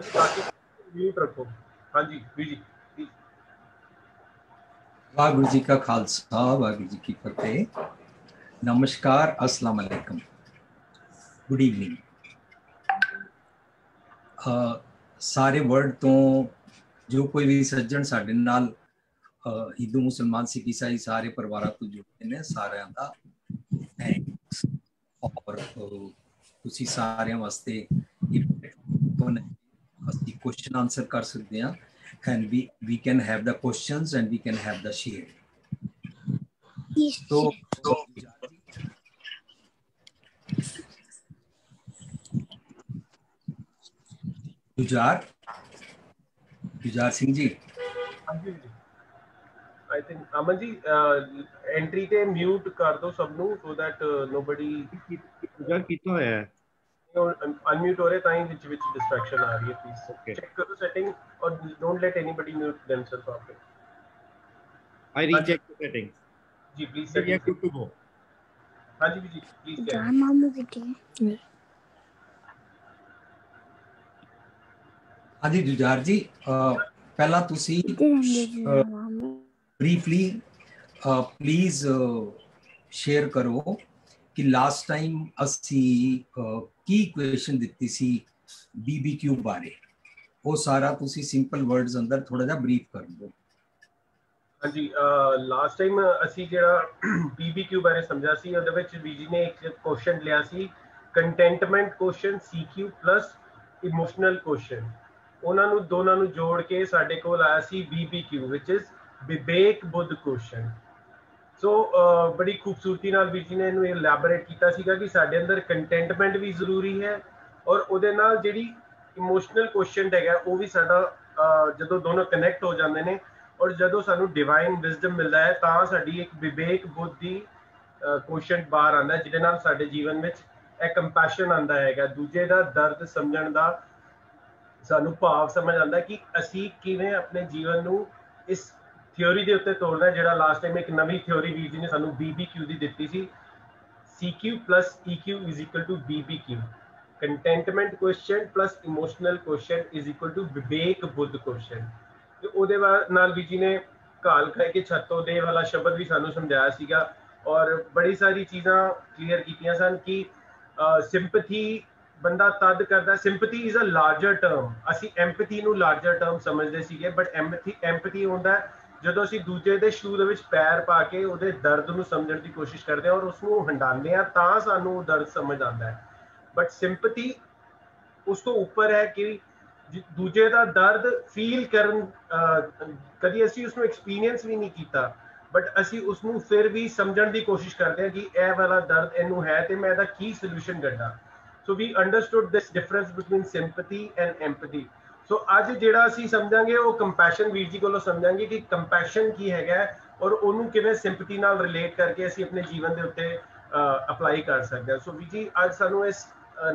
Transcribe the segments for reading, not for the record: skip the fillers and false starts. Mute रखो। हाँ जी वीर जी। वाहगुरु जी का खालसा वाहगुरु जी की फतेह। नमस्कार, अस्सलाम वालेकुम, गुड इवनिंग। सारे वर्ड तो जो कोई भी सज्जन साडे नाल हिंदू मुसलमान सिख ईसाई सारे परिवार तो जुड़ते हैं, सारे का थैंक्स। और ਤੁਸੀਂ ਸਾਰਿਆਂ ਵਾਸਤੇ ਅਸੀਂ ਕੁਐਸਚਨ ਆਨਸਰ ਕਰ ਸਕਦੇ ਹਾਂ। and we can have the questions and we can have the share. So Jujhar Singh ji. I think Aman ji entry ते mute कर दो सब नू so that nobody जुझार कितना होया है। अनम्यूट हो रहे ताई विच डिस्ट्रैक्शन आ रही है। प्लीज चेक करो सेटिंग और don't let anybody mute themselves. आप आई recheck setting ji please. Sir ये टू गो। हां जी जी प्लीज क्या मामू कितने। हां जी जुझार जी, पहला तुसी ब्रीफली प्लीज शेयर करो कि लास्ट टाइम असी की क्वेश्चन दिती सी बीबीक्यू बारे, वो सारा तुसी सिंपल वर्ड्स अंदर थोड़ा जा ब्रीफ कर दो। हाँ जी, लास्ट टाइम असी जेड़ा बीबीक्यू बारे समझा सी, ओदे विच बीजी ने एक क्वेश्चन लिया सी contentment question CQ plus emotional question. उन्हां नू दोनां नू जोड़ के साडे कोल आया सी बीबीक्यू विच इज विवेक बुद्ध क्वेश्चन। सो बड़ी खूबसूरती नाल वीर जी ने इनू इलैबोरेट कीता सीगा कि साडे अंदर कंटेंटमेंट भी जरूरी है और उहदे नाल जिहड़ी इमोशनल क्वेश्चन हैगा वो भी साडा जदों दोनों कनैक्ट हो जांदे ने और जदों सानू डिवाइन विजडम मिलदा है तां साडी एक विवेक बुद्ध दी क्वेश्चन बाहर आंदा है जिहदे नाल साडे जीवन विच एक कंपैशन आंदा हैगा, दूजे दा दर्द समझण दा सानू भाव समझ आंदा कि असीं किवें अपने जीवन नू इस थ्योरी के उत्ते तोड़ना है जिहड़ा लास्ट टाइम एक नवी थ्योरी वीर जी ने सानू बीबीक्यू दी दित्ती सी। CQ plus EQ is equal to BBQ, contentment question plus emotional question is equal to विवेक बुद्ध क्वेश्चन। तो उहदे नाल वीर जी ने घाल खाए के छत्तों दे वाला शब्द भी सानू समझाया सीगा और बड़ी सारी चीज़ां क्लीयर कीतियां सन कि सिंपैथी बंदा तद करता। Sympathy is a larger term, असीं एम्पैथी नू लार्जर टर्म समझदे सीगे, बट एम्पैथी हुंदा है जो असीं दूजे दे शू दे विच पैर पा के उहदे दर्द नू समझण दी कोशिश करते हैं और उसनू हंडांदे हैं तां सानू दर्द समझ आंदा है। बट सिंपैथी उस तो उपर है कि दूजे दा दर्द फील करन, कदी असीं उसनू एक्सपीरियंस भी नहीं कीता बट असीं उसनू फिर भी समझण दी कोशिश करते हैं कि यह वाला दर्द इनू है तो मैं इहदा की सोल्यूशन कड्डां। So we understood this difference between sympathy and empathy. So अज जिहड़ा असीं समझांगे वो कंपैशन वीर जी कोलों समझांगे कि कंपैशन की हैगा और उहनूं किवें सिंपैथी नाल रिलेट करके असीं अपने जीवन दे उत्ते अप्लाई कर सकदे हां। सो वीर जी अज सानूं इस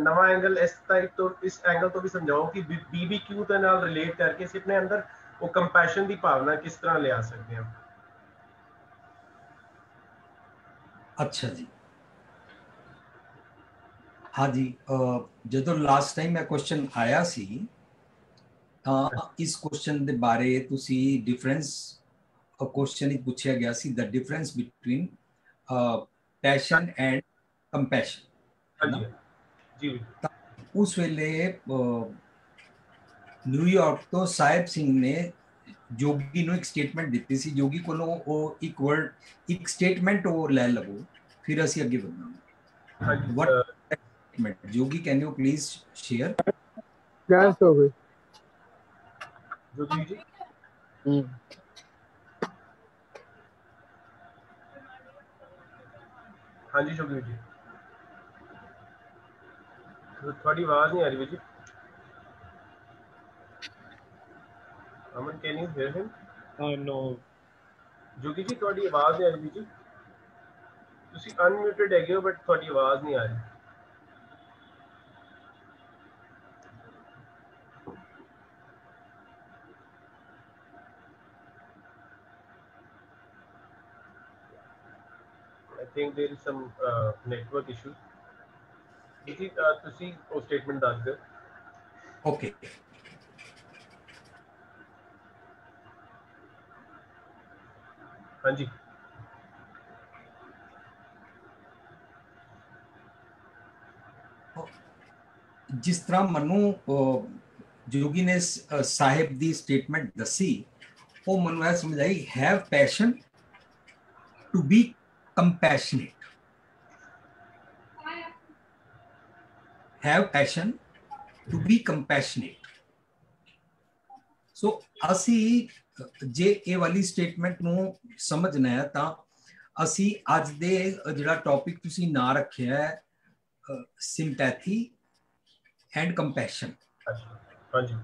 नवा एंगल इस टाइप तो इस एंगल तो भी समझाओ कि बीबीक्यू दे नाल रिलेट करके असीं अपने अंदर वो कंपैशन दी भावना किस तरह लिया सकदे हां। अच्छा जी, हाँ जी, जदों लास्ट टाइम मैं क्वेश्चन आया सी इस क्वेश्चन के बारे तुसी डिफरेंस क्वेश्चन ही पूछा गया सी, the difference between passion and compassion. उस वेले न्यूयॉर्क तो साहिब सिंह ने जोगी नू एक स्टेटमेंट दिती सी, जोगी को एक वर्ड एक स्टेटमेंट और लै लगो फिर असी अगे बढ़ना। What statement Jogi, can you please share? Yes हो गई जोगी जी। हाँ जी जोगी जी, थोड़ी आवाज नहीं आ रही जी। Aman can you hear him? No Jogi ji थोड़ी आवाज नहीं आ रही जी, तुसी अनम्यूटेड है बट थोड़ी आवाज नहीं आ रही। think there is some network issue. This is to see statement that okay हाँ जी जिस तरह मनु जोगी ने साहिब दी स्टेटमेंट दसी वो मनु ऐ समझाई have passion to be compassionate have passion to be compassionate so असी जे ए वाली स्टेटमेंट नु समझना है तां असी आज दे जिहड़ा टॉपिक तुसी ना रखिया है सिंपैथी एंड कंपैशन हां जी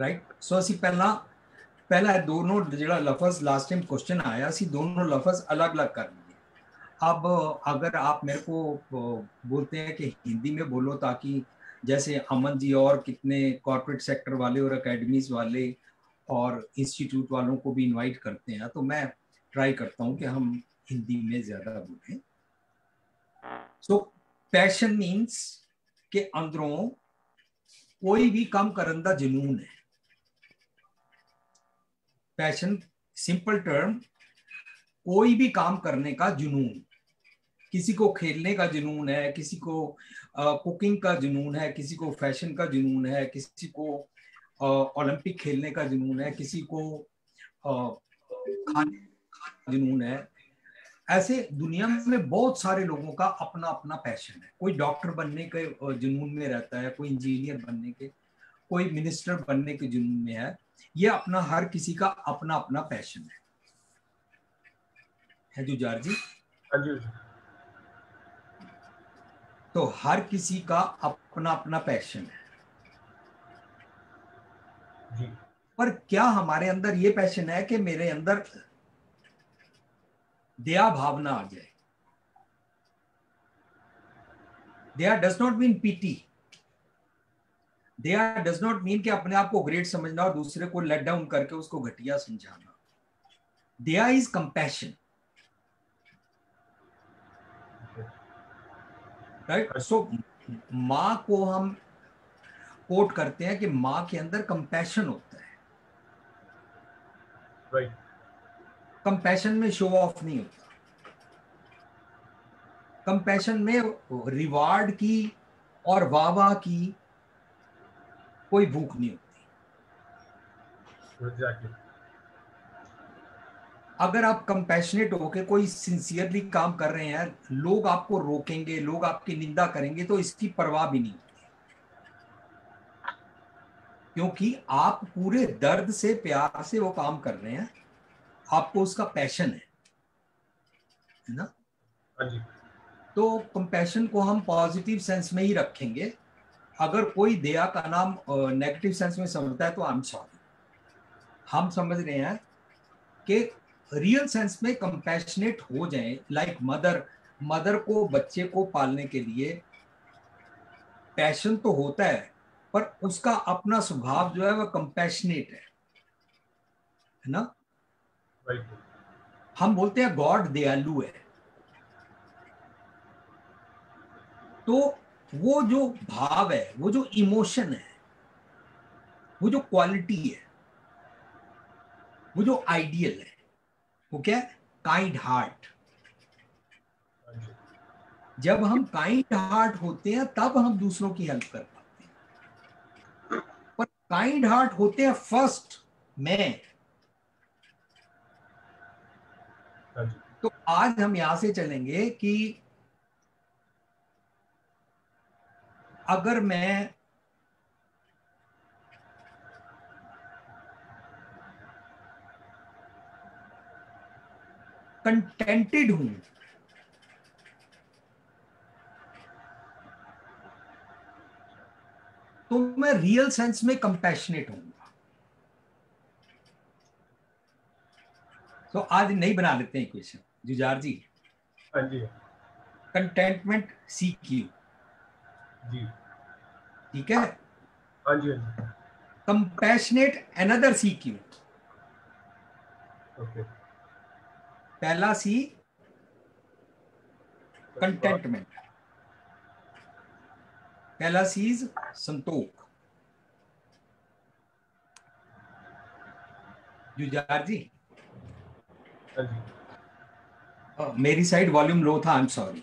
राइट सो असी पहला दोनों जिहड़ा लफ्ज लास्ट टाइम क्वेश्चन आया सी दोनों लफ्ज अलग-अलग कर लिए। अब अगर आप मेरे को बोलते हैं कि हिंदी में बोलो ताकि जैसे अमन जी और कितने कॉर्पोरेट सेक्टर वाले और एकेडमीज वाले और इंस्टीट्यूट वालों को भी इनवाइट करते हैं तो मैं ट्राई करता हूं कि हम हिंदी में ज्यादा बोलें। सो पैशन मीन्स के अंदरों कोई भी काम करने का जुनून है। पैशन सिंपल टर्म कोई भी काम करने का जुनून, किसी को खेलने का जुनून है, किसी को कुकिंग का जुनून है, किसी को फैशन का जुनून है, किसी को ओलंपिक खेलने का जुनून है, किसी को खाने का जुनून है। ऐसे दुनिया में बहुत सारे लोगों का अपना अपना पैशन है। कोई डॉक्टर बनने के जुनून में रहता है, कोई इंजीनियर बनने के, कोई मिनिस्टर बनने के जुनून में है। ये अपना हर किसी का अपना अपना पैशन है जुझार जी। तो हर किसी का अपना अपना पैशन है जी। पर क्या हमारे अंदर ये पैशन है कि मेरे अंदर दया भावना आ जाए? दया डज नॉट मीन पीटी, दया डज नॉट मीन कि अपने आप को ग्रेट समझना और दूसरे को लेट डाउन करके उसको घटिया समझाना। दया इज कंपैशन राइट। सो माँ को हम कोट करते हैं कि माँ के अंदर कंपैशन होता है राइट। कंपैशन में शो ऑफ नहीं होता, कंपैशन में रिवार्ड की और वाह-वाह की कोई भूख नहीं होती exactly. अगर आप कंपैशनेट होके कोई सिंसियरली काम कर रहे हैं, लोग आपको रोकेंगे, लोग आपकी निंदा करेंगे तो इसकी परवाह भी नहीं होती, क्योंकि आप पूरे दर्द से प्यार से वो काम कर रहे हैं, आपको उसका पैशन है ना जी। तो कंपैशन को हम पॉजिटिव सेंस में ही रखेंगे। अगर कोई दया का नाम नेगेटिव सेंस में समझता है तो आई एम सॉरी। हम समझ रहे हैं कि रियल सेंस में कंपैशनेट हो जाएं, लाइक मदर को बच्चे को पालने के लिए पैशन तो होता है पर उसका अपना स्वभाव जो है वह कंपैशनेट है ना। हम बोलते हैं गॉड दयालु है, तो वो जो भाव है, वो जो इमोशन है, वो जो क्वालिटी है, वो जो आइडियल है, वो क्या है? Kind heart. जब हम काइंड हार्ट होते हैं तब हम दूसरों की हेल्प कर पाते हैं, पर काइंड हार्ट होते हैं फर्स्ट में। तो आज हम यहां से चलेंगे कि अगर मैं कंटेंटेड हूं तो मैं रियल सेंस में कंपैशनेट होऊंगा। तो आज नहीं बना लेते हैं इक्वेशन जुझार जी। हाँ जी कंटेंटमेंट CQ जी ठीक है। हाँ जी कंपैशनेट अनदर CQ ओके। पहला सी कंटेंटमेंट, पहला सी इज संतोख जुझार जी। मेरी साइड वॉल्यूम लो था, आई एम सॉरी।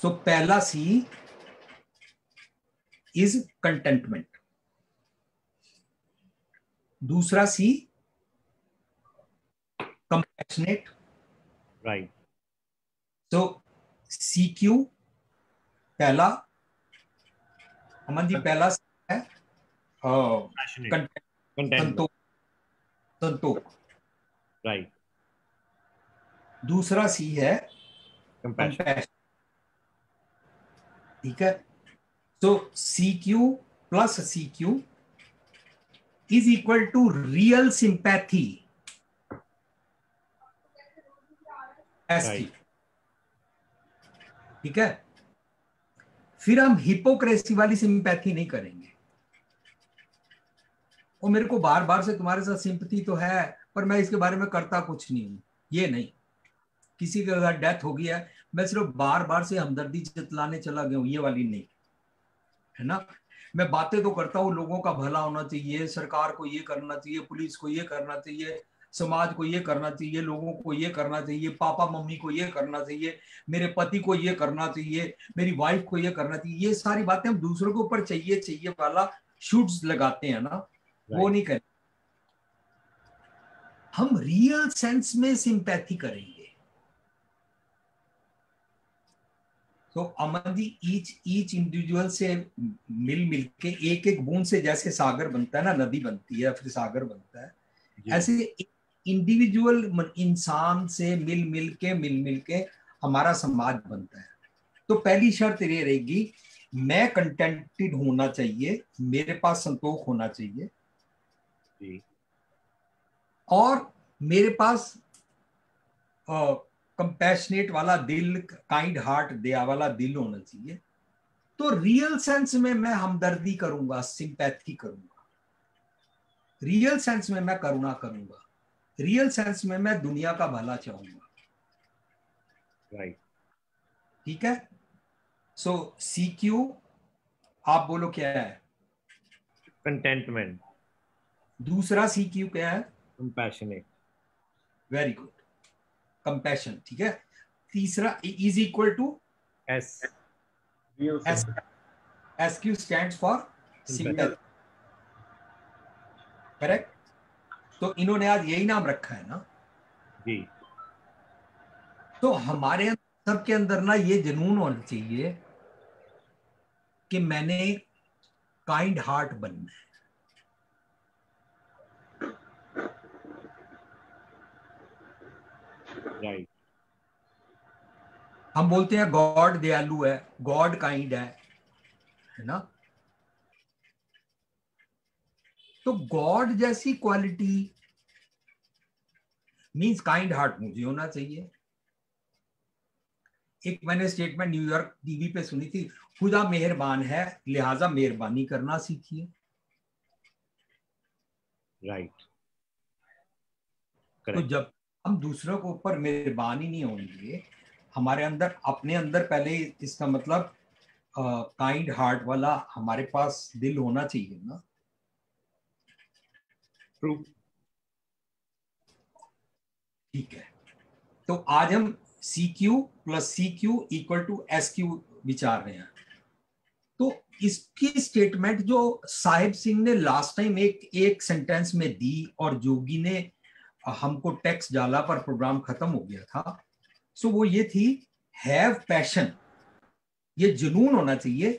सो पहला सी इज कंटेंटमेंट, दूसरा सी कंपैशनेट, राइट। तो सी क्यू पहला, अमन जी पहला है कंटेंटमेंट, संतोष, राइट। दूसरा सी है कंपैशन, ठीक है। तो CQ plus CQ is equal to real sympathy, ठीक है। फिर हम हिपोक्रेसी वाली सिंपैथी नहीं करेंगे। और मेरे को बार बार से तुम्हारे साथ सिंपैथी तो है पर मैं इसके बारे में करता कुछ नहीं हूं, ये नहीं। किसी के साथ डेथ हो गई है, मैं सिर्फ बार बार से हमदर्दी जतलाने चला गया हूं, ये वाली नहीं, है ना। मैं बातें तो करता हूँ, लोगों का भला होना चाहिए, सरकार को ये करना चाहिए, पुलिस को ये करना चाहिए, समाज को ये करना चाहिए, लोगों को ये करना चाहिए, पापा मम्मी को ये करना चाहिए, मेरे पति को ये करना चाहिए, मेरी वाइफ को ये करना चाहिए। ये सारी बातें हम दूसरों के ऊपर चाहिए चाहिए वाला शूट्स लगाते हैं ना, वो नहीं करें हम। रियल सेंस में सिंपैथी करेंगे। तो अमन जी ईच इंडिविजुअल से मिल के एक एक बूंद से जैसे सागर बनता है ना, नदी बनती है फिर सागर बनता है, ऐसे इंडिविजुअल इंसान से मिल मिल के हमारा समाज बनता है। तो पहली शर्त ये रहेगी, मैं कंटेंटेड होना चाहिए, मेरे पास संतोष होना चाहिए जी। और मेरे पास कंपैशनेट वाला दिल, काइंड हार्ट, दया वाला दिल होना चाहिए। तो रियल सेंस में मैं हमदर्दी करूंगा, सिंपैथी करूंगा, रियल सेंस में मैं करुणा करूंगा, रियल सेंस में मैं दुनिया का भला चाहूंगा, राइट, ठीक है। सो CQ आप बोलो क्या है? कंटेंटमेंट। दूसरा CQ क्या है? कंपैशनेट। वेरी गुड, कंपैशन, ठीक है। तीसरा is equal to S, S Q stands for sympathy, correct. तो इन्होंने आज यही नाम रखा है ना जी। तो हमारे सबके अंदर ना ये जुनून होना चाहिए कि मैंने काइंड हार्ट बनना है, राइट। हम बोलते हैं गॉड दयालु है, गॉड काइंड है, है ना। तो गॉड जैसी क्वालिटी मींस काइंड हार्ट मुझे होना चाहिए। एक मैंने स्टेटमेंट न्यूयॉर्क टीवी पे सुनी थी, खुदा मेहरबान है लिहाजा मेहरबानी करना सीखिए, राइट। तो जब हम दूसरों के ऊपर मेहरबानी नहीं होंगे, हमारे अंदर अपने अंदर पहले इसका मतलब काइंड हार्ट वाला हमारे पास दिल होना चाहिए ना, ठीक है। तो आज हम CQ plus CQ equal to SQ विचार रहे हैं। तो इसकी स्टेटमेंट जो साहिब सिंह ने लास्ट टाइम एक सेंटेंस में दी और जोगी ने हमको टेक्स्ट डाला पर प्रोग्राम खत्म हो गया था, सो वो ये थी, हैव पैशन। ये जुनून होना चाहिए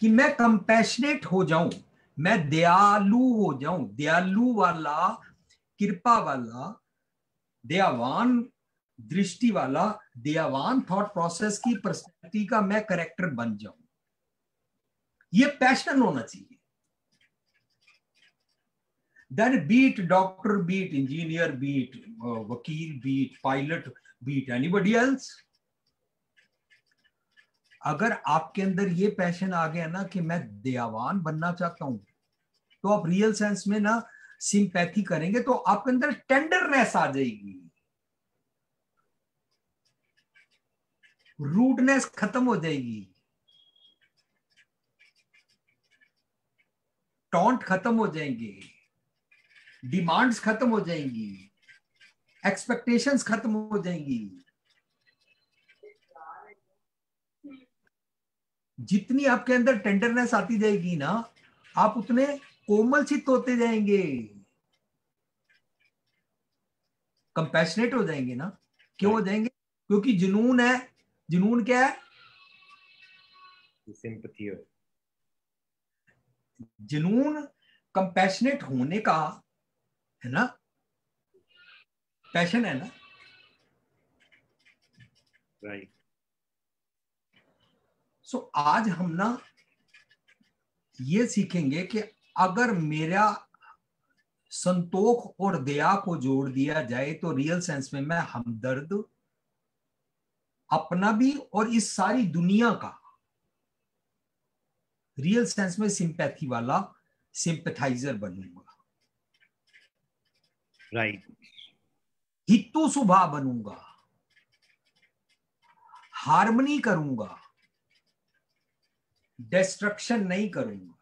कि मैं कंपैशनेट हो जाऊं, मैं दयालु हो जाऊं, दयालु वाला, कृपा वाला, दयावान दृष्टि वाला, दयावान थॉट प्रोसेस की पर्सनैलिटी का मैं कैरेक्टर बन जाऊं। ये पैशन होना चाहिए। Then be it doctor, be it engineer, be it वकील, be it pilot, be it anybody else. अगर आपके अंदर ये पैशन आ गया ना कि मैं दयावान बनना चाहता हूं, तो आप रियल सेंस में ना सिंपैथी करेंगे, तो आपके अंदर टेंडरनेस आ जाएगी, रूडनेस खत्म हो जाएगी, टॉन्ट खत्म हो जाएंगे, डिमांड्स खत्म हो जाएंगी, एक्सपेक्टेशंस खत्म हो जाएंगी। जितनी आपके अंदर टेंडरनेस आती जाएगी ना, आप उतने कोमल चित्त होते जाएंगे, कंपैशनेट हो जाएंगे ना। क्यों हो जाएंगे? क्योंकि जुनून है। जुनून क्या है? सिंपैथी। जुनून कंपैशनेट होने का है ना, पैशन है ना, राइट। सो आज हम ना ये सीखेंगे कि अगर मेरा संतोख और दया को जोड़ दिया जाए तो रियल सेंस में मैं हमदर्द अपना भी और इस सारी दुनिया का, रियल सेंस में सिंपैथी वाला सिंपैथाइजर बनूंगा, राइट हितु सुभाव बनूंगा, हार्मनी करूंगा, डिस्ट्रक्शन नहीं करूंगा।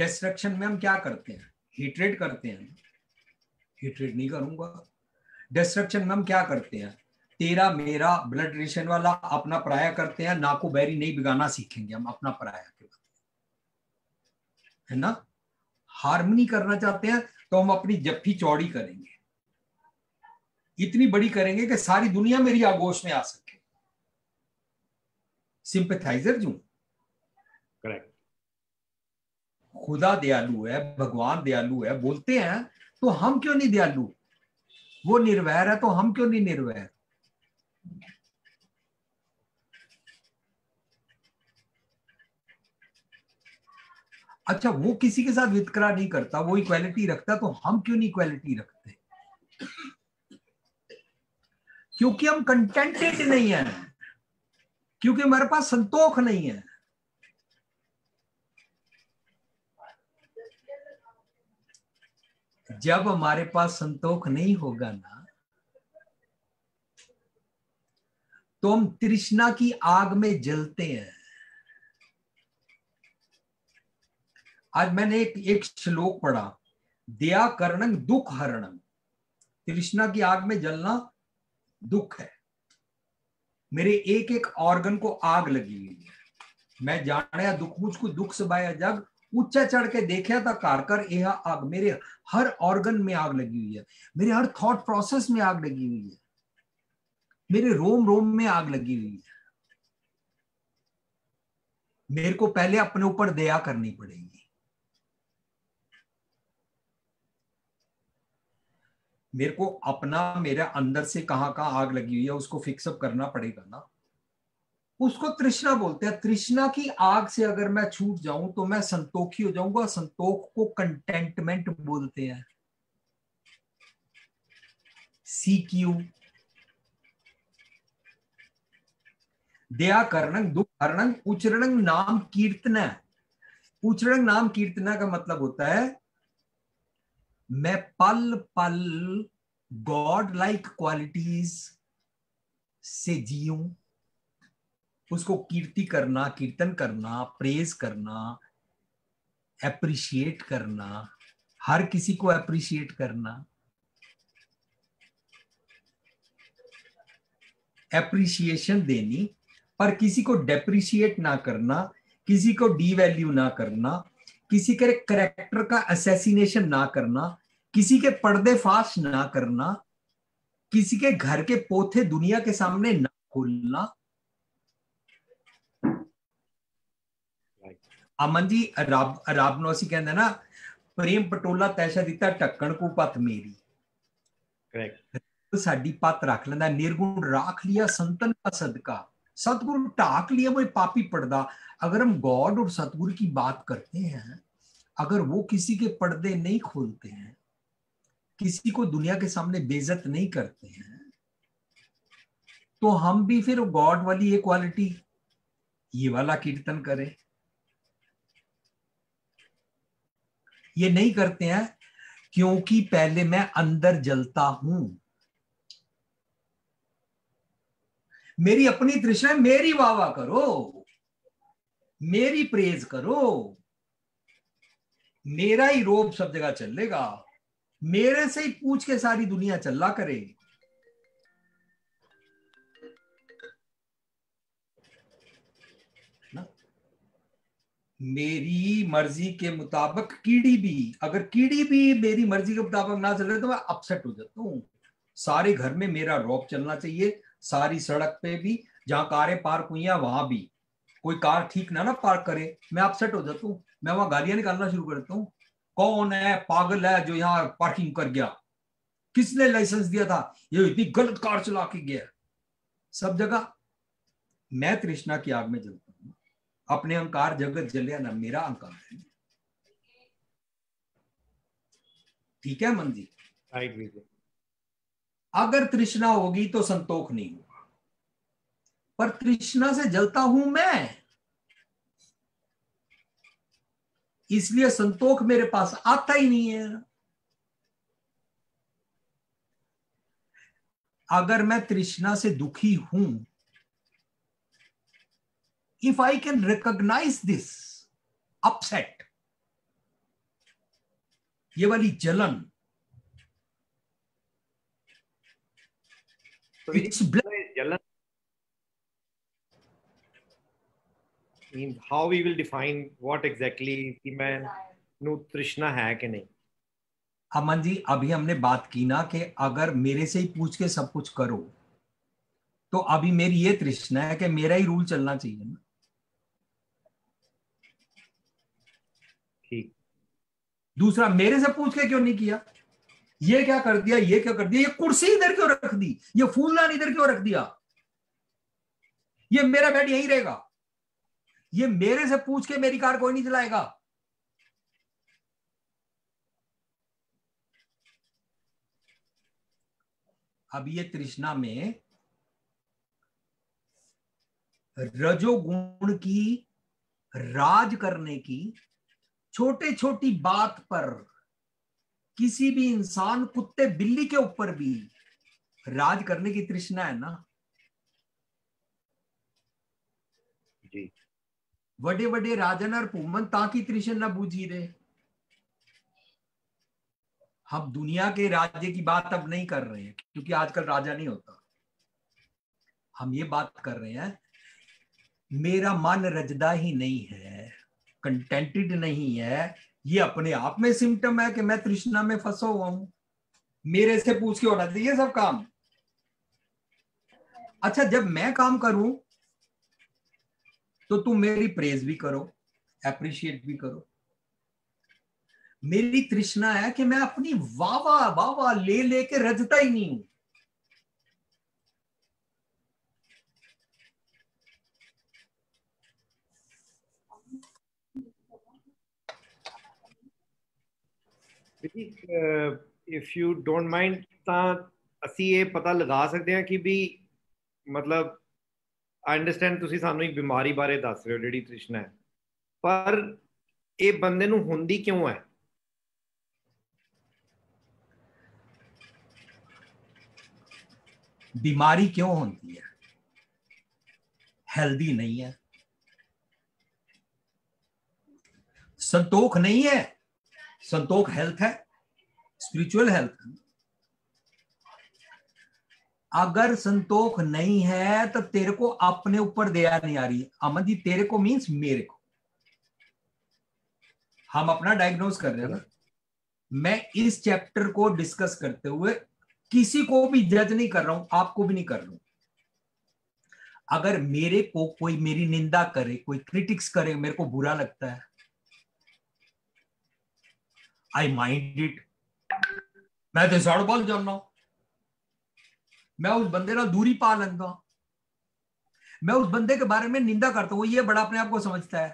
डिस्ट्रक्शन में हम क्या करते हैं? हेट्रेड करते हैं। हेट्रेड नहीं करूंगा। डिस्ट्रक्शन में हम क्या करते हैं? तेरा मेरा ब्लड रिलेशन वाला अपना पराया करते हैं। नाको बैरी नहीं बिगाना सीखेंगे हम अपना पराया के बाद, है ना। हार्मनी करना चाहते हैं तो हम अपनी जफ्फी चौड़ी करेंगे, इतनी बड़ी करेंगे कि सारी दुनिया मेरी आगोश में आ सके। सिंपैथाइजर जो, करेक्ट। खुदा दयालु है, भगवान दयालु है बोलते हैं, तो हम क्यों नहीं दयालु? वो निर्वैर है तो हम क्यों नहीं निर्वैर? अच्छा, वो किसी के साथ वितकरा नहीं करता, वो इक्वालिटी रखता, तो हम क्यों नहीं इक्वालिटी रखते? क्योंकि हम कंटेंटेड नहीं है, क्योंकि हमारे पास संतोष नहीं है। जब हमारे पास संतोष नहीं होगा ना, तो हम तृष्णा की आग में जलते हैं। आज मैंने एक श्लोक पढ़ा, दया करणं दुख हरणं। तृष्णा की आग में जलना दुख है। मेरे एक एक ऑर्गन को आग लगी हुई है। मैं जाने या दुख, मुझको दुख सबाया जग, ऊंचा चढ़ के देखा था कारकर यह आग। मेरे हर ऑर्गन में आग लगी हुई है, मेरे हर थॉट प्रोसेस में आग लगी हुई है, मेरे रोम रोम में आग लगी हुई है। मेरे को पहले अपने ऊपर दया करनी पड़ेगी। मेरे को अपना, मेरा अंदर से कहां कहां आग लगी हुई है उसको फिक्सअप करना पड़ेगा ना। उसको तृष्णा बोलते हैं। तृष्णा की आग से अगर मैं छूट जाऊं तो मैं संतोखी हो जाऊंगा। संतोख को कंटेंटमेंट बोलते हैं, CQ। दया करणं दुख हरणं उचरणं नाम कीर्तन। उचरण नाम कीर्तना का मतलब होता है मैं पल पल गॉड लाइक क्वालिटीज से जीऊं। उसको कीर्ति करना, कीर्तन करना, प्रेज करना, एप्रिशिएट करना, हर किसी को एप्रिशिएट करना। एप्रिशिएशन देनी, पर किसी को डेप्रिशिएट ना करना, किसी को डीवैल्यू ना करना, किसी के कैरेक्टर का असैसिनेशन ना करना, किसी के पर्दे फाश ना करना, किसी के घर के पोथे दुनिया के सामने ना खोलना। अमन जी अराबनोसी कहते हैं ना, प्रेम पटोला तैशा दिता टक्कण को पत मेरी। करेक्ट। साडी पत रख लेना, निर्गुण राख लिया संतन का सदका, सतगुरु टाक लिया वो पापी पर्दा। अगर हम गॉड और सतगुरु की बात करते हैं, अगर वो किसी के पर्दे नहीं खोलते हैं, किसी को दुनिया के सामने बेइज्जत नहीं करते हैं, तो हम भी फिर गॉड वाली ये क्वालिटी, ये वाला कीर्तन करें। ये नहीं करते हैं क्योंकि पहले मैं अंदर जलता हूं। मेरी अपनी तृष्णा, मेरी वाह करो, मेरी प्रेज करो, मेरा ही रोब सब जगह चलेगा, मेरे से ही पूछ के सारी दुनिया चला करेगी। मेरी मर्जी के मुताबिक कीड़ी भी, अगर कीड़ी भी मेरी मर्जी के मुताबिक ना चल रही तो मैं अपसेट हो जाता हूँ। सारे घर में मेरा रॉब चलना चाहिए, सारी सड़क पे भी, जहाँ कारें पार्क हुई हैं वहां भी कोई कार ठीक ना पार्क करे, मैं अपसेट हो जाता हूँ, मैं वहां गालियां निकालना शुरू कर देता हूँ। कौन है पागल है जो यहाँ पार्किंग कर गया, किसने लाइसेंस दिया था, ये इतनी गलत कार चला के गया। सब जगह मैं तृष्णा की आग में जलता हूँ, अपने अहंकार जगत जलिया ना, मेरा अहंकार है। ठीक है मन जी? अगर तृष्णा होगी तो संतोख नहीं होगा, पर तृष्णा से जलता हूं मैं, इसलिए संतोख मेरे पास आता ही नहीं है। अगर मैं तृष्णा से दुखी हूं, if I can recognize this upset, ये वाली जलन, तो it's जलन, how we will define what exactly कि मैं नु तृष्णा है कि नहीं। अमन जी अभी हमने बात की ना कि अगर मेरे से ही पूछ के सब कुछ करो, तो अभी मेरी ये तृष्णा है कि मेरा ही रूल चलना चाहिए ना। दूसरा, मेरे से पूछ के क्यों नहीं किया, ये क्या कर दिया, ये क्या कर दिया, ये कुर्सी इधर क्यों रख दी, ये फूलदान इधर क्यों रख दिया, ये मेरा बेड यहीं रहेगा, ये मेरे से पूछ के मेरी कार कोई नहीं चलाएगा। अब ये तृष्णा में रजोगुण की राज करने की, छोटे छोटी बात पर, किसी भी इंसान कुत्ते बिल्ली के ऊपर भी राज करने की तृष्णा है ना जी। बड़े बड़े राजन और पूमन ताकि तृष्णा बूझी रहे। हम दुनिया के राज्य की बात अब नहीं कर रहे हैं, क्योंकि आजकल राजा नहीं होता। हम ये बात कर रहे हैं, मेरा मन रजदा ही नहीं है, कंटेंटेड नहीं है, ये अपने आप में सिम्टम है कि मैं तृष्णा में फंसा हुआ हूं। मेरे से पूछ के होना चाहिए सब काम। अच्छा, जब मैं काम करूं तो तुम मेरी प्रेज भी करो, एप्रिशिएट भी करो। मेरी तृष्णा है कि मैं अपनी वाह वाह ले लेके रजता ही नहीं हूं। If you don't mind, असी ये पता लगा सकते हैं कि भी मतलब आई अंडरस्टैंड तुसी सानू एक बीमारी बारे दस रहे हो जिहड़ी तृष्णा है, पर यह बंदे नू हुंदी क्यों है? बीमारी क्यों होती है? हेल्दी नहीं है, संतोख नहीं है। संतोख हेल्थ है, स्पिरिचुअल हेल्थ। अगर संतोख नहीं है तो तेरे को अपने ऊपर दया नहीं आ रही है। अमन जी तेरे को मींस मेरे को, हम अपना डायग्नोज कर रहे हैं ना। मैं इस चैप्टर को डिस्कस करते हुए किसी को भी जज नहीं कर रहा हूं, आपको भी नहीं कर रहा हूं। अगर मेरे को कोई मेरी निंदा करे, कोई क्रिटिक्स करे, मेरे को बुरा लगता है, आई माइंड इट, मैं तो साढ़ बोल जाना, मैं उस बंदे ना दूरी पा लेंदा, मैं उस बंदे के बारे में निंदा करता हूं। ये बड़ा अपने आप को समझता है,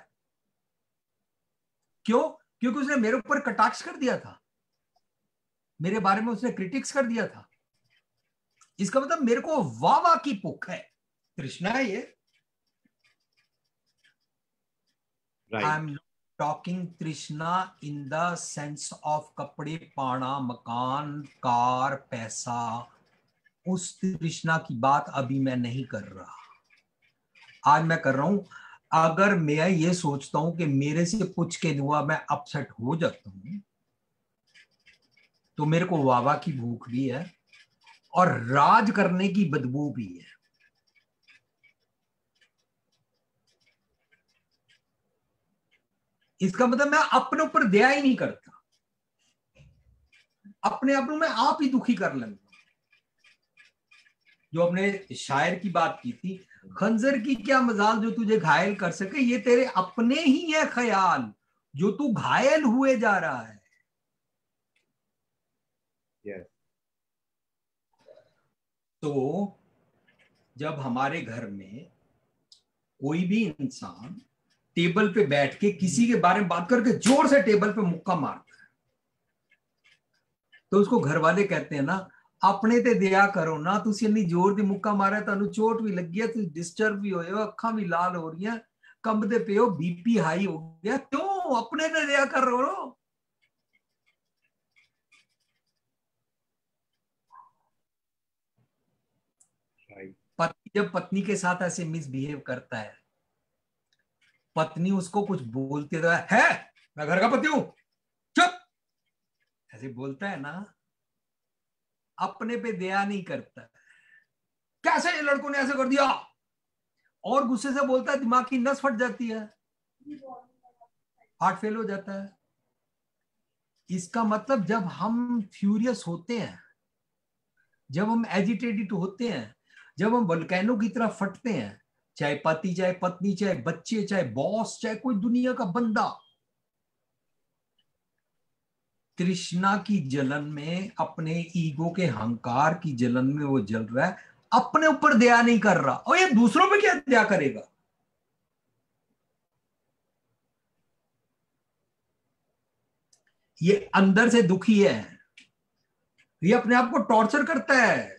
क्यों? क्योंकि उसने मेरे ऊपर कटाक्ष कर दिया था, मेरे बारे में उसने क्रिटिक्स कर दिया था। इसका मतलब मेरे को वाह की भूख है, तृष्णा है ये। आई एम टॉकिंग तृष्णा इन द सेंस ऑफ कपड़े पाना मकान कार पैसा, उस तृष्णा की बात अभी मैं नहीं कर रहा। आज मैं कर रहा हूं, अगर मैं ये सोचता हूं कि मेरे से पूछ के दुआ मैं अपसेट हो जाता हूं, तो मेरे को वावा की भूख भी है और राज करने की बदबू भी है। इसका मतलब मैं अपने ऊपर दया ही नहीं करता, अपने आप को मैं आप ही दुखी कर लूंगा। जो अपने शायर की बात की थी, खंजर की क्या मजाल जो तुझे घायल कर सके, ये तेरे अपने ही है ख्याल जो तू घायल हुए जा रहा है। yes. तो जब हमारे घर में कोई भी इंसान टेबल पे बैठ के किसी के बारे में बात करके जोर से टेबल पे मुक्का मारता है, तो उसको घर वाले कहते हैं ना, अपने ते दया करो ना, तुसी इतनी जोर दी मुक्का मारा, तानू चोट भी लगी है, तुसी डिस्टर्ब भी होए हो, अखां भी लाल हो रही हैं, कंबदे पे हो, बीपी हाई हो गया, क्यों? अपने ते दया करो। पति जब पत्नी के साथ ऐसे मिसबिहेव करता है, पत्नी उसको कुछ बोलती है, मैं घर का पति हूं, चुप, ऐसे बोलता है ना, अपने पे दया नहीं करता, कैसे ये लड़कों ने ऐसे कर दिया, और गुस्से से बोलता है, दिमाग की नस फट जाती है, हार्ट फेल हो जाता है। इसका मतलब जब हम फ्यूरियस होते हैं, जब हम एजिटेटेड होते हैं, जब हम वोल्केनो की तरह फटते हैं, चाहे पति, चाहे पत्नी, चाहे बच्चे, चाहे बॉस, चाहे कोई दुनिया का बंदा, तृष्णा की जलन में, अपने ईगो के अहंकार की जलन में वो जल रहा है, अपने ऊपर दया नहीं कर रहा, और ये दूसरों पे क्या दया करेगा? ये अंदर से दुखी है, ये अपने आप को टॉर्चर करता है।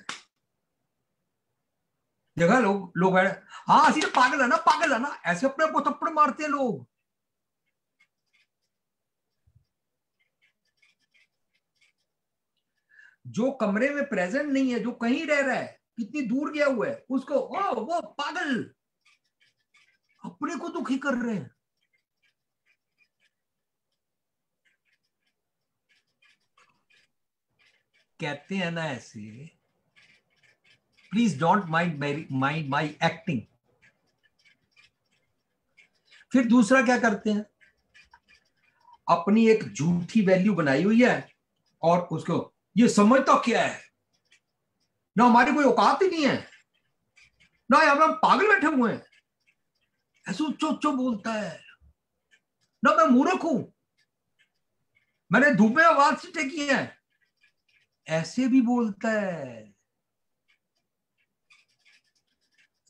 देखा लोग हाँ ऐसे पागल है ना, पागल है ना, ऐसे अपने आप को थप्पड़ मारते हैं लोग। जो कमरे में प्रेजेंट नहीं है, जो कहीं रह रहा है, कितनी दूर गया हुआ है, उसको ओ वो पागल, अपने को दुखी कर रहे हैं। कहते हैं ना ऐसे, please don't mind my acting. फिर दूसरा क्या करते हैं, अपनी एक झूठी वैल्यू बनाई हुई है और उसको ये समझता क्या है ना, हमारी कोई औकात ही नहीं है ना, हम पागल बैठे हुए हैं, ऐसे उच्चो उच्चो बोलता है ना, मैं मूर्ख हूं, मैंने धूप में आवाज से टेकी है, ऐसे भी बोलता है।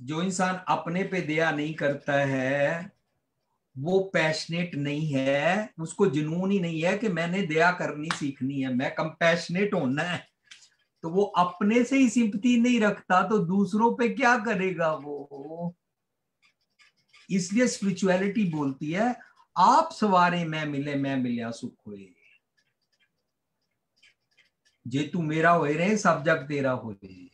जो इंसान अपने पे दया नहीं करता है, वो पैशनेट नहीं है, उसको जुनून ही नहीं है कि मैंने दया करनी सीखनी है, मैं कंपैशनेट होना है, तो वो अपने से ही सिंपैथी नहीं रखता, तो दूसरों पे क्या करेगा वो? इसलिए स्पिरिचुअलिटी बोलती है, आप सवारे मैं मिले सुख होए, जे तू मेरा होए रहे सब जग तेरा होए।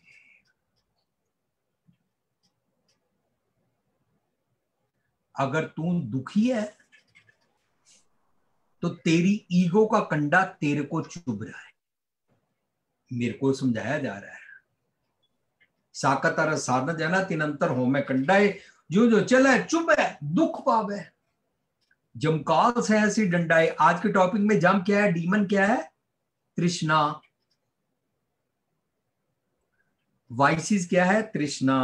अगर तू दुखी है तो तेरी ईगो का कंडा तेरे को चुभ रहा है, मेरे को समझाया जा रहा है, साकत और साधना जाना तिनंतर हो में कंडा जो चले चुभ है दुख पावे, जमकाल से ऐसी डंडाए। आज के टॉपिक में जम क्या है, डीमन क्या है, तृष्णा, वाइसिस क्या है, तृष्णा,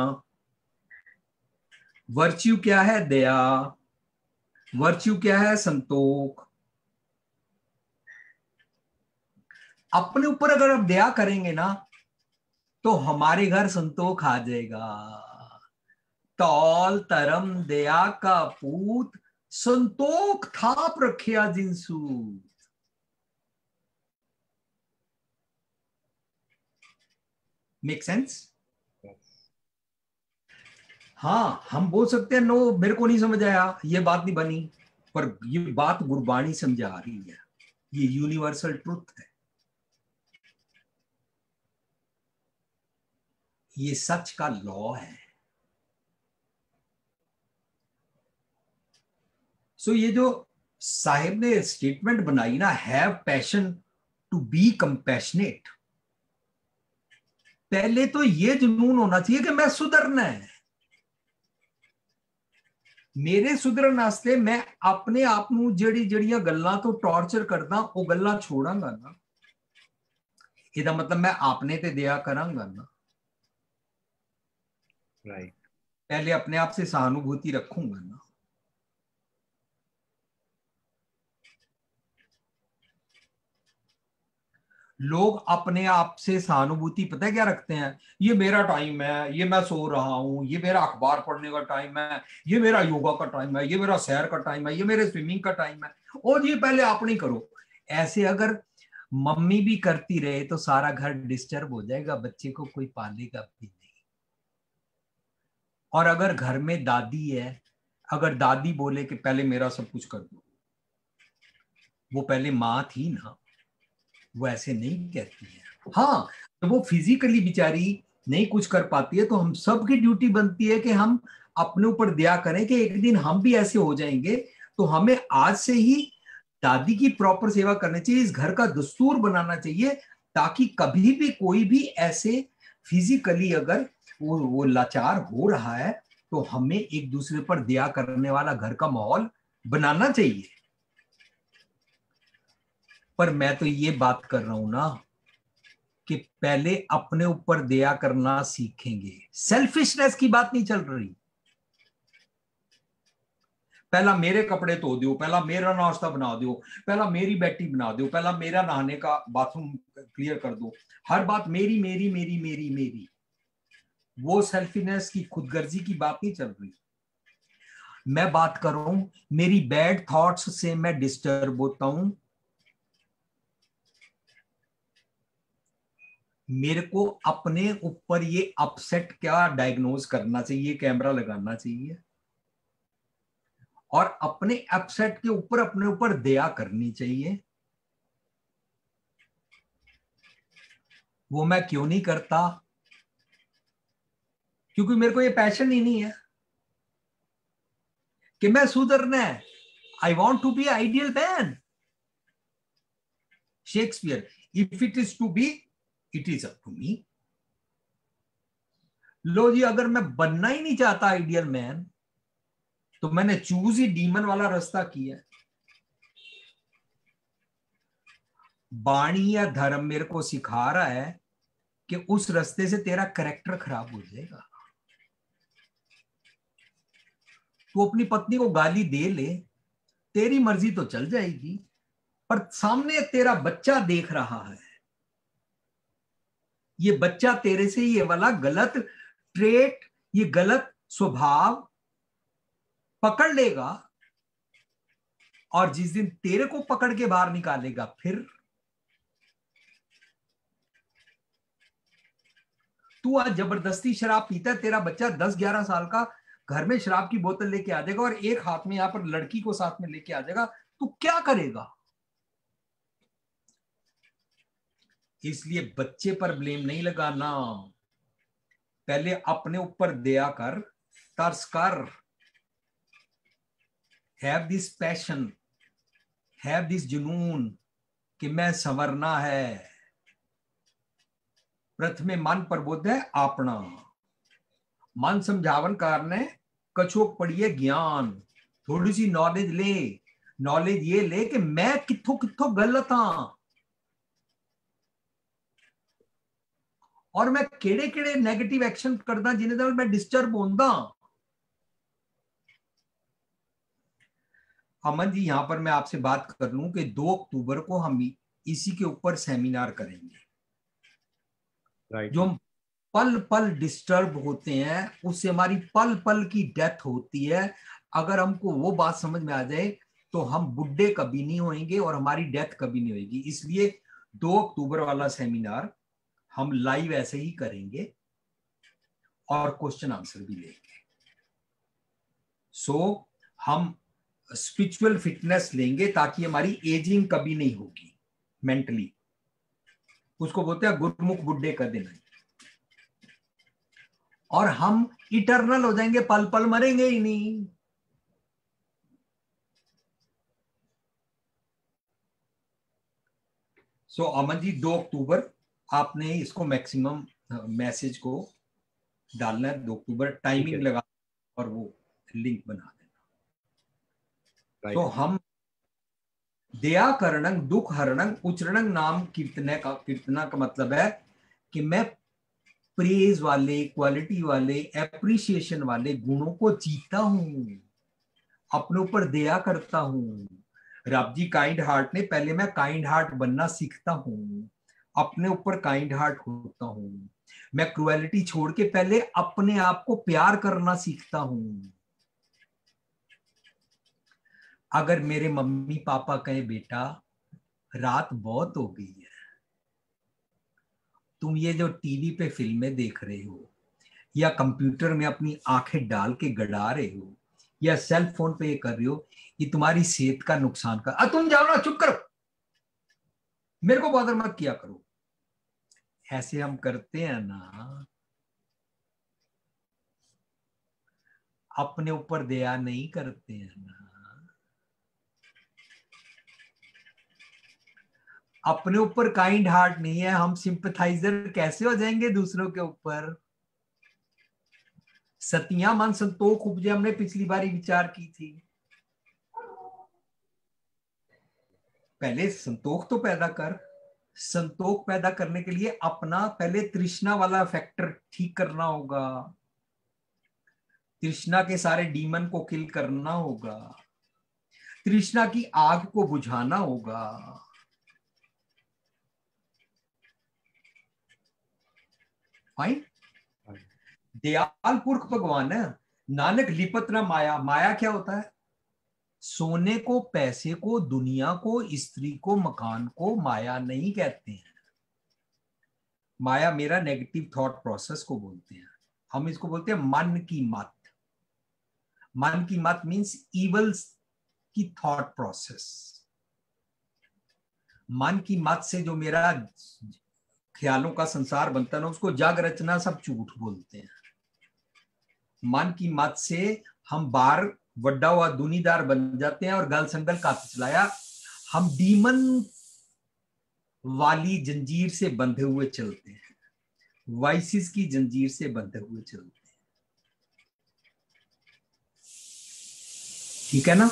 वर्च्यू क्या है, दया, वर्च्यू क्या है, संतोष। अपने ऊपर अगर आप दया करेंगे ना तो हमारे घर संतोष आ जाएगा। तौल तरम दया का पूत, संतोष थाप रखिया जिनसू। Make sense? हाँ, हम बोल सकते हैं नो मेरे को नहीं समझ आया, ये बात नहीं बनी, पर ये बात गुरबाणी समझा रही है, ये यूनिवर्सल ट्रुथ है, ये सच का लॉ है। सो ये जो साहिब ने स्टेटमेंट बनाई ना, have passion to be compassionate. पहले तो ये जुनून होना चाहिए कि मैं सुधरना है, मेरे सुधरन वास्ते मैं अपने आप नू जिहड़ी जिहड़ियां गल्लां तो टॉर्चर करदा वो गल्लां छोड़ांगा ना, इहदा मतलब मैं आपने ते दया करांगा ना, राइट। पहले अपने आप से सहानुभूति रखूंगा ना। लोग अपने आप से सहानुभूति पता है क्या रखते हैं, ये मेरा टाइम है, ये मैं सो रहा हूँ, ये मेरा अखबार पढ़ने का टाइम है, ये मेरा योगा का टाइम है, ये मेरा सैर का टाइम है, ये मेरे स्विमिंग का टाइम है, और ये पहले आप नहीं करो। ऐसे अगर मम्मी भी करती रहे तो सारा घर डिस्टर्ब हो जाएगा, बच्चे को कोई पालेगा भी नहीं। और अगर घर में दादी है, अगर दादी बोले कि पहले मेरा सब कुछ कर दो, वो पहले माँ थी ना, वो ऐसे नहीं कहती है। हाँ, जब वो फिजिकली बेचारी नहीं कुछ कर पाती है तो हम सब की ड्यूटी बनती है कि हम अपने ऊपर दया करें कि एक दिन हम भी ऐसे हो जाएंगे, तो हमें आज से ही दादी की प्रॉपर सेवा करनी चाहिए, इस घर का दस्तूर बनाना चाहिए, ताकि कभी भी कोई भी ऐसे फिजिकली अगर वो लाचार हो रहा है तो हमें एक दूसरे पर दया करने वाला घर का माहौल बनाना चाहिए। पर मैं तो ये बात कर रहा हूं ना कि पहले अपने ऊपर दया करना सीखेंगे, सेल्फिशनेस की बात नहीं चल रही। पहला मेरे कपड़े धो दो, पहला मेरा नाश्ता बना दो, पहला मेरी बेटी बना दो, पहला मेरा नहाने का बाथरूम क्लियर कर दो, हर बात मेरी मेरी मेरी मेरी मेरी। वो सेल्फिशनेस की खुदगर्जी की बात नहीं चल रही। मैं बात कर रहा हूं मेरी बैड थॉट्स से मैं डिस्टर्ब होता हूं, मेरे को अपने ऊपर ये अपसेट क्या डायग्नोज करना चाहिए, कैमरा लगाना चाहिए, और अपने अपसेट के ऊपर अपने ऊपर दया करनी चाहिए। वो मैं क्यों नहीं करता, क्योंकि मेरे को ये पैशन ही नहीं है कि मैं सुधरना है। I want to be ideal man, Shakespeare, if it is to be it is up to me. लो जी, अगर मैं बनना ही नहीं चाहता आइडियल मैन तो मैंने चूज ही डीमन वाला रास्ता किया। बाणी या धर्म मेरे को सिखा रहा है कि उस रास्ते से तेरा कैरेक्टर खराब हो जाएगा। तू अपनी पत्नी को गाली दे ले, तेरी मर्जी तो चल जाएगी, पर सामने तेरा बच्चा देख रहा है, ये बच्चा तेरे से ये वाला गलत ट्रेट, ये गलत स्वभाव पकड़ लेगा, और जिस दिन तेरे को पकड़ के बाहर निकालेगा फिर तू आज जबरदस्ती शराब पीता है, तेरा बच्चा 10-11 साल का घर में शराब की बोतल लेके आ जाएगा और एक हाथ में यहां पर लड़की को साथ में लेके आ जाएगा, तू क्या करेगा? इसलिए बच्चे पर ब्लेम नहीं लगाना, पहले अपने ऊपर दया कर, तरस कर, have this passion, have this जुनून कि मैं संवरना है। प्रथमे मन प्रबोध है आपना, मन समझावन कारण कछोक पढ़िए ज्ञान, थोड़ी सी नॉलेज ले, नॉलेज ये ले कि मैं कित्थों कित्थों गलत हाँ और मैं केड़े केड़े नैगेटिव एक्शन करदा जिन्हें नाल मैं डिस्टर्ब होंदा। अमन जी, यहां पर मैं आपसे बात कर लूं कि 2 अक्टूबर को हम इसी के ऊपर सेमिनार करेंगे, right। जो हम पल पल डिस्टर्ब होते हैं, उससे हमारी पल पल की डेथ होती है। अगर हमको वो बात समझ में आ जाए तो हम बुढ़े कभी नहीं होंगे और हमारी डेथ कभी नहीं होगी। इसलिए 2 अक्टूबर वाला सेमिनार हम लाइव ऐसे ही करेंगे और क्वेश्चन आंसर भी लेंगे। हम स्पिरिचुअल फिटनेस लेंगे ताकि हमारी एजिंग कभी नहीं होगी मेंटली। उसको बोलते हैं गुरमुख बुड्ढे का दिन है, और हम इटरनल हो जाएंगे, पल पल मरेंगे ही नहीं। सो अमन जी 2 अक्टूबर आपने इसको मैक्सिमम मैसेज को डालना है, 2 अक्टूबर टाइमिंग लगा और वो लिंक बना देना। तो हम दया करणंग दुख हरणंग उचरणंग नाम कीर्तने का, कीर्तना का मतलब है कि मैं प्रेज वाले, क्वालिटी वाले, एप्रिशिएशन वाले गुणों को जीता हूं, अपने ऊपर दया करता हूँ। रब जी काइंड हार्ट ने, पहले मैं काइंड हार्ट बनना सीखता हूँ, अपने ऊपर काइंड हार्ट होता हूँ। मैं क्रुएलिटी छोड़ के पहले अपने आप को प्यार करना सीखता हूँ। अगर मेरे मम्मी पापा कहें बेटा रात बहुत हो गई है, तुम ये जो टीवी पे फिल्में देख रहे हो या कंप्यूटर में अपनी आंखें डाल के गड़ा रहे हो या सेल फोन पे ये कर रहे हो, ये तुम्हारी सेहत का नुकसान कर। तुम जाओ ना, चुप करो, मेरे को बॉदर मत किया करो। ऐसे हम करते हैं ना, अपने ऊपर दया नहीं करते हैं ना। अपने ऊपर काइंड हार्ट नहीं है, हम सिंपथाइजर कैसे हो जाएंगे दूसरों के ऊपर। सतियां मन संतोख उपजे, हमने पिछली बार विचार की थी। पहले संतोख तो पैदा कर, संतोख पैदा करने के लिए अपना पहले तृष्णा वाला फैक्टर ठीक करना होगा, तृष्णा के सारे डीमन को किल करना होगा, तृष्णा की आग को बुझाना होगा। फाइन, दयाल पुरख भगवान है नानक लिपत ना माया। माया क्या होता है? सोने को, पैसे को, दुनिया को, स्त्री को, मकान को माया नहीं कहते हैं। माया मेरा नेगेटिव थॉट प्रोसेस को बोलते हैं, हम इसको बोलते हैं मन की मत। मन की मत मींस इवल्स की थॉट प्रोसेस। मन की मत से जो मेरा ख्यालों का संसार बनता है ना, उसको जाग रचना सब झूठ बोलते हैं। मन की मत से हम बाहर वड्डा हुआ दुनिदार बन जाते हैं और गल संगल काफी चलाया, हम डीमन वाली जंजीर से बंधे हुए चलते हैं, वाइसिस की जंजीर से बंधे हुए चलते हैं। ठीक है ना?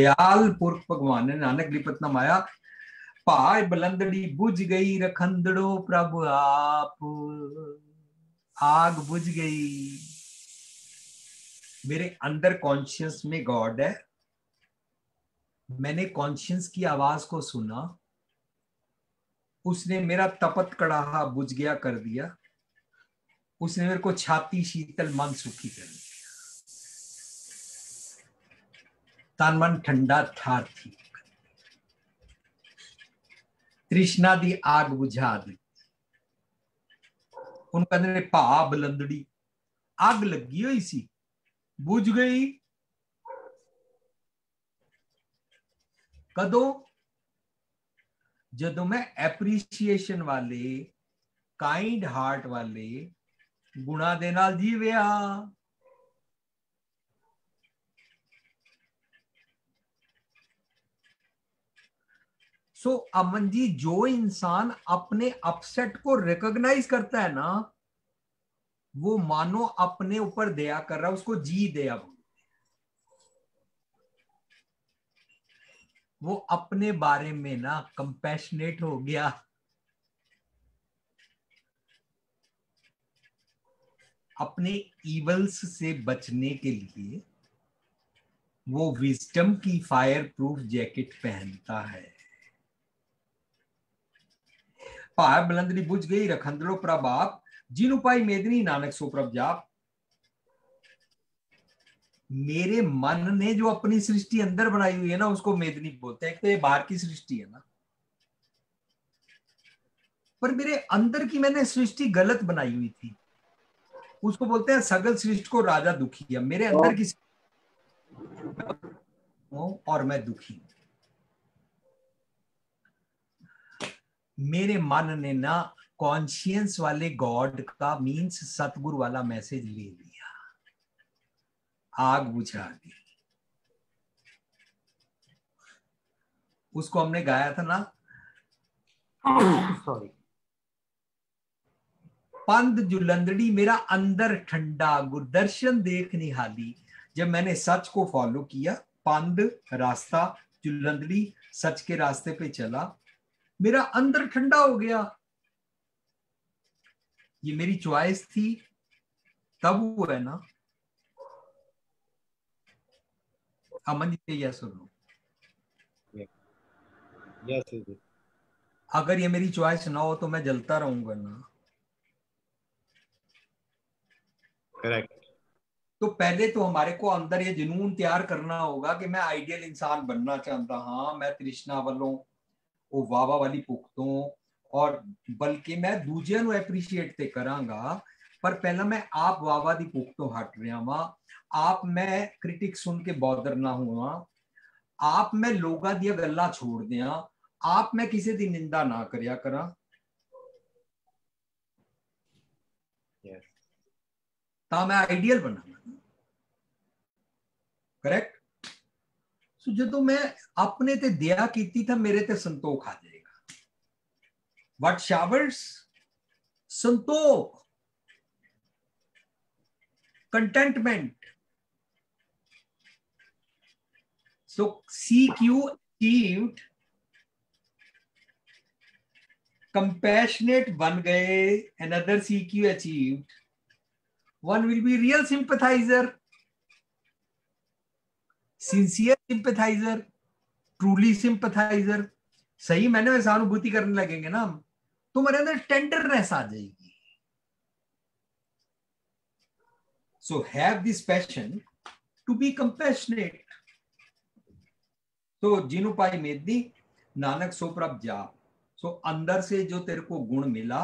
दयाल पुरख भगवान ने नानक लिपत ना माया। पाए बुलंदड़ी बुझ गई रखंदड़ो प्रभु आप। आग बुझ गई, मेरे अंदर कॉन्शियस में गॉड है, मैंने कॉन्शियस की आवाज को सुना, उसने मेरा तपत कड़ाहा बुझ गया कर दिया, उसने मेरे को छाती शीतल मन सुखी कर दिया, तन मन ठंडा थार थी, तृष्णा दी आग बुझा दी। उनका ने पा बलंदड़ी आग लगी हुई सी, बुझ गई कदों, जदों मैं एप्रीशिएशन वाले काइंड हार्ट वाले गुणा दे नाल जीविया। सो अमन जी, जो इंसान अपने अपसेट को रिकॉग्नाइज करता है ना, वो मानो अपने ऊपर दया कर रहा है, उसको जी दया बोलते हैं। वो अपने बारे में ना कंपैशनेट हो गया, अपने इवल्स से बचने के लिए वो विजडम की फायर प्रूफ जैकेट पहनता है। पाए बुलंदरी बुझ गई रखंदलो प्रभाप, जिन उपाय मेदनी नानक सो प्रभ जाप। मेरे मन ने जो अपनी सृष्टि अंदर बनाई हुई है ना, उसको मेदनी बोलते हैं। एक तो ये बाहर की सृष्टि है ना, पर मेरे अंदर की मैंने सृष्टि गलत बनाई हुई थी, उसको बोलते हैं सगल सृष्टि को राजा दुखी है। मेरे अंदर की और मैं दुखी हूं। मेरे मन ने ना कॉन्शियंस वाले गॉड का मीन्स सतगुरु वाला मैसेज ले लिया, आग बुझा दी। उसको हमने गाया था ना, सॉरी, पंद जुलंदड़ी मेरा अंदर ठंडा, गुरदर्शन देख निहाली। जब मैंने सच को फॉलो किया, पंद रास्ता, जुलंदड़ी सच के रास्ते पे चला, मेरा अंदर ठंडा हो गया। ये मेरी चॉइस थी तब हुआ है ना। अमन जी यह सुन लो, अगर ये मेरी चॉइस ना हो तो मैं जलता रहूंगा ना। करेक्ट। तो पहले तो हमारे को अंदर ये जुनून तैयार करना होगा कि मैं आइडियल इंसान बनना चाहता, हाँ मैं तृष्णा वालों ओ वावा वाली पुख्तों और बल्कि मैं दूजे नु एप्रीशिएट ते करांगा, पर पहला मैं आप वावा दी पुख्तों हट रहा वा, आप मैं क्रिटिक सुन के बॉदर ना हुआ, आप मैं लोगा दिया गल्ला छोड़ दिया, आप मैं किसी दी निंदा ना करया करा। ता मैं आइडियल बना। करेक्ट। सो जो मैं अपने ते दया कीती था, मेरे ते संतोख आ जाएगा। वट शावर्स संतोख, contentment. So C Q achieved, compassionate बन गए, another C Q achieved, one will be real sympathizer, sincere sympathizer, truly sympathizer। सही मैंने में सहानुभूति करने लगेंगे ना हम, तो मेरे अंदर टेंडरनेस आ जाएगी। So have this passion to be compassionate। तो जिनु पाई मेदनी नानक सो प्रभ जाप। सो अंदर से जो तेरे को गुण मिला,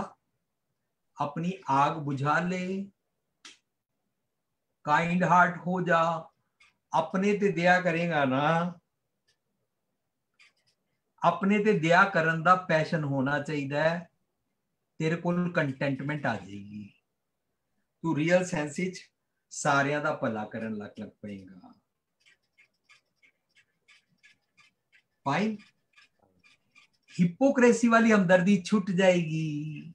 अपनी आग बुझा ले, काइंड हार्ट हो जा, अपने ते दया करेगा ना। अपने ते दया करन दा पैशन होना चाहिए, तेरे को कंटेंटमेंट आ जाएगी, तू रियल सेंस विच सारियां दा भला करन लग पेगा। फाइन। हिपोक्रेसी वाली हमदर्दी छुट जाएगी।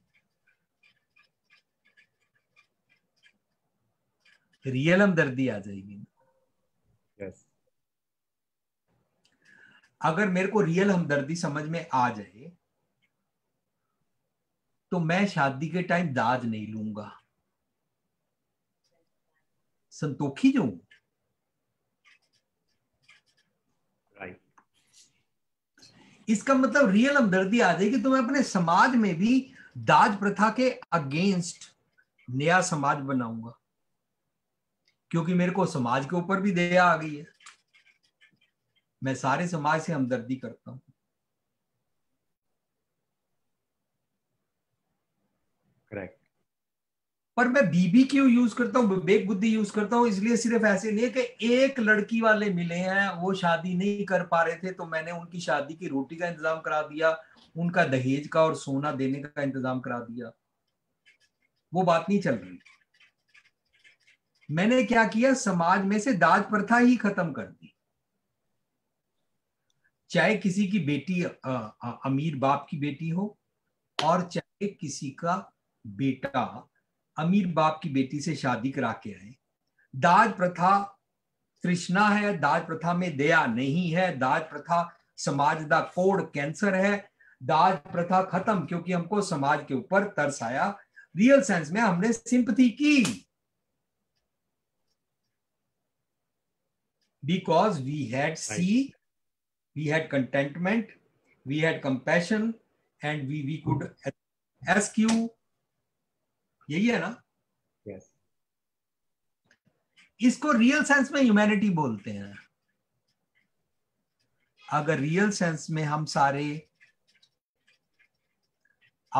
रियल हमदर्दी आ जाएगी। yes। अगर मेरे को रियल हमदर्दी समझ में आ जाए तो मैं शादी के टाइम दाज नहीं लूंगा, संतोखी जो। right। इसका मतलब रियल हमदर्दी आ जाएगी तो मैं अपने समाज में भी दाज प्रथा के अगेंस्ट नया समाज बनाऊंगा, क्योंकि मेरे को समाज के ऊपर भी दया आ गई है। मैं सारे समाज से हमदर्दी करता हूं। करेक्ट। पर मैं बीबी क्यों यूज करता हूं, विवेक बुद्धि यूज करता हूं, इसलिए सिर्फ ऐसे नहीं कि एक लड़की वाले मिले हैं, वो शादी नहीं कर पा रहे थे, तो मैंने उनकी शादी की रोटी का इंतजाम करा दिया, उनका दहेज का और सोना देने का इंतजाम करा दिया। वो बात नहीं चल रही। मैंने क्या किया, समाज में से दाज प्रथा ही खत्म कर दी। चाहे किसी की बेटी अमीर बाप की बेटी हो और चाहे किसी का बेटा अमीर बाप की बेटी से शादी करा के आए, दाज प्रथा तृष्णा है, दाज प्रथा में दया नहीं है, दाज प्रथा समाज का कोड कैंसर है, दाज प्रथा खत्म। क्योंकि हमको समाज के ऊपर तरस आया, रियल सेंस में हमने सिंपैथी की, because we had see, we had contentment, we had compassion and we could rescue। यही है ना। yes। इसको real sense में humanity बोलते हैं। अगर real sense में हम सारे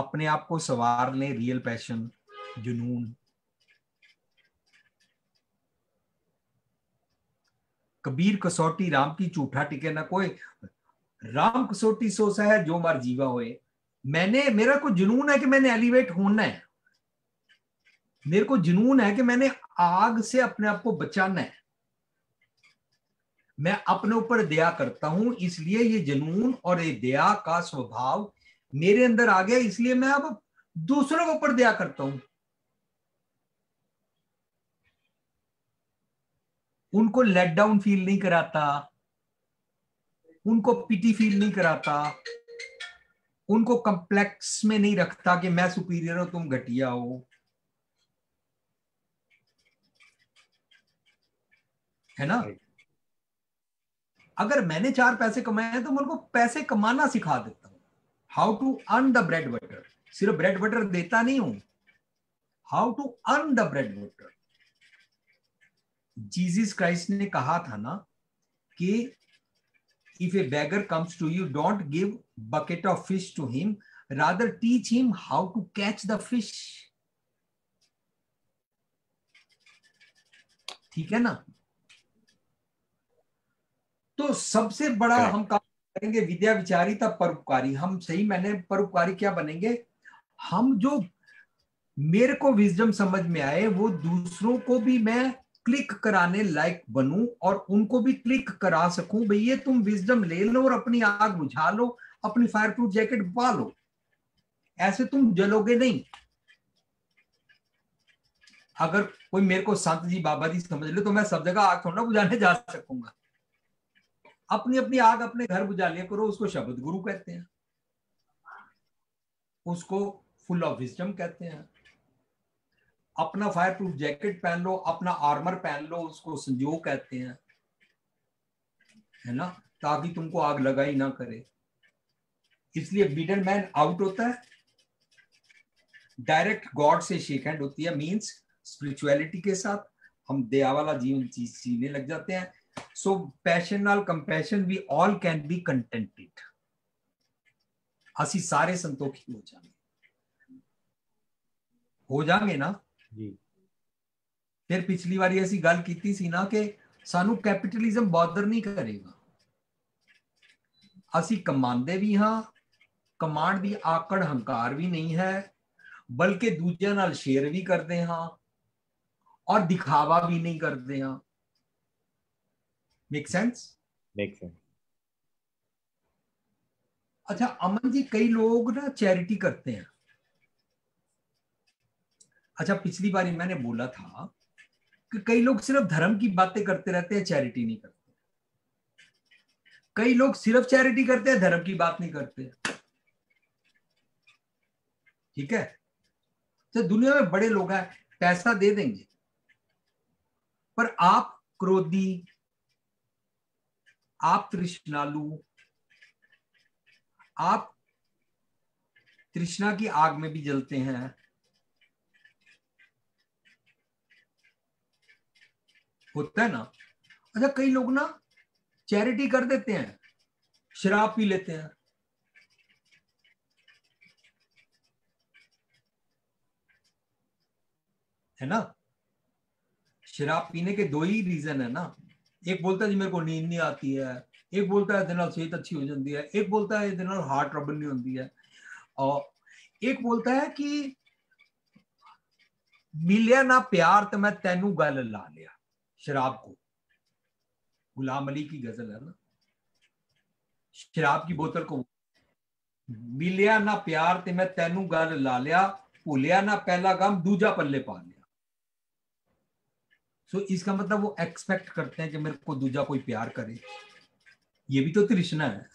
अपने आप को सवार लें, real passion, जुनून। कबीर कसौटी राम की चूठा टिके ना कोई, राम कसौटी सो सा है जो मर जीवा होए। मैंने, मेरा को जुनून है कि मैंने एलिवेट होना है, मेरे को जुनून है कि मैंने आग से अपने आप को बचाना है, मैं अपने ऊपर दया करता हूं, इसलिए ये जुनून और ये दया का स्वभाव मेरे अंदर आ गया, इसलिए मैं अब दूसरों के ऊपर दया करता हूं, उनको लेट डाउन फील नहीं कराता, उनको पिटी फील नहीं कराता, उनको कॉम्प्लेक्स में नहीं रखता कि मैं सुपीरियर हूं तुम घटिया हो, है ना। अगर मैंने 4 पैसे कमाए हैं तो मैं उनको पैसे कमाना सिखा देता हूं, how to earn the bread butter. सिर्फ ब्रेड बटर देता नहीं हूं, how to earn the bread butter. Jesus Christ ने कहा था ना कि if a beggar comes to you don't give bucket of fish to him, rather teach him how to catch the fish, ठीक है ना। तो सबसे बड़ा हम काम करेंगे विद्या विचारिता परोपकारी। हम सही मैंने परोपकारी क्या बनेंगे, हम जो मेरे को विजडम समझ में आए वो दूसरों को भी मैं क्लिक कराने लायक बनूं और उनको भी क्लिक करा सकूं, भैया तुम विजडम ले लो और अपनी आग बुझा लो, अपनी फायर प्रूफ जैकेट पा लो, ऐसे तुम जलोगे नहीं। अगर कोई मेरे को संत जी बाबा जी समझ ले तो मैं सब जगह आग थोड़ा बुझाने जा सकूंगा, अपनी अपनी आग अपने घर बुझा लिया करो। उसको शब्द गुरु कहते हैं, उसको फुल ऑफ विजडम कहते हैं। अपना फायर प्रूफ जैकेट पहन लो, अपना आर्मर पहन लो, उसको संयोग कहते हैं, है ना, ताकि तुमको आग लगाई ना करे। इसलिए मिडल मैन आउट होता है, डायरेक्ट गॉड से शेक हैंड होती है, मींस स्पिरिचुअलिटी के साथ हम दया वाला जीवन जीने लग जाते हैं। So passion and compassion, we all can be contented. असी सारे संतोषी हो जाएंगे ना जी। फिर पिछली बारी ऐसी गल की सी ना कि सानू कैपिटलिज्म बॉदर नहीं करेगा, असी कमांदे भी हाँ, कमांड की आकड़ हंकार भी नहीं है, बल्कि दूजे नाल शेयर भी करते हाँ और दिखावा भी नहीं करते हाँ। Make sense? Make sense. अच्छा अमन जी, कई लोग ना चैरिटी करते हैं। अच्छा पिछली बारी मैंने बोला था कि कई लोग सिर्फ धर्म की बातें करते रहते हैं, चैरिटी नहीं करते। कई लोग सिर्फ चैरिटी करते हैं, धर्म की बात नहीं करते, ठीक है। तो दुनिया में बड़े लोग हैं, पैसा दे देंगे, पर आप क्रोधी, आप तृष्णालु, आप तृष्णा की आग में भी जलते हैं। होता है ना। अच्छा कई लोग ना चैरिटी कर देते हैं, शराब पी लेते हैं, है ना। शराब पीने के 2 ही रीजन है ना, एक बोलता है जी मेरे को नींद नहीं आती है, एक बोलता है दिन सेहत अच्छी हो जाती है, एक बोलता है दिन हार्ट ट्रबल नहीं होती है, और एक बोलता है कि मिलिया ना प्यार तो मैं तेनू गल ला लिया, शराब को। गुलाम अली की गजल है ना, शराब की बोतल को, मिलिया ना प्यार तो मैं तेनू गल ला लिया, भुलिया ना पहला गम दूजा पल्ले पा लिया। So, इसका मतलब वो एक्सपेक्ट करते हैं कि मेरे को दूजा कोई प्यार करे। ये भी तो तृष्णा है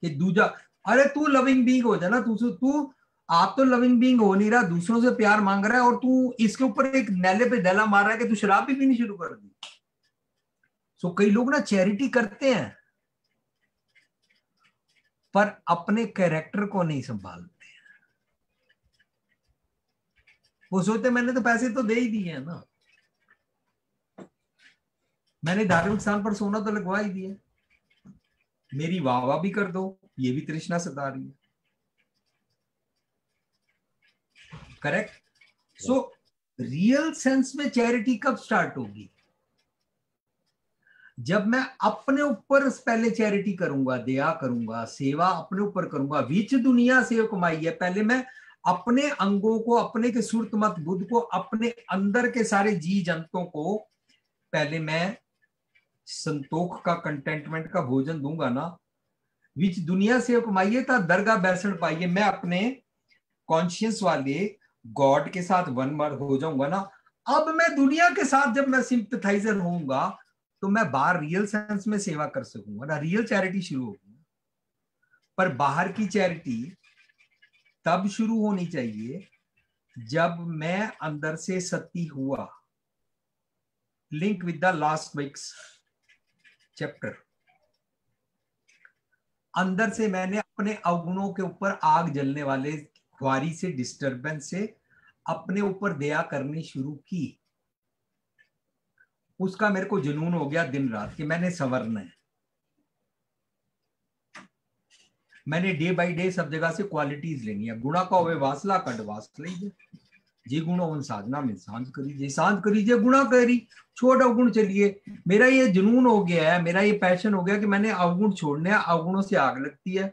कि दूजा, अरे तू लविंग बीइंग हो जाना, तू आप तो लविंग बीइंग हो नहीं रहा, दूसरों से प्यार मांग रहा है और तू इसके ऊपर एक नैले पे ढेला मार रहा है कि तू शराब भी पीनी शुरू कर दी। सो कई लोग ना चैरिटी करते हैं पर अपने कैरेक्टर को नहीं संभालते हैं। वो सोचते मैंने तो पैसे तो दे ही दिए है ना, मैंने धार्मिक स्थान पर सोना तो लगवा ही दिया, मेरी वाह वाह भी कर दो, ये भी तृष्णा सता रही है, करेक्ट। सो रियल सेंस में चैरिटी कब स्टार्ट होगी, जब मैं अपने ऊपर पहले चैरिटी करूंगा, दया करूंगा, सेवा अपने ऊपर करूंगा। विच दुनिया से कमाई है, पहले मैं अपने अंगों को, अपने के सुरतमत बुद्ध को, अपने अंदर के सारे जी जंतुओं को पहले मैं संतोख का, कंटेंटमेंट का भोजन दूंगा ना, विच दुनिया से अपमाइए ता दरगाह बैसण पाइए। मैं अपने कॉन्शियस वाले गॉड के साथ वन मर हो जाऊंगा ना। अब मैं दुनिया के साथ जब मैं सिंपथाइजर होऊंगा तो मैं बाहर रियल सेंस में सेवा कर सकूंगा ना, रियल चैरिटी शुरू होगी। पर बाहर की चैरिटी तब शुरू होनी चाहिए जब मैं अंदर से सती हुआ। Link with the last week's chapter. अंदर से मैंने अपने अवगुणों के ऊपर आग जलने वाले ख्वारी से, डिस्टरबेंस से अपने ऊपर दया करनी शुरू की। उसका मेरे को जुनून हो गया दिन रात कि मैंने संवरना है। मैंने डे बाय डे सब जगह से क्वालिटीज लेनी है। गुणा का वे वासला कट वासला ही जे गुण उन साधना में सांझ करी, सांझ करी जे गुणा करी, छोड़ अवगुण चलिए। मेरा ये जुनून हो गया है, मेरा ये पैशन हो गया कि मैंने अवगुण छोड़ने हैं। अवगुणों से आग लगती है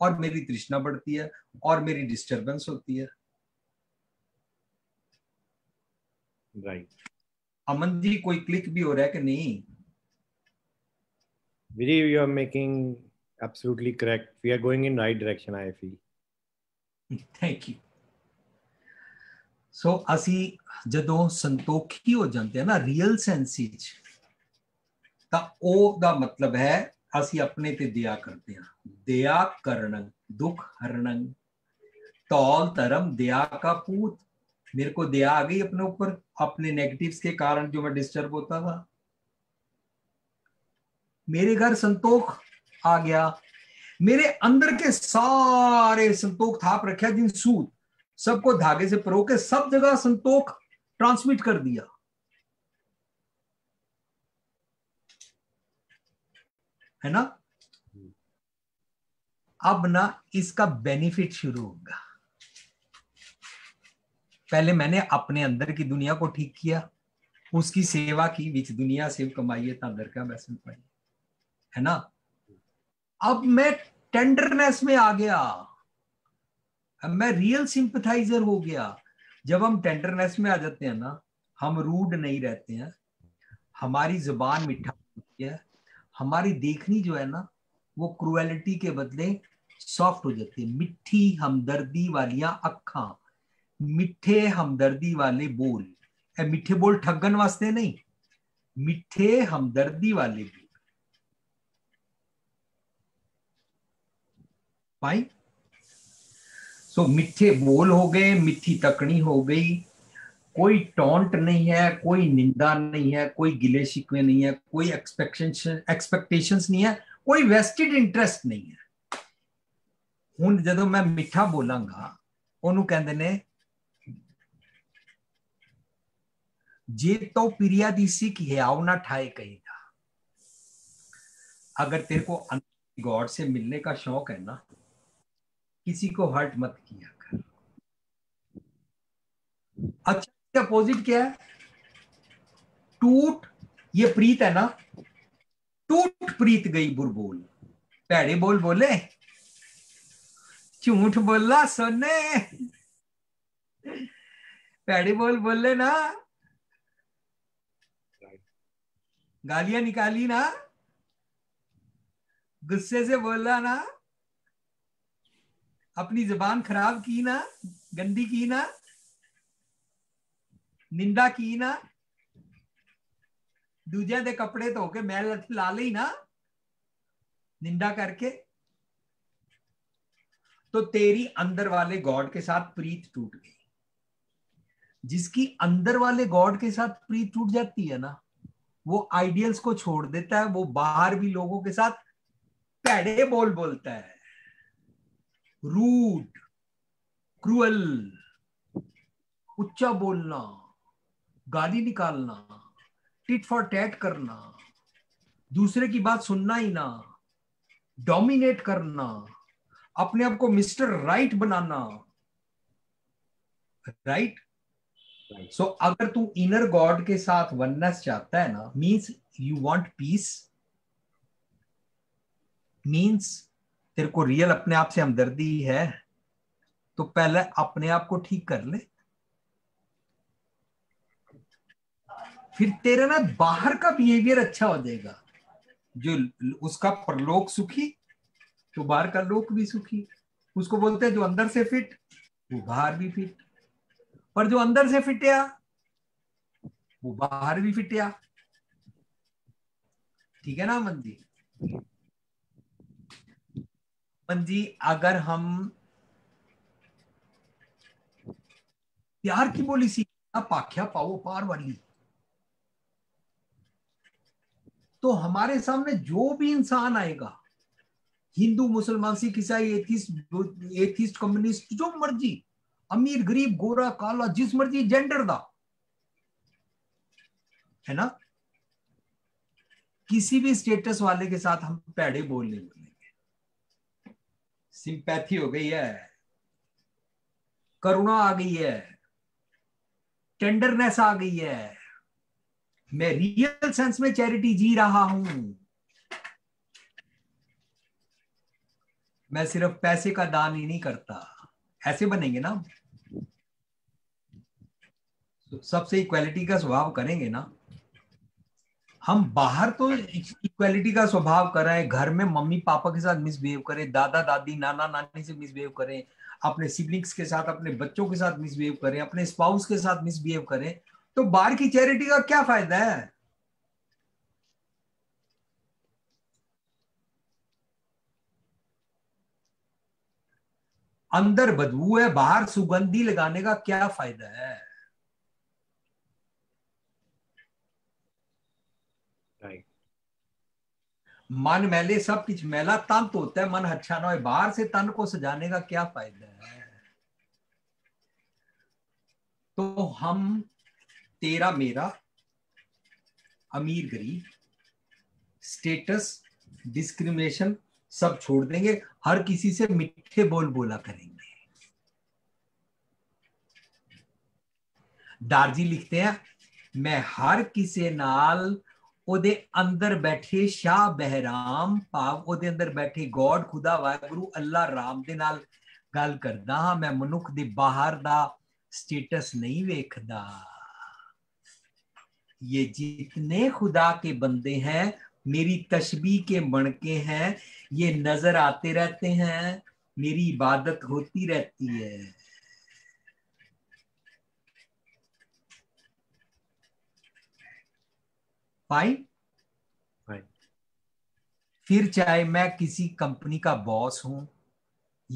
और मेरी तृष्णा बढ़ती है और मेरी डिस्टर्बेंस होती है। राइट अमन जी, कोई क्लिक भी हो रहा है कि नहीं? Vijay, you are making absolutely correct. We are going in right direction, I feel. Thank you. So assi jadon santokhi ho jante hain na, real senses ta o da matlab hai assi apne te daya karte hain. Daya karan dukh haran taul taram daya ka poot। mere ko daya aa gayi apne upar, apne negatives ke karan jo main disturb hota tha। mere ghar santokh आ गया, मेरे अंदर के सारे संतोख थाप रखे जिन सूत सबको धागे से परो के सब जगह संतोख ट्रांसमिट कर दिया। है ना? अब ना इसका बेनिफिट शुरू होगा। पहले मैंने अपने अंदर की दुनिया को ठीक किया, उसकी सेवा की, विच दुनिया से कमाइए तादर का बैसन पाई। है ना? अब मैं टेंडरनेस में आ गया, अब मैं रियल सिंपथाइजर हो गया। जब हम टेंडरनेस में आ जाते हैं ना, हम रूड नहीं रहते हैं, हमारी जुबान मीठा होती है, हमारी देखनी जो है ना वो क्रूएलिटी के बदले सॉफ्ट हो जाती है। मिठी हमदर्दी वालियां अक्खां, मिठे हमदर्दी वाले बोल। मिठे बोल ठगन वास्ते नहीं, मिठे हमदर्दी वाले बोल। So, मिठे बोल हो गए, मिठी तकनी हो गई, कोई टॉन्ट नहीं है, कोई निंदा नहीं है, कोई गिले शिकवे नहीं है, कोई एक्सपेक्टेशंस नहीं है, कोई वेस्टेड इंटरेस्ट नहीं है। हुन जदों मैं मिठा बोलांगा ओनू कहंदे ने जे तो प्रिया दी सिख हिआव ना ठाए कहीदा। अगर तेरे को गॉड से मिलने का शौक है ना, किसी को हर्ट मत किया कर। अच्छा, अपोजिट क्या है? टूट। ये प्रीत है ना, टूट प्रीत गई बुरबोल। पैड़े बोल बोले, झूठ बोला सोने। पैड़े बोल बोले ना, गालियां निकाली ना, गुस्से से बोला ना, अपनी जुबान खराब की ना, गंदी की ना, निंदा की ना, दूजे दे कपड़े धो के मैल ला ली ना, निंदा करके। तो तेरी अंदर वाले गॉड के साथ प्रीत टूट गई। जिसकी अंदर वाले गॉड के साथ प्रीत टूट जाती है ना, वो आइडियल्स को छोड़ देता है, वो बाहर भी लोगों के साथ पैड़े बोल बोलता है, रूड, क्रूअल, उच्चा बोलना, गाली निकालना, टिट फॉर टैट करना, दूसरे की बात सुनना ही ना, डोमिनेट करना, अपने आप को मिस्टर राइट बनाना। राइट? सो अगर तू इनर गॉड के साथ वननेस चाहता है ना, means you want peace, means तेरे को रियल अपने आप से हमदर्दी है, तो पहले अपने आप को ठीक कर ले, फिर तेरा ना बाहर का बिहेवियर अच्छा हो जाएगा। जो उसका परलोक सुखी तो बाहर का लोक भी सुखी, उसको बोलते हैं जो अंदर से फिट वो बाहर भी फिट, पर जो अंदर से फिटिया वो बाहर भी फिटिया। ठीक है ना मंजी? अगर हम प्यार की बोली सीखना पाख्या पाओ पार वाली, तो हमारे सामने जो भी इंसान आएगा, हिंदू मुसलमान सिख ईसाई एथिस्ट कम्युनिस्ट जो मर्जी, अमीर गरीब गोरा काला जिस मर्जी जेंडर दा, है ना, किसी भी स्टेटस वाले के साथ हम पैड़े बोलने लगेंगे। सिंपैथी हो गई है, करुणा आ गई है, टेंडरनेस आ गई है, मैं रियल सेंस में चैरिटी जी रहा हूं, मैं सिर्फ पैसे का दान ही नहीं करता। ऐसे बनेंगे ना, सबसे इक्वालिटी का स्वभाव करेंगे ना हम। बाहर तो इक्वालिटी का स्वभाव कर रहे हैं, घर में मम्मी पापा के साथ मिसबिहेव करें, दादा दादी नाना नानी से मिसबिहेव करें, अपने सिबलिंग्स के साथ अपने बच्चों के साथ मिसबिहेव करें, अपने स्पाउस के साथ मिसबिहेव करें, तो बाहर की चैरिटी का क्या फायदा है? अंदर बदबू है, बाहर सुगंधी लगाने का क्या फायदा है? मन मैले सब कुछ मैला तंत होता है, मन अच्छा ना हो, बाहर से तन को सजाने का क्या फायदा है? तो हम तेरा मेरा अमीर गरीब स्टेटस डिस्क्रिमिनेशन सब छोड़ देंगे, हर किसी से मीठे बोल बोला करेंगे। दारजी लिखते हैं, मैं हर किसी नाल ओदे अंदर बैठे शाह बहराम भाव ओदे अंदर बैठे गॉड खुदा वाहगुरु अल्लाह राम दे नाल गल करदा हां। मैं मनुख दे बाहर दा स्टेटस नहीं वेखदा। ये जितने खुदा के बंदे हैं मेरी तस्बीह के मणके हैं, ये नजर आते रहते हैं, मेरी इबादत होती रहती है। फाइन। फिर चाहे मैं किसी कंपनी का बॉस हूं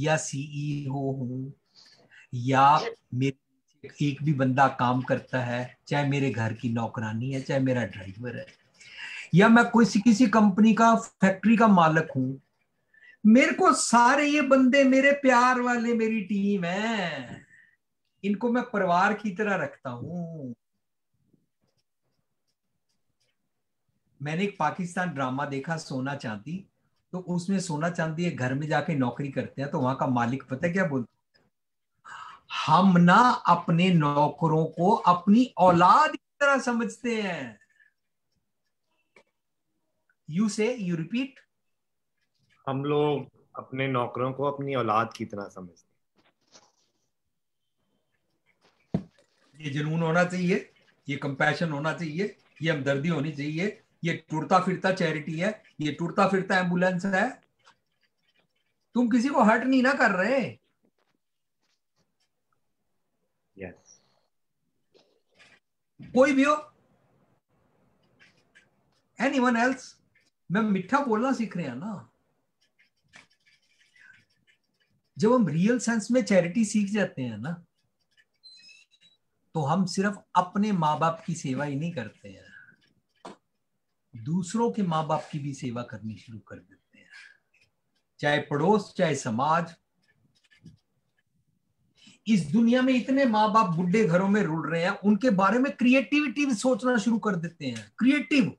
या सीईओ हूं या मेरे एक भी बंदा काम करता है, चाहे मेरे घर की नौकरानी है, चाहे मेरा ड्राइवर है, या मैं कोई किसी कंपनी का फैक्ट्री का मालिक हूं, मेरे को सारे ये बंदे मेरे प्यार वाले, मेरी टीम है, इनको मैं परिवार की तरह रखता हूं। मैंने एक पाकिस्तान ड्रामा देखा सोना चांदी, तो उसमें सोना चांदी एक घर में जाके नौकरी करते हैं, तो वहां का मालिक पता है क्या बोलता है? हम ना अपने नौकरों को अपनी औलाद की तरह समझते हैं। You say, you repeat. हम लोग अपने नौकरों को अपनी औलाद की तरह समझते हैं। ये जुनून होना चाहिए, ये कंपैशन होना चाहिए, ये हमदर्दी होनी चाहिए, ये टूटता फिरता चैरिटी है, ये टूटता फिरता एम्बुलेंस है। तुम किसी को हर्ट नहीं ना कर रहे। Yes. कोई भी हो, anyone else, मैं मिठ्ठा बोलना सीख रहे हैं ना। जब हम रियल सेंस में चैरिटी सीख जाते हैं ना, तो हम सिर्फ अपने माँ बाप की सेवा ही नहीं करते हैं, दूसरों के माँ बाप की भी सेवा करनी शुरू कर देते हैं, चाहे पड़ोस चाहे समाज। इस दुनिया में इतने माँ बाप बुढ़े घरों में रुल रहे हैं, उनके बारे में क्रिएटिविटी भी सोचना शुरू कर देते हैं, क्रिएटिव,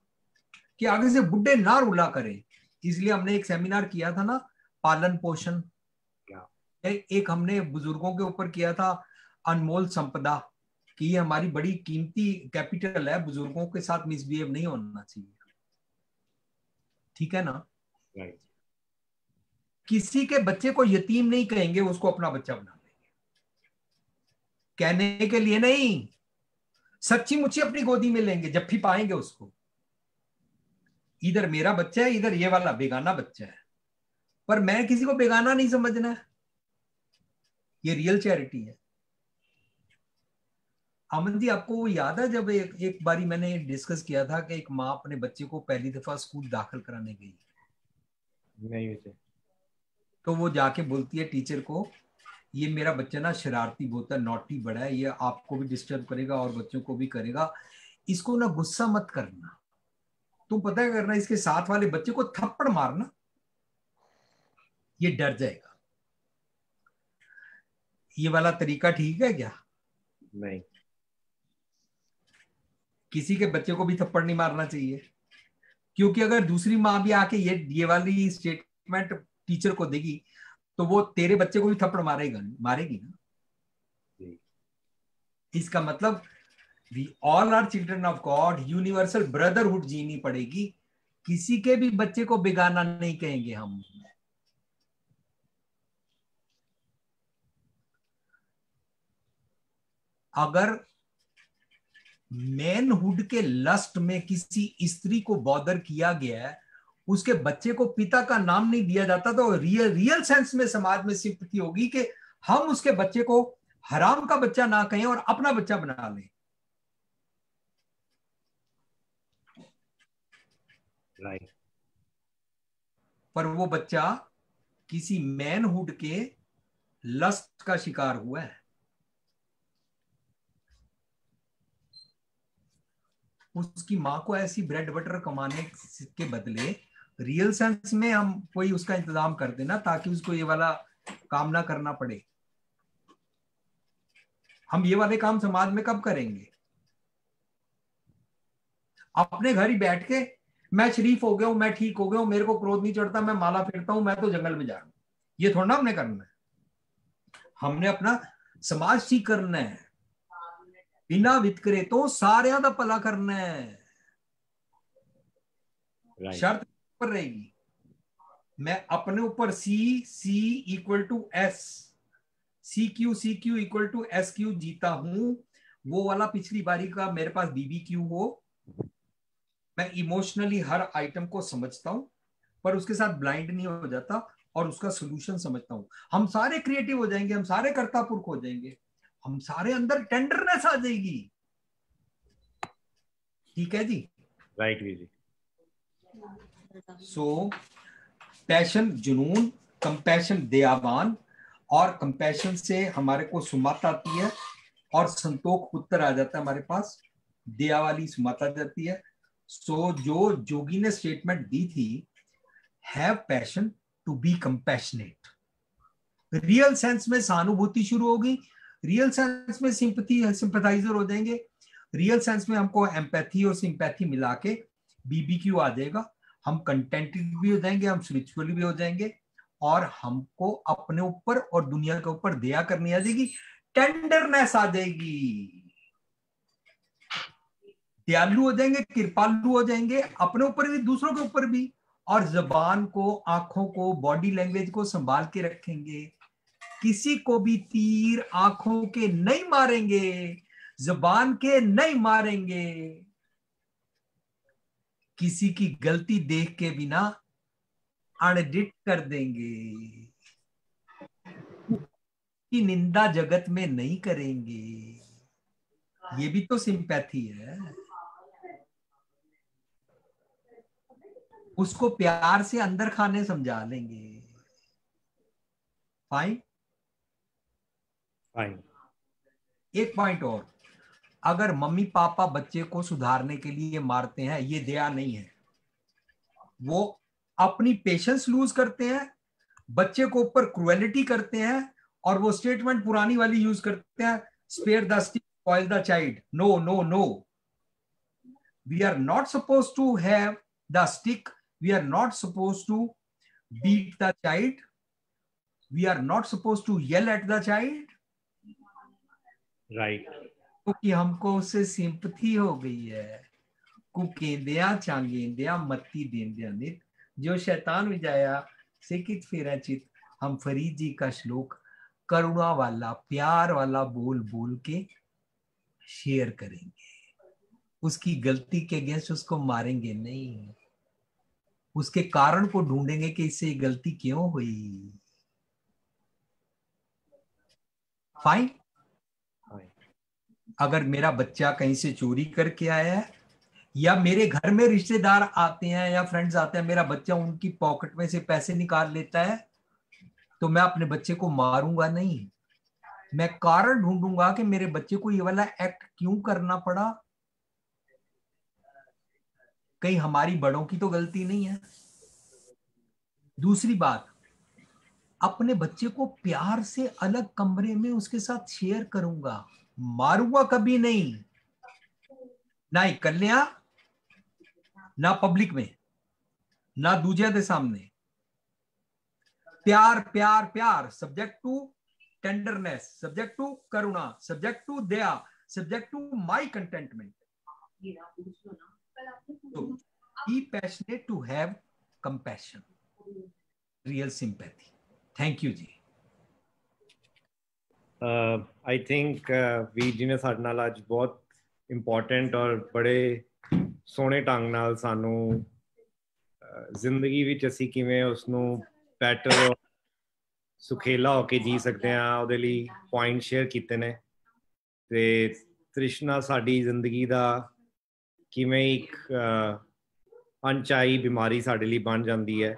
कि आगे से बुड्ढे ना रुला करें। इसलिए हमने एक सेमिनार किया था ना, पालन पोषण, एक हमने बुजुर्गों के ऊपर किया था, अनमोल संपदा, कि ये हमारी बड़ी कीमती कैपिटल है, बुजुर्गों के साथ मिसबिहेव नहीं होना चाहिए। ठीक है ना? किसी के बच्चे को यतीम नहीं कहेंगे, उसको अपना बच्चा बना लेंगे, कहने के लिए नहीं, सच्ची मुच्ची अपनी गोदी में लेंगे, जब भी पाएंगे उसको। इधर मेरा बच्चा है, इधर ये वाला बेगाना बच्चा है, पर मैं किसी को बेगाना नहीं समझना है। ये रियल चैरिटी है। अमन जी, आपको वो याद है जब एक बारी मैंने डिस्कस किया था कि एक माँ अपने बच्चे को पहली दफा स्कूल दाखिल कराने गई, नहीं तो वो जाके बोलती है टीचर को, ये मेरा बच्चा ना शरारती बहुत है, नॉटी बड़ा है, ये आपको भी डिस्टर्ब करेगा और बच्चों को भी करेगा, इसको ना गुस्सा मत करना, तुम पता क्या करना, इसके साथ वाले बच्चे को थप्पड़ मारना, ये डर जाएगा। ये वाला तरीका ठीक है क्या? नहीं, किसी के बच्चे को भी थप्पड़ नहीं मारना चाहिए, क्योंकि अगर दूसरी माँ भी आके ये वाली स्टेटमेंट टीचर को देगी तो वो तेरे बच्चे को भी थप्पड़ मारेगी ना। इसका मतलब we all are children of God, universal brotherhood जीनी पड़ेगी, किसी के भी बच्चे को बिगाड़ना नहीं कहेंगे हम। अगर मैनहुड के लस्ट में किसी स्त्री को बॉदर किया गया है, उसके बच्चे को पिता का नाम नहीं दिया जाता, तो रियल सेंस में समाज में सिंपैथी होगी कि हम उसके बच्चे को हराम का बच्चा ना कहें और अपना बच्चा बना लें। राइट, पर वो बच्चा किसी मैनहुड के लस्ट का शिकार हुआ है, उसकी माँ को ऐसी ब्रेड बटर कमाने के बदले रियल सेंस में हम कोई उसका इंतजाम कर देना ताकि उसको ये वाला काम ना करना पड़े। हम ये वाले काम समाज में कब करेंगे? अपने घर ही बैठ के मैं शरीफ हो गया हूं, मैं ठीक हो गया हूं, मेरे को क्रोध नहीं चढ़ता, मैं माला फेरता हूं, मैं तो जंगल में जा रहा हूं, ये थोड़ा ना हमने करना है। हमने अपना समाज ठीक करना है, बिना वितकरे तो सारे का भला करना है। शर्त पर रहेगी, मैं अपने ऊपर C equal to S, CQ equal to SQ जीता हूं, वो वाला पिछली बारी का मेरे पास BBQ हो, मैं इमोशनली हर आइटम को समझता हूं पर उसके साथ ब्लाइंड नहीं हो जाता और उसका सोल्यूशन समझता हूं। हम सारे क्रिएटिव हो जाएंगे, हम सारे कर्ता पुरख हो जाएंगे, हम सारे अंदर टेंडरनेस आ जाएगी। ठीक है जी, राइट जी। सो पैशन, जुनून, कंपैशन, दयावान, और कंपैशन से हमारे को सुमात आती है और संतोख उत्तर आ जाता है हमारे पास, दया वाली सुमात आ जाती है। सो जो जोगी ने स्टेटमेंट दी थी, have passion to be compassionate, real sense में सहानुभूति शुरू होगी, रियल सेंस में सिंपथाइजर हो जाएंगे, रियल सेंस में हमको एम्पैथी और सिंपैथी मिला के बीबीक्यू आ जाएगा, हम कंटेंटेड भी हो जाएंगे, हम स्पिरिचुअली भी हो जाएंगे, और हमको अपने ऊपर और दुनिया के ऊपर दया करनी आ जाएगी, टेंडरनेस आ जाएगी, दयालु हो जाएंगे, कृपालु हो जाएंगे, अपने ऊपर भी दूसरों के ऊपर भी, और जबान को, आंखों को, बॉडी लैंग्वेज को संभाल के रखेंगे, किसी को भी तीर आंखों के नहीं मारेंगे, जुबान के नहीं मारेंगे, किसी की गलती देख के बिना अनडिट कर देंगे, की निंदा जगत में नहीं करेंगे, ये भी तो सिंपैथी है। उसको प्यार से अंदर खाने समझा लेंगे। फाइन। एक पॉइंट और, अगर मम्मी पापा बच्चे को सुधारने के लिए मारते हैं, ये दया नहीं है, वो अपनी पेशेंस लूज करते हैं, बच्चे को ऊपर क्रुएलिटी करते हैं, और वो स्टेटमेंट पुरानी वाली यूज करते हैं, spare the spoil the child. No no no, we are not suppose to have the stick, we are not suppose to beat the child, we are not suppose to yell at the child. Right, क्योंकि हमको उससे sympathy हो गई है। कुकेंदिया चांगेंदिया मत्ती देंदिया नित, जो शैतान विजाया सिकित फेरा चित, हम फरीद जी का श्लोक करुणा वाला, प्यार वाला बोल बोल के शेयर करेंगे, उसकी गलती के अगेंस्ट उसको मारेंगे नहीं। उसके कारण को ढूंढेंगे कि इससे गलती क्यों हुई। फाइन। अगर मेरा बच्चा कहीं से चोरी करके आया है या मेरे घर में रिश्तेदार आते हैं या फ्रेंड्स आते हैं, मेरा बच्चा उनकी पॉकेट में से पैसे निकाल लेता है, तो मैं अपने बच्चे को मारूंगा नहीं। मैं कारण ढूंढूंगा कि मेरे बच्चे को ये वाला एक्ट क्यों करना पड़ा। कहीं हमारी बड़ों की तो गलती नहीं है। दूसरी बात, अपने बच्चे को प्यार से अलग कमरे में उसके साथ शेयर करूंगा, मारूंगा कभी नहीं, ना इकल्लिया, ना पब्लिक में, ना दूजे के सामने। प्यार प्यार प्यार, subject to tenderness, subject to करुणा, सब्जेक्ट टू दया, subject to my contentment. So, be passionate to have compassion, real sympathy. Thank you, ji. I think Veer ji ने साढ़े नाल आज बहुत इंपॉर्टेंट और बड़े सोने ढंग नाल सानू जिंदगी विच असीं किवें उसनूं बेटर सुखेला होके जी सकते हैं उहदे लई पॉइंट शेयर कीते ने। ते तृष्णा साडी जिंदगी दा किवें एक अनचाही बीमारी साढ़े लिए बन जाती है,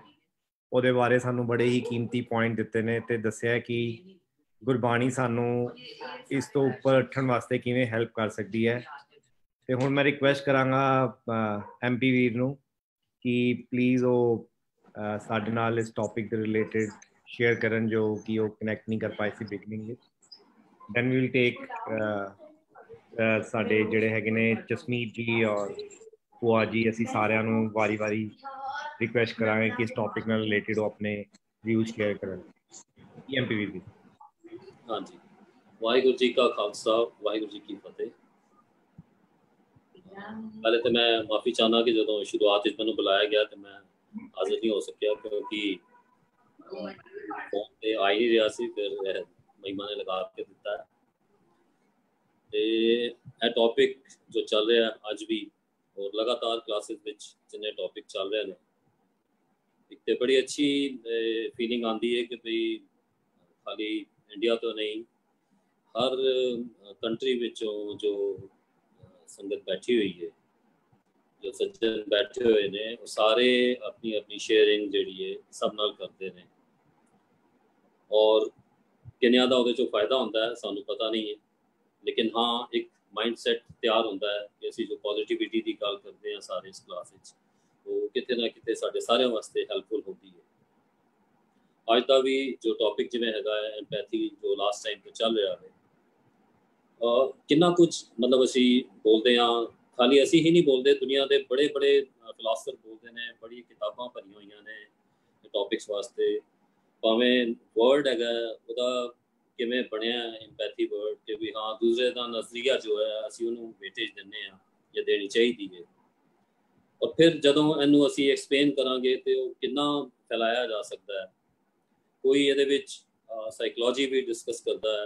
उहदे बारे सानू बड़े ही कीमती पॉइंट दिते ने ते दस्या कि गुरबाणी सानू इस तो उपर उठन वास्ते किवें हैल्प कर सकती है। तो हुण मैं रिक्वेस्ट करांगा एम पी वीर नू कि प्लीज़ वो साडे नाल इस टॉपिक दे रिलेटिड शेयर करन जो कि वो कनैक्ट नहीं कर पाए सी बिगनिंग विच। दैन वी विल टेक साडे जिहड़े हैगे ने जसमीत जी और भुआ जी, असीं सारिआं नू वारी वारी रिक्वेस्ट करांगे कि इस टॉपिक नाल रिलेटिड वो अपने व्यूज शेयर करन। एम पी वीर जी। हाँ जी, वाहेगुरु जी का खालसा, वाहेगुरु जी की फतेह। पहले तो मैं माफ़ी चाहना कि जो शुरुआत इस मैं बुलाया गया तो मैं हाजिर नहीं हो सकिया क्योंकि फोन पर आ ही नहीं रहा सी, फिर महिमा ने लगा के दिता है। यह टॉपिक जो चल रहा है अज भी और लगातार क्लासिज में जिन्हें टॉपिक चल रहे हैं, एक तो बड़ी अच्छी फीलिंग आती है कि भाई खाली इंडिया तो नहीं, हर कंट्री विचों जो संगत बैठी हुई है, जो सज्जन बैठे हुए ने, सारे अपनी अपनी शेयरिंग जिहड़ी है सब नाल करते हैं और किन्नियां दा उहदे चों फायदा होंदा है सानू पता नहीं है। लेकिन हाँ, एक माइंडसैट तैयार होंदा है कि असीं जो पॉजिटिविटी की गल करते हैं सारे इस क्लास विच, वो किते ना किते साडे सारे वास्ते हेल्पफुल होंदी है। अज का भी जो टॉपिक जिमें हैगा एम्पैथी जो लास्ट टाइम तो चल रहा है, कितना कुछ मतलब असी बोलते हाँ, खाली असी ही नहीं बोलते, दुनिया के बड़े बड़े फिलासफर बोलते हैं, बड़ी किताबां भरी हुई ने टॉपिक्स वास्ते। भावें वर्ड हैगा उहदा किवें बनिया एम्पैथी वर्ड कि भी हाँ दूसरे का नज़रिया जो है असी उहनूं वेटेज दिंदे हां जां देनी चाहिदी है, और फिर जदों इहनूं असी एक्सप्लेन करांगे तो कितना फैलाया जा सकता है। कोई ये साइकोलॉजी भी डिस्कस करता है,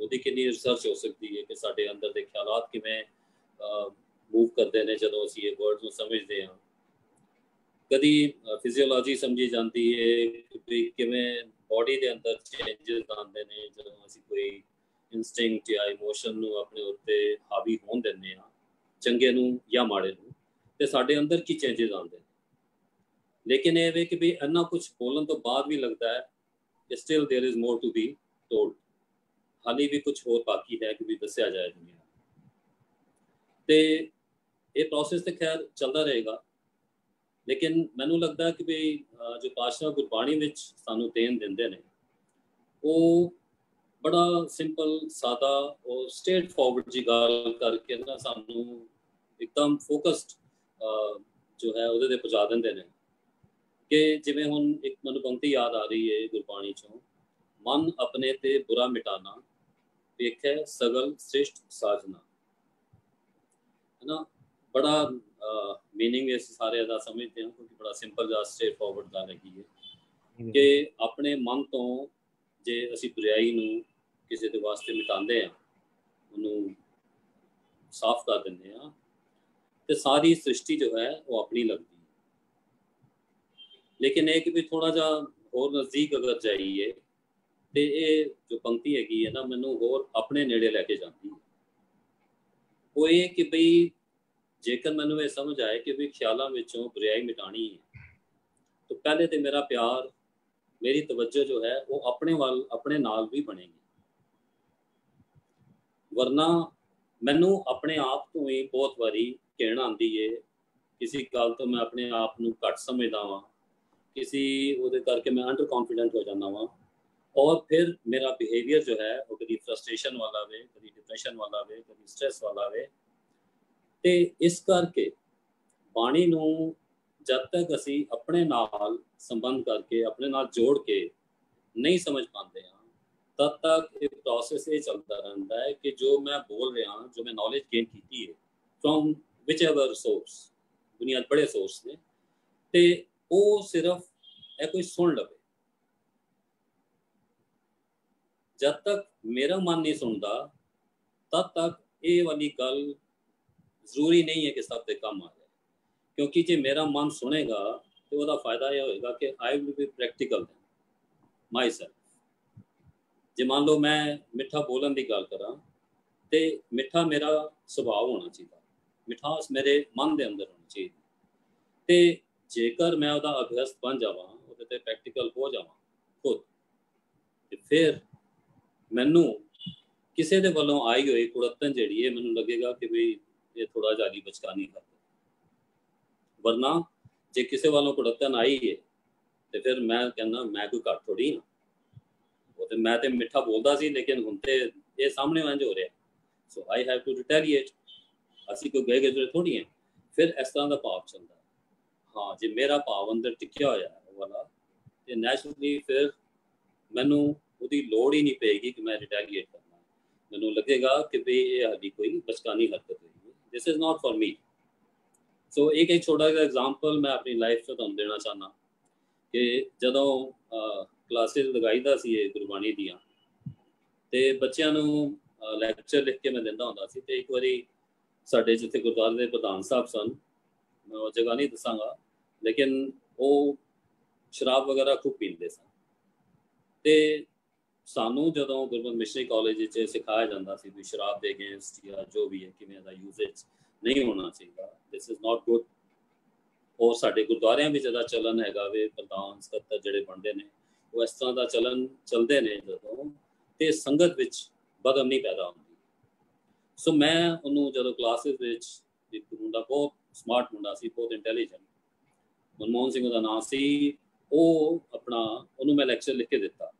वो कि रिसर्च हो सकती है कि साढ़े अंदर के ख्याल किमें मूव करते हैं जो असी ये वर्ड को समझते हाँ। कभी फिजियोलॉजी समझी जाती है किमें बॉडी के अंदर चेंजेस आते हैं जो असी कोई इंस्टिंक्ट या इमोशन अपने उत्ते हावी होने देने हाँ, चंगे नू या माड़े नू, ते साढ़े अंदर की चेंजेस आते हैं। लेकिन यह वे कि भी इन्ना कुछ बोलन तो बाद भी लगता है still there is more to be told, हाली भी कुछ होर बाकी है कि भी दस्या जाए दुनिया। तो ये प्रोसेस तो खैर चलता रहेगा, लेकिन मैनू लगता कि भी जो पातशाह गुरबाणी में सानू देन देंदे ने वो बड़ा सिंपल सादा और स्ट्रेट फॉरवर्ड जी गल करके ना सानू एकदम फोकस्ड जो है उहदे ते पहुँचा देंदे ने कि जिमें हुण एक मैनूं पंक्ति याद आ रही है गुरबाणी चों, मन अपने ते बुरा मिटाना वेखै सगल श्रेष्ठ साजना, है ना। बड़ा मीनिंग इस सारे का समझते हैं क्योंकि बड़ा सिंपल जा स्ट्रेट फॉरवर्ड गल हैगी है कि अपने मन तो जे असी बुराई नूं किसी दे वास्ते मिटांदे हां, उहनूं साफ कर दिंदे हां, ते सारी सृष्टि जो है वो अपनी लगती। लेकिन एक भी थोड़ा जा और नजदीक अगर जाइए तो ये जो पंक्ति हैगी है ना मैनू होर अपने नेड़े लैके जाती है। वो ये कि बई जेकर मैनू ये समझ आए कि भी ख्यालों विचों बुराई मिटानी है तो पहले तो मेरा प्यार मेरी तवज्जो जो है वो अपने वाल अपने नाल भी बनेगी, वरना मैनू अपने आप तो ही बहुत बारी कहना आती है किसी गल तो मैं अपने आप को घट समझदा वां, किसी उहदे करके मैं अंडर कॉन्फिडेंट हो जाता वां और फिर मेरा बिहेवियर जो है वो कभी फ्रस्ट्रेशन वाला वे, कभी डिप्रेशन वाला वे, कभी स्ट्रेस वाला वे। तो इस करके बाणी नू जब तक असी अपने नाल संबंध करके अपने नाल जोड़ के नहीं समझ पाते हैं तब तक एक प्रोसेस ये चलता रहता है कि जो मैं बोल रहा हाँ जो मैं नॉलेज गेन की है फ्रॉम विच एवर सोर्स दुनिया बड़े सोर्स ने तो वो सिर्फ ए कोई सुन लवे। जब तक मेरा मन नहीं सुनता तब तक ये वाली गल जरूरी नहीं है कि सब के काम आ जाए, क्योंकि जो मेरा मन सुनेगा तो वह फायदा यह होगा कि I will be practical myself. जे मान लो मैं मिठा बोलन की गल करा तो मिठा मेरा सुभाव होना चाहिए, मिठास मेरे मन के अंदर होनी चाहिए। तो जेकर मैं वह अभ्यस्त बन जावा वो प्रैक्टिकल हो जावा खुद तो फिर मैनू किसी के वालों आई हुई कुड़तन जी है मैं लगेगा कि भी ये थोड़ा जाली बचकानी कर, वरना जे किसी वालों कुड़तन आई है तो फिर मैं कहना मैं कोई घट थोड़ी हाँ, वो तो मैं तो मिठा बोलता सी लेकिन हम तो ये सामने इंज हो रहा सो आई हैव टू रिटेलीएट असी कोई गए गए थोड़ी हैं। फिर इस तरह का भाव चलता है। हाँ जे मेरा भाव अंदर टिकया होया वाला तो नैचुरली फिर मैनू उसकी लोड़ ही नहीं पेगी कि मैं रिटेलीएट करना, मैनू लगेगा कि भाई ये हमारी कोई बचकानी हरकत होगी, this is not for me. So एक एक छोटा सा एग्जाम्पल मैं अपनी लाइफ से तुहानू देना चाहना कि जदों क्लासिज लगाईदा सी गुरबाणी दियां ते बच्चियां नू लैक्चर लिख के मैं दिंदा हुंदा सी ते एक वारी साडे जिथे गुरुद्वारे दे प्रधान साहब सन मैं वो जगह नहीं दसांगा लेकिन वो शराब वगैरह खूब पींदे सन ते सानू जदों गुरमत मिशनरी कॉलेज च सिखाया जांदा सी कि शराब दे अगेंस्ट या जो भी है किवें दा यूसेज नहीं होना चाहिए, दिस इज़ नॉट गुड। और साडे गुरुद्वारियां भी जदा चलन हैगा वे प्रधान सकत्तर जिहड़े बनदे ने वो इस तरह का चलन चलते हैं जो तो संगत विच बदअमनी पैदा होती। सो मैं उन्होंने जो क्लासिज एक मुंडा बहुत स्मार्ट मुंडा सी बहुत इंटैलीजेंट मनमोहन सिंह का नाम सी वो अपना उन्होंने मैं लैक्चर लिख के दिता,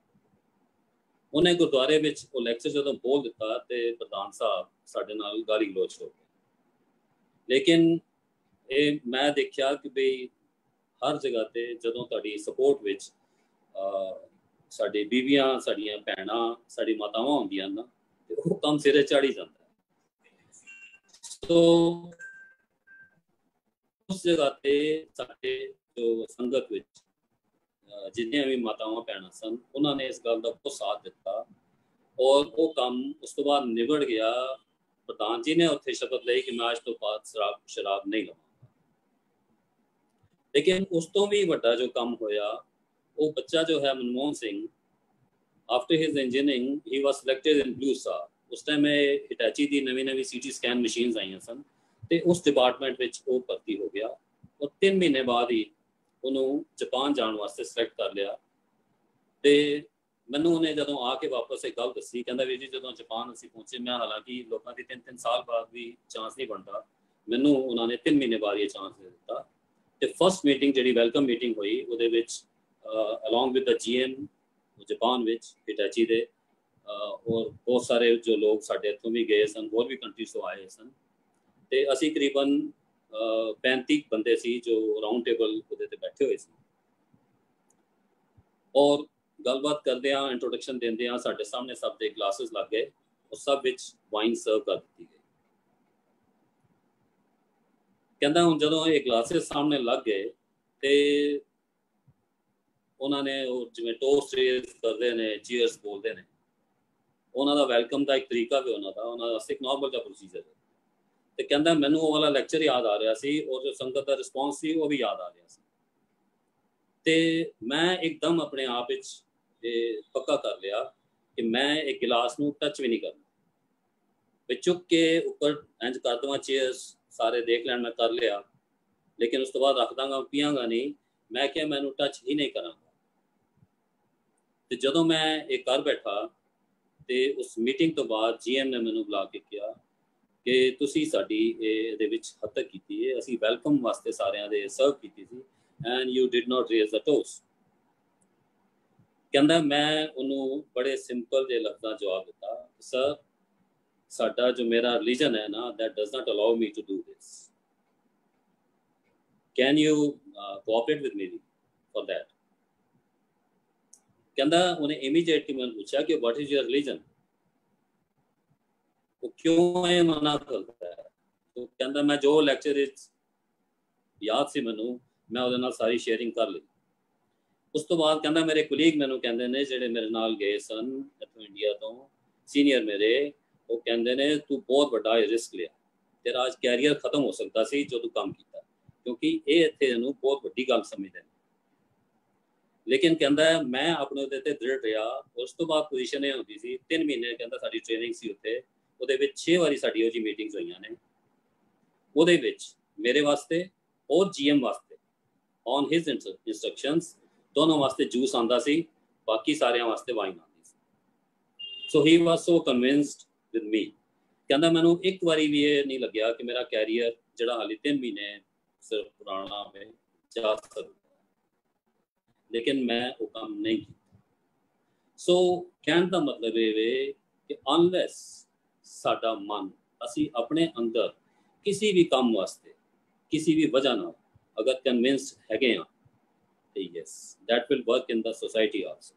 उन्हें गुरुद्वारे में वो लैक्चर जो बोल दिता तो प्रधान साहब साढ़े नाल गाली गलोच हो गए। लेकिन ये मैं देखा कि बई हर जगह पर जदों तुहाडी सपोर्ट विच साडी बीवियां साडियां भैणां साडी मातावां होंदियां ना वो काम सिरे चढ़ी जाता है। तो उस जगह ते साडे जो संगत विच जिन्नियां भी मातावां भैणां सन उन्हां ने इस गल दा बहुत साथ दिता और वो काम उस तो बाद निबड़ गया। प्रधान जी ने उत्थे शपथ लई कि मैं आज तो बाद शराब नहीं लवांगा। लेकिन उस तो भी वड्डा जो काम होया वो बच्चा जो है Manmohan Singh after his engineering he was selected in Blue Star. उस टाइम हिटाची की नवी नवी सीटी स्कैन मशीनस आई सन तो उस डिपार्टमेंट में वो भर्ती हो गया और 3 महीने बाद ही उन्होंने जापान जाने वास्ते सिलेक्ट कर लिया। तो मैनू उन्हें जदों आके वापस एक गल दसी कहता वीर जी जदों जापान असीं पहुंचे मैं हालांकि लोगों की 3-3 साल बाद भी चांस नहीं बनता मैनू उन्होंने 3 महीने बाद ये चांस दे दिता। तो फस्ट मीटिंग जी वैलकम मीटिंग हुई वो along with the GM Japan विच हिटाची दे और बहुत सारे जो लोग साढ़े इतों भी गए सन होर भी कंट्रीज तो आए सन तो असी करीबन 35 बंदे सी जो राउंड टेबल उहदे ते बैठे हुए सन और गलबात करदियां इंट्रोडक्शन देंदियां साढ़े सामने सब दे ग्लासेस लग गए और सब विच वाइन सर्व कर दित्ती गई। कहंदा हुण जदों ये ग्लासेस सामने लग गए तो उन्होंने जिमें टोस्ट रेज करते हैं चीयरस बोलते हैं उन्होंने वैलकम का एक तरीका भी उन्होंने नॉर्मल का प्रोसीजर है। तो कहता मैनू वो वाला लैक्चर याद आ रहा सी और जो संगत का रिस्पॉन्स सी वो भी याद आ रहा सी। तो मैं एकदम अपने आप पक्का कर लिया कि मैं एक गिलास में टच भी नहीं करना, वे चुक के उपर इंज कर देव चेयर्स सारे देख लैन, मैं कर लिया लेकिन उस तो बाद रख दाँगा पीआँगा नहीं, मैं क्या मैं टच ही नहीं कराँगा। तो जदों मैं एक कर बैठा तो उस मीटिंग तो बाद जी एम ने मैनू बुला के कहा कि तुसी साडी हदक कीती है, असी वैलकम वास्ते सारियां दे सर्व कीती सी and you did not raise the toast. कहंदा मैं उन्होंने बड़े सिंपल जे लफ्जां जवाब दिता, सर साडा जो मेरा रिलीजन है ना that does not allow me to do this, can you cooperate with me for that. कहंदा उन्हें इमीडिएटली मैंने पूछा कि व्हाट इज योर रिलीजन, वो क्यों ये मना करता है। तो कहंदा मैं जो लैक्चर याद से मैनू मैं उहदे नाल सारी शेयरिंग कर ली। उस तो बाद कहंदा मेरे कुलीग मैनू कहंदे ने जिहड़े मेरे नाल गए सन इत्थों इंडिया तो सीनियर मेरे, वो कहंदे ने तू बहुत बड़ा रिस्क लिया, तेरा आज कैरियर खत्म हो सकता सी जो तू काम किया, क्योंकि ये इत्थे इहनूं बहुत वड्डी गल समझदे ने। लेकिन कहंदा मैं अपने उहदे ते दृढ़ रहा। उस तो बाद पोजीशन ये हुंदी सी 3 महीने कहंदा साडी ट्रेनिंग सी उत्थे, ਉਹਦੇ ਵਿੱਚ 6 ਵਾਰੀ ਸਾਡੀ ਉਹ ਜੀ ਮੀਟਿੰਗਸ ਹੋਈਆਂ ਨੇ, ਉਹਦੇ ਵਿੱਚ ਮੇਰੇ ਵਾਸਤੇ ਔਰ ਜੀਐਮ ਵਾਸਤੇ ਔਨ ਹਿਸ ਇਨਸਟਰਕਸ਼ਨਸ ਦੋਨੋਂ ਵਾਸਤੇ ਜੂਸ ਆਉਂਦਾ ਸੀ, ਬਾਕੀ ਸਾਰਿਆਂ ਵਾਸਤੇ ਵਾਈਨ ਆਉਂਦੀ ਸੀ। ਸੋ ਹੀ ਵਾਸ ਸੋ ਕਨਵਿੰਸਡ ਵਿਦ ਮੀ। ਕਹਿੰਦਾ ਮੈਨੂੰ ਇੱਕ ਵਾਰੀ ਵੀ ਇਹ ਨਹੀਂ ਲੱਗਿਆ ਕਿ ਮੇਰਾ ਕੈਰੀਅਰ ਜਿਹੜਾ ਹਾਲੇ 3 ਮਹੀਨੇ ਸਿਰਫ ਪੁਰਾਣਾ ਹੈ ਜਾ ਸਕਦਾ, ਲੇਕਿਨ ਮੈਂ ਉਹ ਕੰਮ ਨਹੀਂ ਕੀਤਾ। ਸੋ ਕਹਿਣ ਦਾ ਮਤਲਬ ਇਹ ਵੇ ਕਿ ਅਨਲੈਸ साडा मन असी अपने अंदर किसी भी काम वास्ते किसी भी वजह ना अगर कन्विंसड है तो yes that will work in the society also.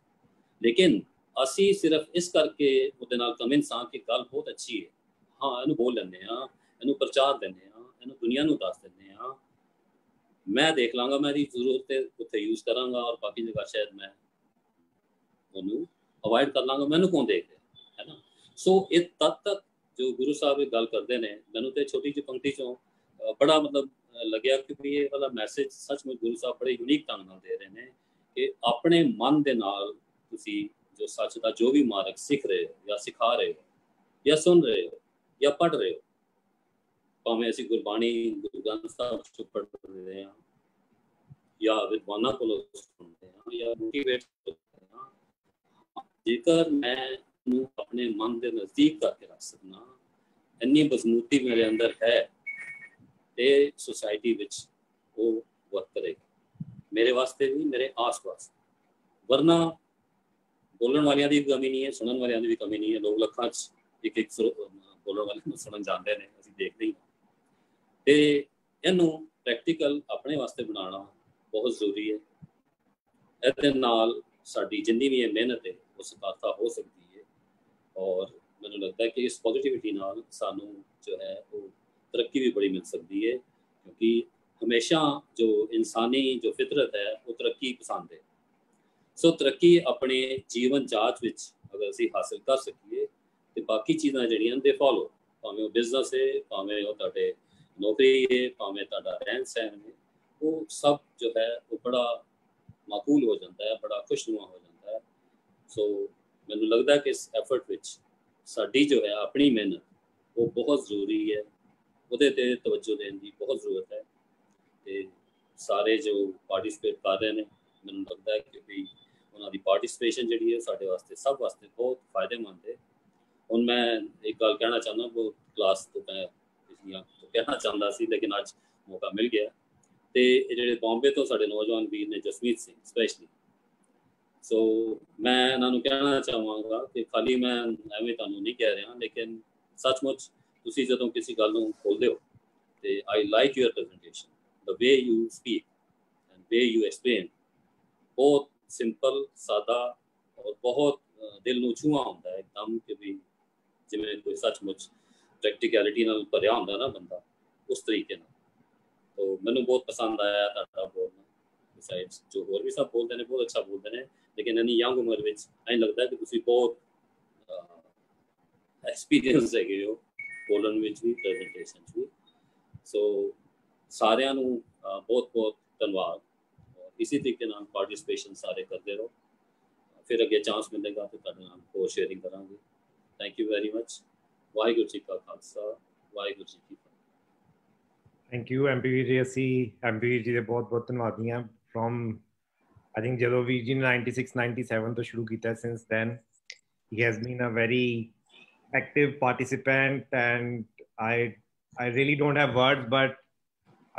लेकिन असी सिर्फ इस करके उहदे नाल कन्विंस हाँ कि गल बहुत अच्छी है, हाँ इहनूं बोल लैंदे आं, इहनूं प्रचार दिंदे आं, इहनूं दुनिया नूं दस दिंदे आं, मैं देख लाँगा, मैं इहदी जरूरत उत्थे यूज़ करांगा और बाकी जगह शायद मैं उहनूं अवॉइड कर लाँगा, मैनूं कौन देख है ना। सो इस तद तक जो गुरु साहब ये गल करते हैं मैंने तो छोटी जी पंक्ति चो बड़ा मतलब लग्या क्योंकि ये वाला मैसेज सचमुच गुरु साहब बड़े यूनीक ढंग नाल दे रहे हैं कि अपने मन के नाल तुसी जो सच का जो भी मार्ग सीख रहे हो या सिखा रहे हो या सुन रहे हो या पढ़ रहे हो, भावें असी गुरबाणी गुरु ग्रंथ साहब चो पढ़ रहे हैं या विद्वाना को सुन रहे हैं या मोटिवेट कर रहे हैं, जेकर मैं अपने मन के नज़दीक करके रख सकना इन्नी मजबूती मेरे अंदर है तो सोसाइटी विच वो वर्क करेगा मेरे वास्ते भी मेरे आस पास, वरना बोलन वालियां दी भी कमी नहीं है, सुनन वालियां दी भी कमी नहीं है। लोग लखां च एक एक बोलन वाले सुनन जाते हैं, असीं देखते ही ते इहनूं प्रैक्टिकल अपने वास्ते बनाना बहुत जरूरी है। इहदे नाल साडी जिन्नी भी मेहनत है वो सफलता हो सकती है और मैंने लगता है कि इस पॉजिटिविटी नाल सानू जो है वो तरक्की भी बड़ी मिल सकती है, क्योंकि हमेशा जो इंसानी जो फितरत है वो तरक्की पसंद है। सो तरक्की अपने जीवन जांच विच अगर असीं हासिल कर सकीए तो बाकी चीज़ां जिहड़ियां दे फॉलो भावें वह बिजनेस है भावें वह तुहाडे नौकरी है भावें तुहाडा रहन सहन है वो सब जो है वो बड़ा माकूल हो जाता है, बड़ा खुशनुमा हो जाता है। सो मैंने लगता है कि इस एफर्ट विच साडी जो है अपनी मेहनत वो बहुत जरूरी है, उहदे ते तवज्जो देने की बहुत जरूरत है। ते सारे जो पार्टिसिपेट कर रहे हैं मैंने लगता है कि उन्होंने पार्टिसिपेशन जिहड़ी है साडे वास्ते सब वास्ते बहुत फायदेमंद है। हुण मैं एक गल कहना चाहना वो क्लास तो मैं पिछलियां तो कहना चाहता सी लेकिन अज मौका मिल गया। तो जिहड़े बॉम्बे तो साडे नौजवान वीर ने जसमीत सिंह स्पैशली, सो मैं इन्हों कहना चाहवागा कि खाली मैं एवं तू नहीं कह रहा लेकिन सचमुच तुम जो किसी गल खोलते हो तो I like your presentation the way you speak and way you explain, बहुत सिंपल सादा और बहुत दिल में छूह होंगे एकदम कि भी जिमें कोई सचमुच प्रैक्टिकलिटी भरया होंगे ना बंदा उस तरीके। तो मैं बहुत पसंद आया ता बोलना, बिसाइड्स जो होर भी सब बोलते हैं बहुत अच्छा बोलते हैं लेकिन इन्नी यंग उम्र में ऐ लगता है कि तुसी बहुत एक्सपीरियंस है बोलन में भी प्रेजेंटेशन भी। सो सारियां नूं बहुत बहुत धन्यवाद। इसी तरीके नाल पार्टिसिपेशन सारे करते रहो, फिर अगे चांस मिलेगा तो तुहाडे नाल होर शेयरिंग करांगे। Thank you very much. Waheguru ji का खालसा, वाहिगुरू जी की फतेह। थैंक यू एमपीवी जी, असी एमपीवी जी दे बहुत बहुत धन्यवादी हाँ। फ्रॉम आई थिंक जदों वीर जी ने 96-97 तो शुरू किया, सिंस दैन ही has been a very active participant and I really don't have words, but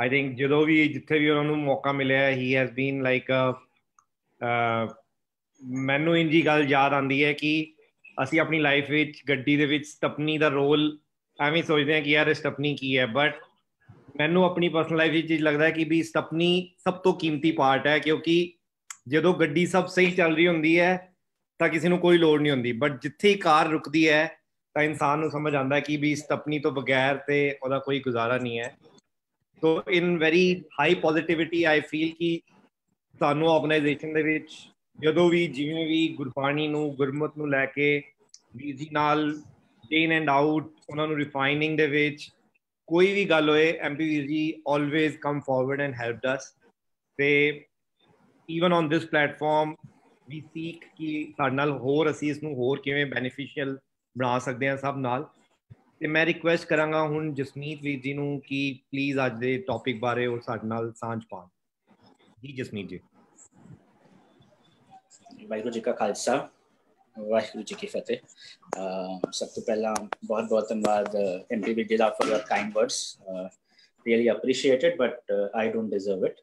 I think जदों भी जिथे भी उन्होंने मौका मिले ही हैज़ बीन लाइक अ, मैनू इनकी गल याद आती है कि असी अपनी लाइफ विच गड्डी दे विच स्टपनी दा रोल एवें सोचते हैं कि यार स्टपनी की है, बट मैनू अपनी परसनल लाइफ विच लगता है कि भी स्टपनी सब तो कीमती पार्ट है, क्योंकि जदों गड्डी सब सही चल रही होंदी है तो किसी को कोई लोड़ नहीं होंदी, बट जिथे कार रुकती है तो इंसान को समझ आता है कि भी स्टपनी तो बगैर तो उसका कोई गुजारा नहीं है। तो in very high positivity I feel कि सानू ऑर्गेनाइजेशन दे विच जदों भी जिवें भी गुरबाणी नू गुरमत नू लैके वीर जी नाल इन एंड आउट उन्हां नू रिफाइनिंग दे विच कोई भी गल होए M P Veer ji always come forward and helped us. ते even on this platform we सीख कि साडे नाल होर असीं इस नू होर किवें बेनीफिशियल बना सकदे हां सब नाल। ते मैं रिक्वेस्ट करांगा हुण जसमीत वीर जी नू कि प्लीज़ अज दे टॉपिक बारे होर साडे नाल सांझ पाउण। जी जसमीत जी। वाहिगुरू जी का खालसा, वाहिगुरू जी की फतेह। सब तो पहला बहुत बहुत धन्यवाद MPV ji for your kind words, really appreciated, but I don't deserve it.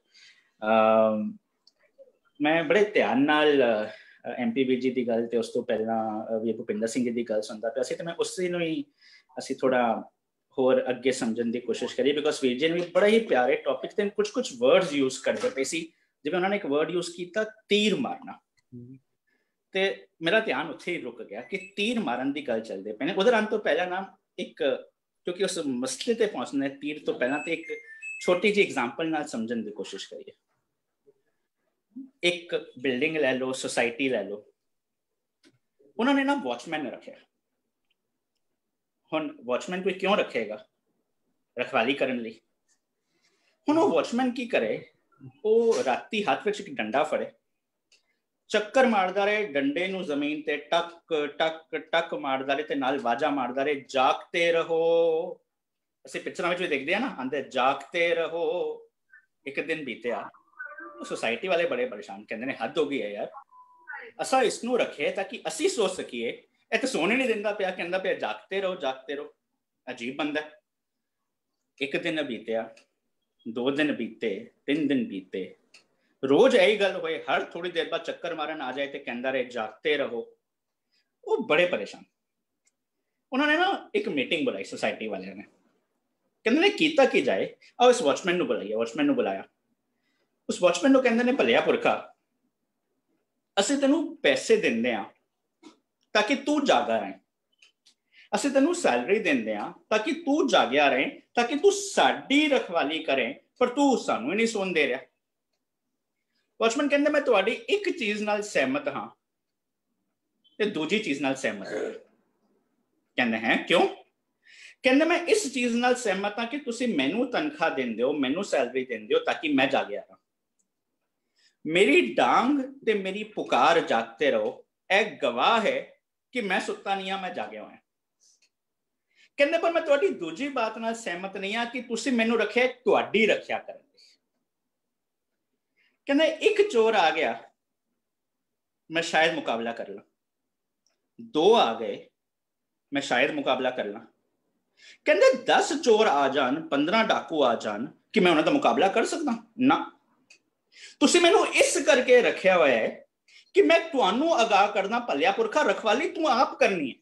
मैं बड़े ध्यान नाल एमपीवी जी की गल ते उस तो पहला वीर भुपिंदर सिंह जी की गल सुनता पिया सी, ते मैं उस नूं ही असीं थोड़ा होर अगे समझण की कोशिश करिए, बिकॉज वीर जी ने भी बड़ा ही प्यारे टॉपिक ते कुछ कुछ वर्ड्स यूज करते पे सी। जिवें उन्होंने एक वर्ड यूज किया तीर मारना, ते मेरा ध्यान उत्थे ही रुक गया कि तीर मारन की गल चलते पे उधर आने तो पहला ना एक, क्योंकि उस मसले ते पहुंचने तीर तो पहला तो एक छोटी जी एग्जाम्पल नाल समझण की कोशिश करिए। एक बिल्डिंग लै लो, सोसाइटी लै लो, उन्होंने ना वॉचमैन रखे। हुण वॉचमैन कोई क्यों रखेगा? रखवाली करन लई। हुण वो वॉचमैन की करे, वो राती हाथ विच एक डंडा फड़े, चक्कर मारदा रहे, डंडे नू जमीन ते टक टक टक मारदा रहे, ते नाल वाजा मारदा रहे, जागते रहो। असीं पिक्चरां विच वी देखदे आ ना, आंदे जागते रहो। एक दिन बीतिया, सोसाइटी वाले बड़े परेशान, कहंदे ने हद हो गई है यार, असां इस नू रखे ताकि असीं सोच सकीए, इह तां सोण ही नहीं दिंदा पिया, कहंदा पिया जागते रहो जागते रहो। अजीब बंदा। एक दिन बीतिया, दो दिन बीते, तीन दिन बीते, रोज यही गल होए, हर थोड़ी देर बाद चक्कर मारन आ जाए तो कहंदा रहे जागते रहो। वो बड़े परेशान। उन्होंने ना एक मीटिंग बुलाई सोसाइटी वाले ने, कहंदे ने कीता की जाए, आओ इस वॉचमैन नू बुलाइए। वॉचमैन नू बुलाया, उस वॉचमैन नू कहंदे ने भलिया पुरखा असीं तैनूं पैसे दिंदे आ ताकि तू जागा रहे, असीं तैनूं सैलरी दिंदे आ ताकि तू जागिया रहे, ताकि तू साडी रखवाली करें, पर तू सानूं ही नहीं सुण दे रहा। वॉचमैन कहते मैं तुहाडी एक चीज नाल सहमत हाँ ते दूजी चीज नाल सहमत हाँ। कहते हैं क्यों? कहते मैं इस चीज नाल सहमत हाँ कि तुसी मैनू तनख्वाह देंदे हो, मैनू सैलरी देंदे हो ताकि मैं जागिया रहा। मेरी डांग ते मेरी पुकार जागते रहो एक गवाह है कि मैं सुता नहीं हाँ, मैं जागिया हुआ। कहते पर मैं तुहाडी दूजी बात नाल सहमत नहीं हाँ कि तुसी मैनू रखिया तुहाडी रखिया कर। कहना एक चोर आ गया, मैं शायद मुकाबला कर ला, दो आ गए, मैं शायद मुकाबला कर ला। कहते 10 चोर आ जान, 15 डाकू आ जान कि मैं उन्हों का मुकाबला कर सकता ना। तुसी मैनू इस करके रखिया हुआ है कि मैं तुहानू आगाह करना, भलिया पुरखा रखवाली तू आप करनी है,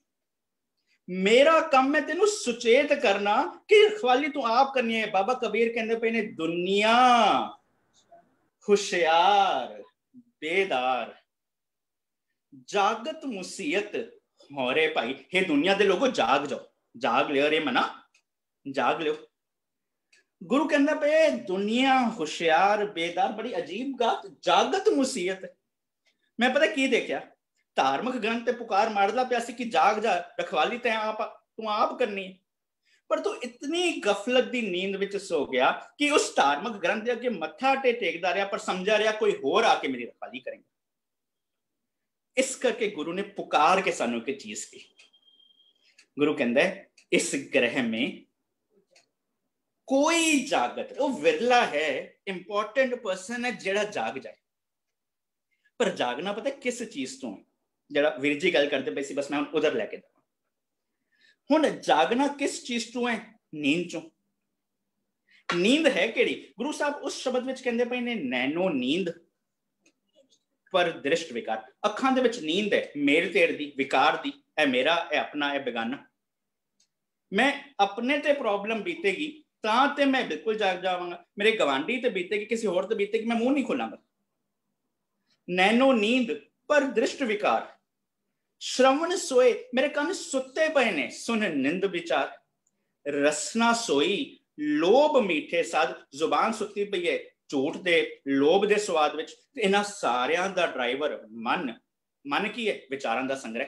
मेरा काम है तेनू सुचेत करना कि रखवाली तू आप करनी है। बाबा कबीर कहते पे ने दुनिया होशियार बेदार जागत मुसीयत हो रे भाई। हे दुनिया दे लोगो जाग जाओ, जाग लियो रे मना, जाग लियो। गुरु कहंदा पे दुनिया होशियार बेदार, बड़ी अजीब गल, जागत मुसीयत। मैं पता की देखा धार्मिक ग्रंथ ते पुकार मारदा पिया सी कि जाग जा, रखवाली ते आप तू आप करनी है। पर तू इतनी गफलत दी नींद विच सो गया कि उस धार्मिक ग्रंथ दे अगे मत्था टेकदा रहा पर समझा रहा कोई होर आके मेरी रखवाली करेंगे। इस करके गुरु ने पुकार के सानू के चीज की। गुरु कहंदा है इस ग्रह में कोई जागत वो विरला है, इंपॉर्टेंट पर्सन है जेड़ा जाग जाए। पर जागना पता किस चीज तो है, जरा वीर जी गल करते पे सी, बस मैं उधर लैके जाऊँ। हुण जागना किस चीज तो है? नींद चो। नींद है केड़ी? गुरु साहब उस शब्द विच कहंदे पए ने नैनो नींद पर दृष्ट विकार। अखां दे विच नींद है, मेल तेड़ दी, विकार दी, ऐ मेरा ऐ अपना ऐ बेगाना। मैं अपने ते प्रॉब्लम बीतेगी तां ते मैं बिल्कुल जाग जावांगा, मेरे गवांडी ते बीतेगी, किसी होर ते बीतेगी, मैं मुंह नहीं खोलांगा। नैनो नींद पर दृष्ट विकार। श्रवण सोए, मेरे कान सुते पए ने, सुन निंद विचार। रसना सोई, लोभ मीठे साध, जुबान सुती पई है झूठ दे लोभ दे स्वाद विच। इन्हां सारियां दा ड्राइवर मन। मन की है? विचारां दा संग्रह।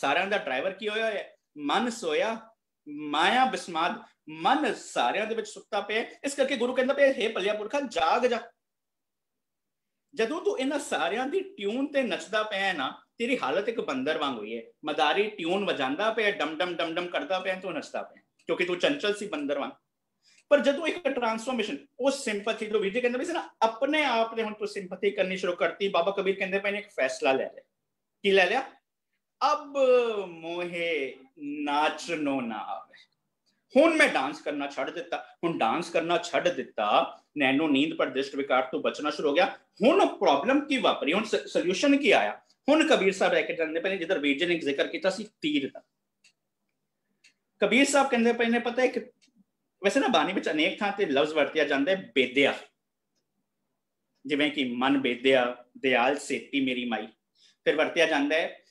सारियां दा ड्राइवर की होया है मन। सोया माया बिस्माद, मन सारियां दे विच सुता पिया। इस करके गुरु कहंदा पिया हे भलिया पुरखा जाग जा। जदों तू इन्हां सारियां दी ट्यून ते नचदा पिया ना, तेरी हालत एक बंदर वांग हुई है। मदारी ट्यून वजांदा पे डम डम डम डम करता पे, तू नचता पे, क्योंकि तू चंचल सी बंदर वांग। पर जदों एक ट्रांसफॉर्मेशन उस सिंपैथी जो वीर जी कहंदे सी ना, अपने आप ने हुण तू सिंपैथी करनी शुरू करती। बाबा कबीर कहंदे पए ने एक फैसला ले ले। की ले लिया? अब मोहे नाचनो ना आवे। हुण मैं डांस करना छड़ दिता। हुण डांस करना छड़ दिता, नैनो नींद पर दृष्ट विकार तो बचना शुरू हो गया। हुण प्रॉब्लम की वापरी, हुण सोल्यूशन की आया। हुण कबीर साहब रह के जांदे पए ने जिधर वीर जी ने जिक्र किया सी तीर दा। कबीर साहब कहंदे पए ने पता है वैसे ना बाणी विच अनेक थां ते लफ्ज वरतिया जांदा है बेदिया, जिवें कि मन बेदिया दयाल सेती मेरी माई। फिर वरतिया जांदा है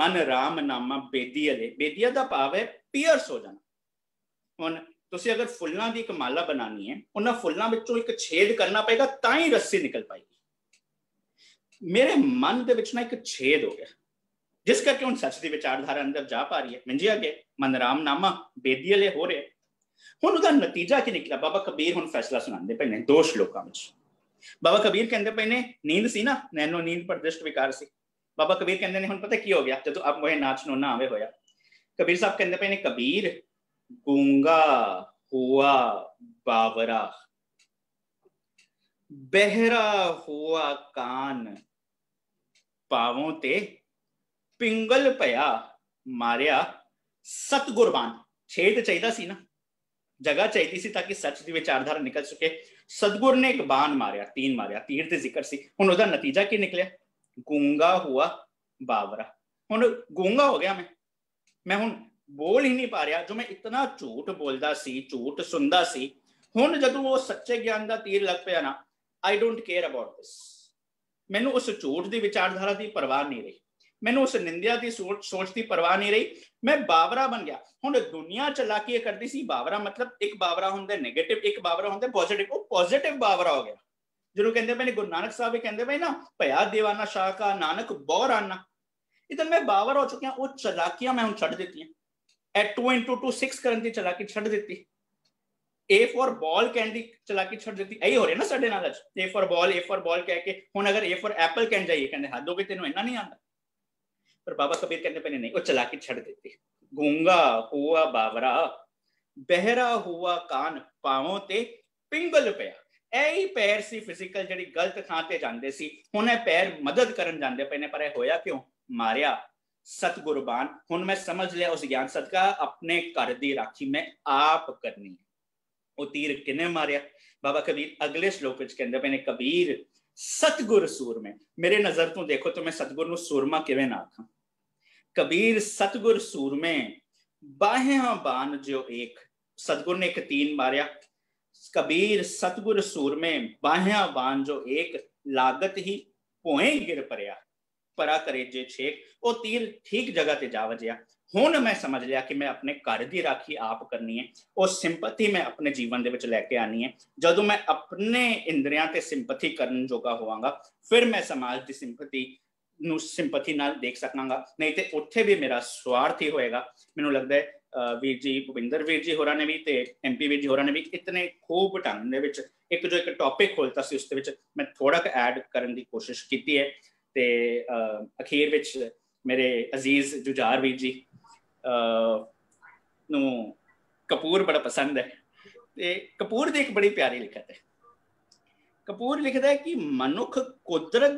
मन राम नामा बेदिया ले। बेदिया दा भाव है पीअर्स हो जाना। हुण तुसीं अगर फुल्लां दी इक माला बनानी है, उन्हां फुल्लां विचों इक छेद करना पएगा तां ही रस्सी निकल पाएगी। मेरे मन दे विच ना एक छेद हो गया, जिस करके हुण सच दी विचारधारा अंदर जा पा रही है, मिंजिया गया मन राम नामा बेदिया ले हो रहा है। हुण उहदा नतीजा की निकला? बाबा कबीर हुण फैसला सुणांदे पए ने दो श्लोकां विच। बाबा कबीर कहंदे पए ने नींद सी ना, नैनो नींद पर दृष्ट विकार सी। बाबा कबीर कहंदे ने हुण पता की हो गया? जदों आप मोहे नाच नो ना आवे होया। कबीर साहब कहंदे पए ने कबीर गूंगा हुआ बावरा, बहरा हुआ कान, पावों ते पिंगल पया मारिया सत गुरबान। छेद चाहिदा सी ना, जगह चाहिदी सी ताकि सच दी विचारधारा निकल सके। सतगुर ने एक बाण मारिया, तीन मारिया, तीर ते जिक्र सी। हुण उहदा नतीजा की निकलिया? गूंगा हुआ बावरा। हुण गूंगा हो गया मैं हुण बोल ही नहीं पा रहा, जो मैं इतना झूठ बोलदा सी, झूठ सुनदा सी। हुण जदों वो सच्चे ज्ञान दा तीर लग पिया ना, I don't care about this. मैनू उस झूठ की विचारधारा की परवाह नहीं रही, मैनू उस निंदिया की सोच की परवाह नहीं रही, मैं बावरा बन गया। हुण दुनिया चलाकी करती सी। बावरा मतलब एक बावरा हुंदा नेगेटिव, एक बावरा हुंदा पॉजिटिव। वो पॉजिटिव बावरा हो गया। जिन्हों कहते पे गुरु नानक साहब कहते पे ना भया दीवाना शाह का नानक बौराना। इधर मैं बावरा हो चुकिया, वो चलाकियां मैं हुण छड्ड दित्तियां। ए 2 × 2 6 करन दी चलाकी छड्ड दित्ती। ए फॉर बॉल कहने की चलाकी छड़ देती। यही हो रहा ना साढ़े नाल। ए फॉर बॉल कह के हुण अगर ए फॉर एप्पल कहन जाइए, कहने हद हो गई, तेनों इन्ना नहीं आंदा। पर बाबा कबीर कहने पे नहीं, वो चलाकी छड़ देती। गूंगा हुआ बावरा, बहरा हुआ कान, पावों ते पिंगल पया। यही पैर सी फिजिकल जिहड़ी गलत थां ते जांदे सी। हुण ए पैर मदद करन जांदे पे ने, पर यह होया क्यों? मारिया सतगुरबान। हुण मैं समझ लिया उस ज्ञान सदका अपने घर की राखी मैं आप करनी है। वो तीर किने मारिया? बाबा कबीर अगले श्लोक विच कहंदे पए ने कबीर सतगुर सूर में। मेरे नजर तो देखो तो मैं सतगुर नूं सूरमा किवें ना आखां। कबीर सतगुर सूर में बाहें बाण जो एक। सतगुर ने एक तीन मारिया। कबीर सतगुर सूर में बाहें बाण जो एक, लागत ही भोए गिर परया, परा करे जे छेक। वो तीर ठीक जगह ते जा वजिया। हुण मैं समझ लिया कि मैं अपने घर की राखी आप करनी है। और सिंपथी मैं अपने जीवन दे विच लैके आनी है। जदों मैं अपने इंद्रियां ते सिंपथी करन जोगा होवांगा, फिर मैं समाज की सिंपथी नूं सिंपथी नाल देख सकांगा, नहीं तो उत्थे भी मेरा स्वार्थ ही होएगा। मैनूं लगदा है वीर जी भुपिंदर वीर जी होर ने भी तो एम पी वीर जी होर ने भी इतने खूब ढंग एक जो एक टॉपिक खोलता से उस मैं थोड़ा ऐड करने की कोशिश की है। तो अखीर में मेरे अजीज जुझार वीर जी नू कपूर बड़ा पसंद है। तो कपूर की एक बड़ी प्यारी लिखत है। कपूर लिखता है कि मनुख कुदरत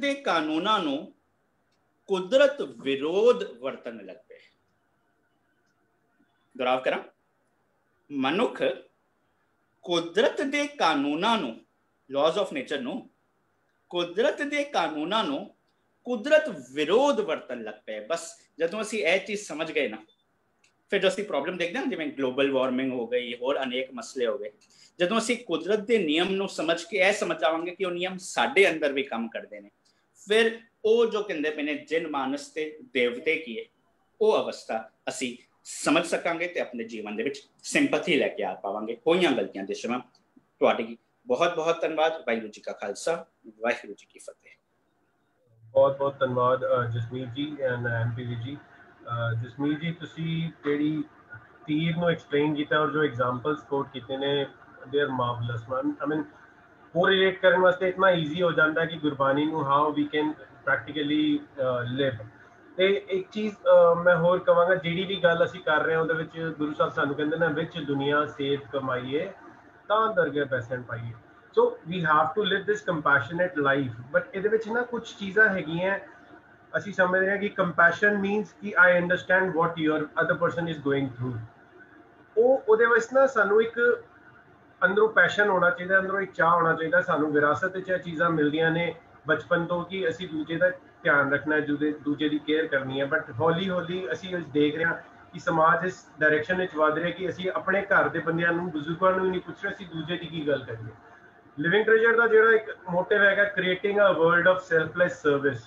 दे कानूना नू कुदरत विरोध वर्तन लग पे। दुराव करा, मनुख कुदरत दे कानूना नू लॉज ऑफ नेचर नू कुदरत दे कानूना नू कुदरत विरोध वर्तन लग पे। बस जदों असीं यह चीज़ समझ गए ना फिर जो असी प्रॉब्लम देखते हैं जिवें ग्लोबल वार्मिंग हो गई होर अनेक मसले हो गए जदों असी कुदरत के नियम नू समझ के यह समझ आवांगे कि वह नियम साडे अंदर भी काम करते हैं फिर वो जो कहते पे ने जिन मानस ते देवते की है वो अवस्था असी समझ सकांगे तो अपने जीवन के सिंपैथी लैके आ पावांगे होईआं गलतियां दे क्षमा। तुहाडी बहुत बहुत धन्यवाद। वाहिगुरू जी का खालसा वाहिगुरू जी की फतेह। बहुत बहुत धन्यवाद जसमीत जी एंड एमपीवी जी। जसमीत जी तुसीं जिहड़ी तीर नूं एक्सप्लेन कीता और जो एग्जाम्पल्स कोट कीते ने they are marvellous. I mean पूरे रिलेट करने वास्ते इतना ईजी हो जाता है कि गुरबानी नूं how we can practically live. तो एक चीज़ मैं होर कहांगा जिहड़ी भी गल असीं कर रहे उहदे विच गुरु साहब सानूं कहंदे ने विच दुनिया सेठ कमाईए तां दरगे पैसे पाईए। So we have to live this compassionate life. But इहदे विच ना कुछ चीज़ां हैगियां असी समझ रहे हैं कि कंपैशन मीनस कि I understand what your other person is going through. वो ना सानू एक अंदरों पैशन होना चाहिए अंदरों एक चाह होना चाहिए। सानू विरासत चीज़ा मिलदियां ने बचपन तो कि असी दूजे का ध्यान रखना है दूजे की केयर करनी है। बट हौली हौली असी देख रहे हैं कि समाज इस डायरेक्शन वध रहे कि असी अपने घर के बंदियां नू बजुर्गों नू नहीं पूछ रहे असी दूजे की की गल करिए। लिविंग ट्रेजर का जो एक मोटिव है creating a world of selfless service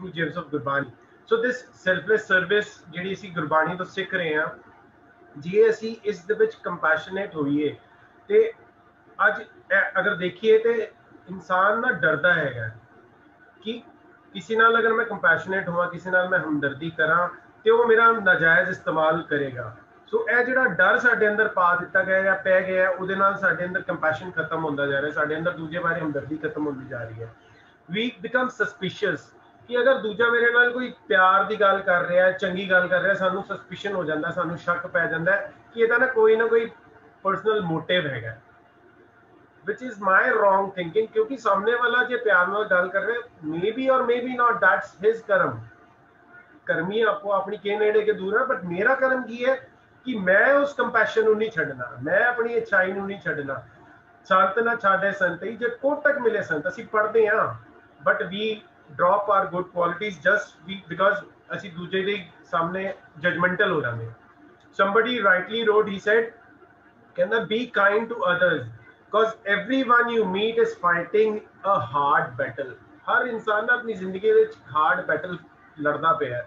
through gems of Gurbani. So this selfless service जिहड़ी असी गुरबाणी तो सीख रहे हैं जी असी इस दे विच कंपैशनेट होइए ते अज अगर देखिए तो इंसान ना डरदा हैगा कि किसी नाल अगर मैं कंपैशनेट होवां किसी नाल मैं हमदर्दी करां तो वो मेरा नाजायज़ इस्तेमाल करेगा। सो यह जिहड़ा डर साडे अंदर पा दिता गया या पै गया उहदे नाल साडे अंदर कंपैशन खत्म होंदा जा रहा है साडे अंदर दूजे बारे हमदर्दी खत्म होंदी जा रही है। वी बिकम सस्पिशियस कि अगर दूजा मेरे नाल कोई प्यार की गल कर रहा है चंगी गल कर रहा है सानू सस्पिशन हो जाता सानू शक पै जाता है कि इहदा ना कोई परसनल मोटिव हैगा which is my wrong thinking क्योंकि सामने वाला जो प्यार नाल गल कर रहा है मे बी और may be not that's his कर्म कर्मी आपको अपनी के नेड़े के दूर है। बट मेरा कर्म की है कि मैं उस कंपैशन नहीं छड्डना मैं अपनी अच्छाई नहीं छड्डना। संत ना छाड़े संत ही जो कोट तक मिले संत असीं पढ़ते हाँ but we drop our good qualities just because असी दूजे दे सामने judgmental हो रहे हैं। somebody rightly wrote he said कहना be kind to others because everyone you meet is fighting a hard battle। हर इंसान अपनी जिंदगी में hard battle लड़ना पे है।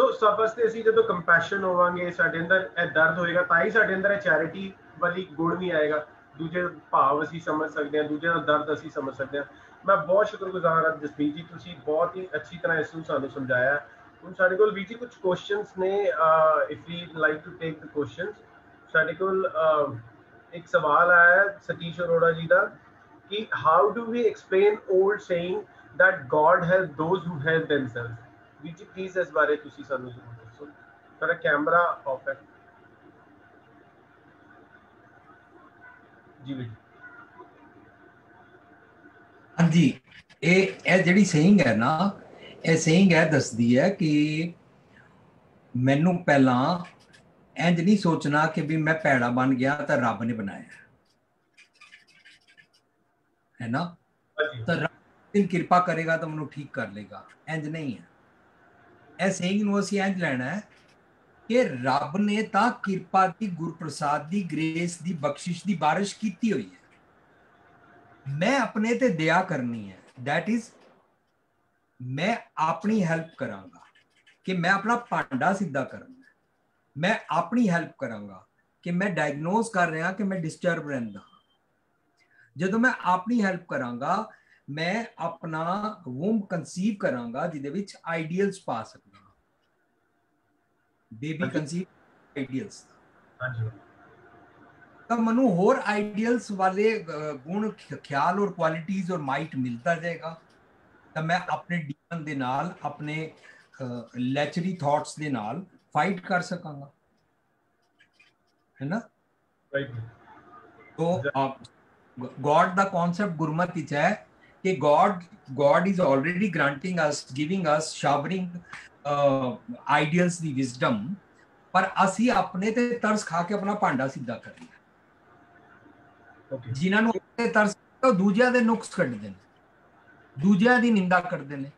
so सब वास्ते असी जदों compassion होवांगे साडे अंदर यह दर्द होएगा तां ही साडे अंदर चैरिटी वाली गुण भी आएगा दूजे भाव असी समझ सकते हैं दूजे का दर्द असी समझ सकते हैं। मैं बहुत शुक्रगुजार हाँ जसमीत जी तुसी बहुत ही अच्छी तरह इस सानू समझाया। हम साढ़े कोल वीर जी कुछ क्वेश्चनस ने if we like to take the questions साढ़े कोल एक सवाल आया सतीश अरोड़ा जी का कि how do we explain old saying that God help those who help themselves. वीर जी प्लीज इस बारे तुसी सानू जरूर दसो। सारा कैमरा ऑफ है जी वीर जी। हाँ जी ये जी सेइंग है ना यह सेइंग है दसदी है कि मैनू पहला इंज नहीं सोचना कि भी मैं भैड़ा बन गया तो रब ने बनाया है ना तो रब कृपा करेगा तो मैं ठीक कर लेगा इंज नहीं है। यह सेइंग असीं इंज लेना है कि रब ने तो कृपा की गुरप्रसाद की ग्रेस की बख्शिश की बारिश की हुई है मैं अपने ते दया करनी है दैट इज मैं अपनी हेल्प करांगा कि मैं अपना भांडा सीधा करना मैं अपनी हेल्प करांगा कि मैं डायग्नोज कर रहा कि मैं डिस्टर्ब रहा जो मैं अपनी हेल्प करांगा मैं अपना वंब कंसीव करांगा जिदे विच आइडियल्स पा सकदा बेबी कंसीव आइडियल्स हां जी तो मनु होर आइडियल्स वाले गुण ख्याल और क्वालिटीज और माइट मिलता जाएगा तो मैं अपने जीवन दे नाल अपने लैचरी थॉट्स दे नाल फाइट कर सकांगा है ना राइट तो गॉड दा कॉन्सेप्ट गुरमत विच है कि God is already granting us giving us showering ideals the wisdom पर असी अपने ते तरस खा के अपना पांडा सीधा कर लिया जिन्हां नूं अपने तरस तो दूजियां दे नुक्स कढदे ने दूजियां दी निंदा करदे ने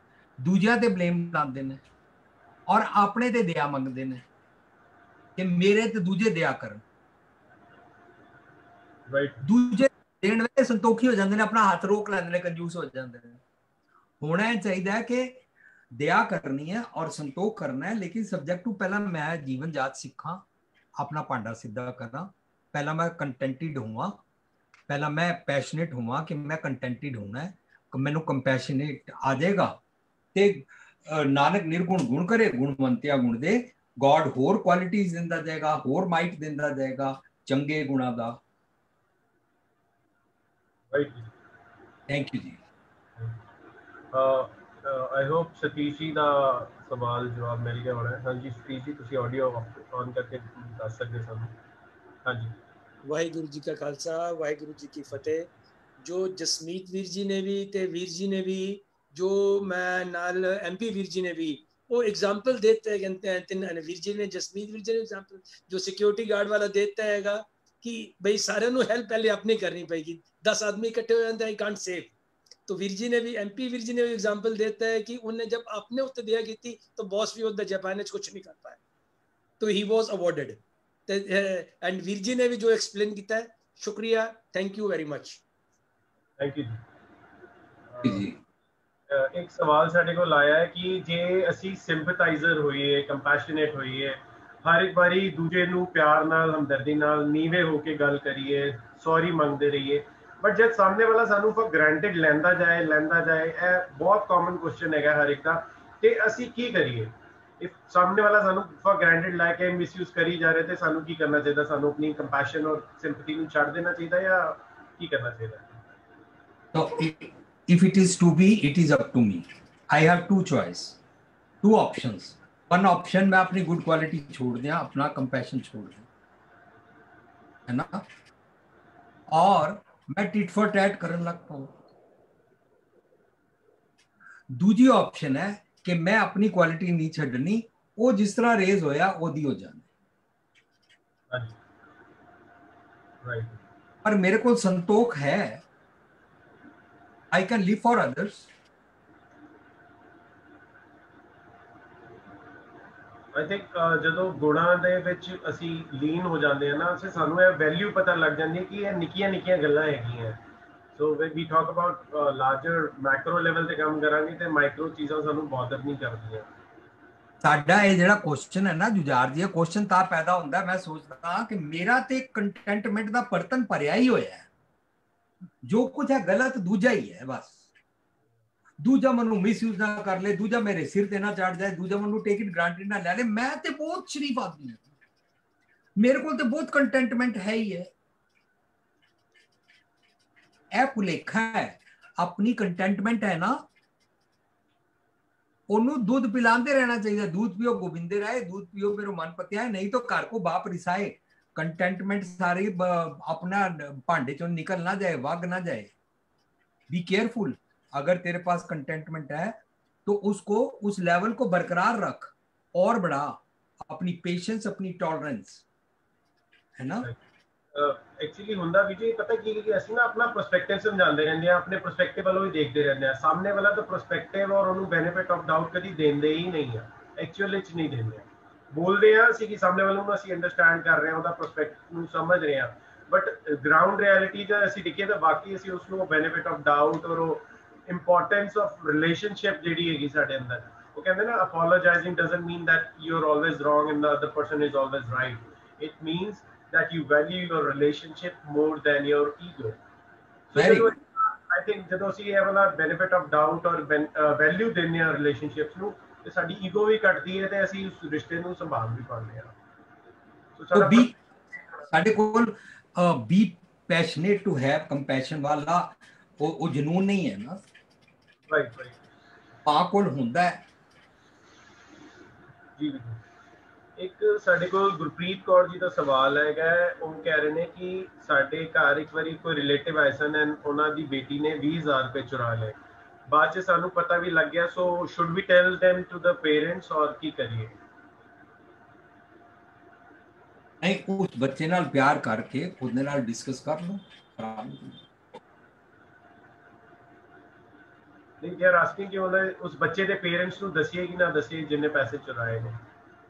दूजियां ते ब्लेम लांदे ने और अपने ते दया मंगदे ने कि मेरे ते दूजे दया करन राइट दूजे देण वेले संतोखी हो जांदे ने अपना हाथ रोक लैंदे ने कंजूस हो जांदे ने होना चाहिदा है कि दया करनी है और संतोख करना है लेकिन सब्जेक्ट टू पहला मैं जीवन जात सीखा अपना पांडा सीधा करा पहला मैं कंटेंटेड हुआ पहला मैं पैशनेट हुआ कि मैं कंटेंटेड होना है मैनू कंपैशनेट आ जाएगा ते नानक निर्गुण गुण करे गुणवंतिया गुण दे गॉड होर क्वालिटीज दिंदा जाएगा होर माइट दिंदा जाएगा चंगे गुणा दा राइट थैंक यू जी आई होप सतीश जी दा सवाल जवाब मिल गया होना हां जी सतीश जी ਤੁਸੀਂ ਆਡੀਓ ऑन करके ਦੱਸ ਸਕਦੇ ਸਾਨੂੰ हां जी वाहेगुरु जी का खालसा वाहेगुरु जी की फतेह। जो जसमीत वीर जी ने भी ते वीर जी ने भी जो मैं नाल एमपी वीर जी ने भी वो एग्जाम्पल देते हैं कहते वीर जी ने जसमीत वीर जी ने एग्जाम्पल जो सिक्योरिटी गार्ड वाला देता हैगा कि भाई सारे नु हेल्प पहले अपनी करनी पड़ेगी 10 आदमी इकट्ठे हो जाते हैं कांट सेव तो वीर जी ने भी एमपी वीर जी ने भी एग्जाम्पल देता है कि उन्हें जब आपने उत्तर दिया की थी तो बॉस भी उधर जापान कुछ नहीं कर पाया तो he was awarded and Veer ji ने भी जो एक्सप्लेन किया है शुक्रिया thank you very much thank you जी एक सवाल साडे को लाया है कि जे असी सिंपथाइजर होइए कंपैशनेट होइए हर एक बारी दूजे नू प्यार नाल हमदर्दी नाल नीवे होके गल करिए सॉरी मंगते रहिए बट जब सामने वाला सानू फॉर ग्रांटेड लैंदा जाए ए बहुत कॉमन क्वेश्चन है हर एक दा ते असी की करिए सामने वाला सानू फॉर ग्रांटेड लाके मिसयूज करी जा रहे थे सानू की करना चाहिए सानू अपनी कंपैशन और सिंपैथी को छोड़ देना चाहिए या की करना चाहिए तो if it is to be it is up to me I have two choice two options one option मैं अपनी गुड क्वालिटी छोड़ दिया अपना कंपैशन छोड़ दूं है ना और मैं टिट फॉर टैट करने लगता हूं दूसरी ऑप्शन है कि मैं अपनी क्वालिटी नहीं छड़नी वो जिस तरह रेज होया ओदी हो जाने राइट पर मेरे को संतोख है I can live for others I think जदों गुणा दे विच असी लीन हो जाते हैं ना असे सानू ये वैल्यू पता लग जाती है कि ये निक्कियां निक्कियां गल्लां हैगियां so when we talk about larger macro level ਤੇ ਕੰਮ ਕਰਾਂਗੇ ਤੇ ਮਾਈਕਰੋ ਚੀਜ਼ਾਂ ਸਾਨੂੰ ਬਾਦਰ ਨਹੀਂ ਕਰਦੀਆਂ ਸਾਡਾ ਇਹ ਜਿਹੜਾ ਕੁਐਸਚਨ ਹੈ ਨਾ ਜੁਝਾਰ ਜੀ ਇਹ ਕੁਐਸਚਨ ਤਾਂ ਪੈਦਾ ਹੁੰਦਾ ਮੈਂ ਸੋਚਦਾ ਕਿ ਮੇਰਾ ਤੇ ਕੰਟੈਂਟਮੈਂਟ ਦਾ ਪਰਤਨ ਭਰਿਆ ਹੀ ਹੋਇਆ ਜੋ ਕੁਝ ਹੈ ਗਲਤ ਦੂਜਾ ਹੀ ਹੈ ਬਸ ਦੂਜਾ ਮੈਨੂੰ ਮਿਸਯੂਜ਼ ਨਾ ਕਰ ਲੇ ਦੂਜਾ ਮੇਰੇ ਸਿਰ ਤੇ ਨਾ ਚੜ ਜਾਏ ਦੂਜਾ ਮੈਨੂੰ ਟੇਕ ਇਟ ਗ੍ਰਾਂਟਡ ਨਾ ਲੈ ਲੇ ਮੈਂ ਤੇ ਬਹੁਤ ਸ਼ਰੀਫ ਆਦਮੀ ਹਾਂ ਮੇਰੇ ਕੋਲ ਤੇ ਬਹੁਤ ਕੰਟੈਂਟਮੈਂਟ ਹੈ ਹੀ ਹੈ ऐप लेखा है अपनी कंटेंटमेंट है ना उन्होंने दूध पिलाते रहना चाहिए दूध पियो गोबिंदे राय दूध पियो मेरो मन पतिया है नहीं तो घर को बाप रिसाए कंटेंटमेंट सारी अपना भांडे चो निकल ना जाए वाग ना जाए बी केयरफुल अगर तेरे पास कंटेंटमेंट है तो उसको उस लेवल को बरकरार रख और बढ़ा अपनी पेशेंस अपनी टॉलरेंस है ना एक्चुअली ਹੁੰਦਾ ਵੀ ਜੀ ਪਤਾ ਕੀ ਕਿ ਅਸੀਂ ਨਾ ਆਪਣਾ ਪਰਸਪੈਕਟਿਵ ਸਮਝਾਉਂਦੇ ਰਹਿੰਦੇ ਆ ਆਪਣੇ ਪਰਸਪੈਕਟਿਵ ਵੱਲੋਂ ਹੀ ਦੇਖਦੇ ਰਹਿੰਦੇ ਆ ਸਾਹਮਣੇ ਵਾਲਾ ਤਾਂ ਪਰਸਪੈਕਟਿਵ ਔਰ ਉਹਨੂੰ ਬੈਨੀਫਿਟ ਆਫ ਡਾਊਟ ਕਦੀ ਦਿੰਦੇ ਹੀ ਨਹੀਂ ਆ ਐਕਚੁਅਲ ਵਿੱਚ ਨਹੀਂ ਦਿੰਦੇ ਬੋਲਦੇ ਆ ਅਸੀਂ ਕਿ ਸਾਹਮਣੇ ਵਾਲੇ ਨੂੰ ਅਸੀਂ ਅੰਡਰਸਟੈਂਡ ਕਰ ਰਹੇ ਆ ਉਹਦਾ ਪਰਸਪੈਕਟਿਵ ਨੂੰ ਸਮਝ ਰਹੇ ਆ ਬਟ ਗਰਾਊਂਡ ਰਿਐਲਿਟੀ ਜੇ ਅਸੀਂ ਦੇਖੀਏ ਤਾਂ ਬਾਕੀ ਅਸੀਂ ਉਸ ਨੂੰ ਬੈਨੀਫਿਟ ਆਫ ਡਾਊਟ ਔਰ ਉਹ ਇੰਪੋਰਟੈਂਸ ਆਫ ਰਿਲੇਸ਼ਨਸ਼ਿਪ ਜਿਹੜੀ ਹੈਗੀ ਸਾਡੇ ਅੰਦਰ ਉਹ ਕਹਿੰਦੇ ਨਾ ਅਪੋਲੋਜਾਈਜ਼ਿੰਗ doesn't mean that you are always wrong and the other person is always right it means that you value your relationship more than your ego so very good. I I think जो ये वाला benefit of doubt और value देने आ relationships नु ਤੇ ਸਾਡੀ ego ਵੀ ਘਟਦੀ ਹੈ ਤੇ ਅਸੀਂ ਉਸ ਰਿਸ਼ਤੇ ਨੂੰ ਸੰਭਾਲ ਵੀ ਪਾਉਂਦੇ ਆ। ਸੋ ਬੀ ਸਾਡੇ ਕੋਲ be passionate to have compassion ਵਾਲਾ ਉਹ ਜਨੂਨ ਨਹੀਂ ਹੈ ਨਾ। ਰਾਈਟ ਰਾਈਟ ਪਾ ਕੋਲ ਹੁੰਦਾ ਹੈ ਜੀ। ਇੱਕ ਸਾਡੇ ਕੋਲ ਗੁਰਪ੍ਰੀਤ ਕੌਰ ਜੀ ਦਾ ਸਵਾਲ ਹੈਗਾ, ਉਹ ਕਹਿ ਰਹੇ ਨੇ ਕਿ ਸਾਡੇ ਘਰ ਇੱਕ ਵਾਰੀ ਕੋਈ ਰਿਲੇਟਿਵ ਆਏ ਸਨ ਐਂਡ ਉਹਨਾਂ ਦੀ ਬੇਟੀ ਨੇ 20000 ਰੁਪਏ ਚੁਰਾ ਲਏ, बाद से सानू पता भी लग गया। So should we tell them to the parents और की करिए? नहीं, उस बच्चे नाल प्यार करके उदने नाल डिस्कस कर लो। नहीं यार आस्किंग कि उन्हें उस बच्चे दे पेरेंट्स नु दसिए कि ना दसिए जिन्ने पैसे चुराए ने।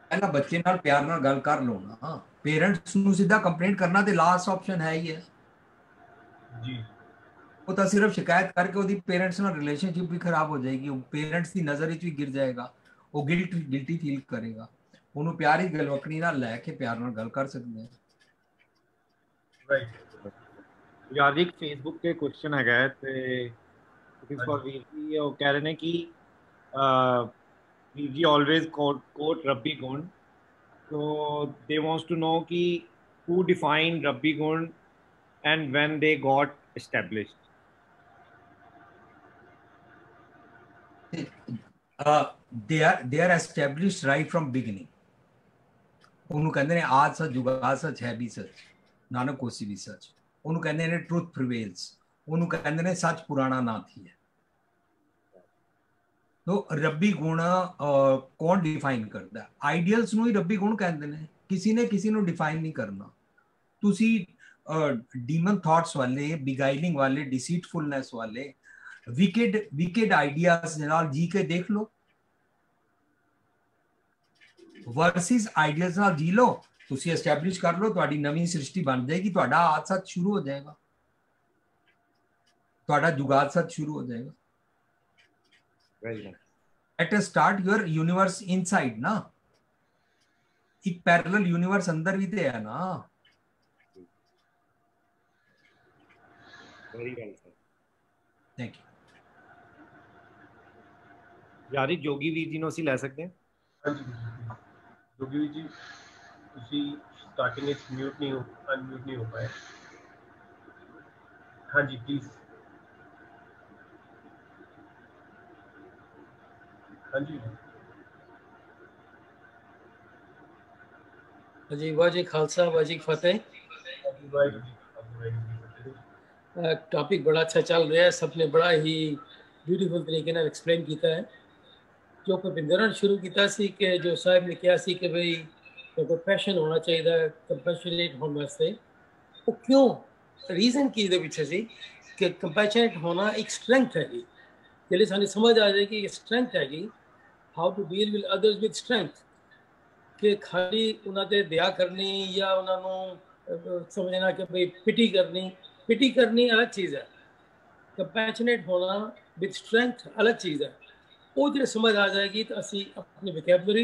पहला बच्चे नाल प्यार नाल गल कर लो ना। हां, पेरेंट्स नु सीधा कंप्लेंट करना ते लास्ट ऑप्शन है ही है जी। वो तो सिर्फ शिकायत करके उसकी पेरेंट्स ना रिलेशनशिप भी खराब हो जाएगी, पेरेंट्स की नज़र भी गिर जाएगा, वो गिल्टी फील करेगा। उन्होंने प्यार ही गलवकड़ी ना लैके प्यार ना गल कर सकते हैं। राइट यार एक फेसबुक के क्वेश्चन है गए थे फॉर वीर जी, वो कह रहे हैं कि वीर जी ऑलवेज कोट रब्बी गुण, तो दे वांट्स टू नो कि हु डिफाइन रब्बी गुण and when they got established. They are established right from beginning. उन्होंने कहते हैं आज सच जुगाड़ सच है भी सच, नानक कोसी भी सच। उन्होंने कहते हैं ट्रूथ प्रिवेल्स। उन्होंने कहते हैं सच पुराना ना थी है। तो रब्बी गुण कौन डिफाइन करता है? आइडियल्स नू ही रब्बी गुण कहते हैं। किसी ने किसी नू डिफाइन नहीं करना। तुसी डीमन थॉट्स वाले, बिगाइलिंग वाले, डिसीटफुलनेस वाले, विकेड आइडियाज नाल जी के देख लो वर्सेस आइडियाज नाल जी लो, तुसी एस्टैब्लिश कर लो, तुहाडी नवी सृष्टि बन जाएगी, तुहाडा आदत शुरू हो जाएगा, तुहाडा जुगाद सच शुरू हो जाएगा। Very nice. Let us start your universe inside ना। एक पैरेलल यूनिवर्स अंदर भी तो है ना। Very well sir, thank you. यारी जोगी वीर जी नो सी ले सकते हैं। जोगी वीर जी ਤੁਸੀਂ ਸਟਾਰਟਿੰਗ ਵਿੱਚ ਮਿਊਟ ਨਹੀਂ ਹੋ, ਅਨਮਿਊਟ ਨਹੀਂ ਹੋ ਪਾਏ। ਹਾਂਜੀ ਪਲੀਜ਼। ਹਾਂਜੀ ਜੀ, ਵਾਹਿਗੁਰੂ ਜੀ ਖਾਲਸਾ, ਵਾਹਿਗੁਰੂ ਜੀ ਫਤਿਹ। टॉपिक बड़ा अच्छा चल रहा है, सबने बड़ा ही ब्यूटीफुल तरीके ने एक्सप्लेन किया है। जो भुपिंदर ने शुरू किया कि जो साहब ने कहा सी कि भाई कंपैशन होना चाहिए, कंपैशनेट होने वास्ते वो क्यों रीजन की पीछे सी कि कंपैशनेट होना एक स्ट्रेंथ है जी, जिले सानू समझ आ जाए कि ये स्ट्रेंथ है जी। How to deal with others with strength कि खाली उन्होंने दया करनी या उन्होंने समझना कि भाई पिटी करनी अलग चीज़ है, कंपैशनेट होना विद स्ट्रेंथ अलग चीज़ है। वो जो समझ आ जाएगी तो असी अपनी वोकैबुलरी,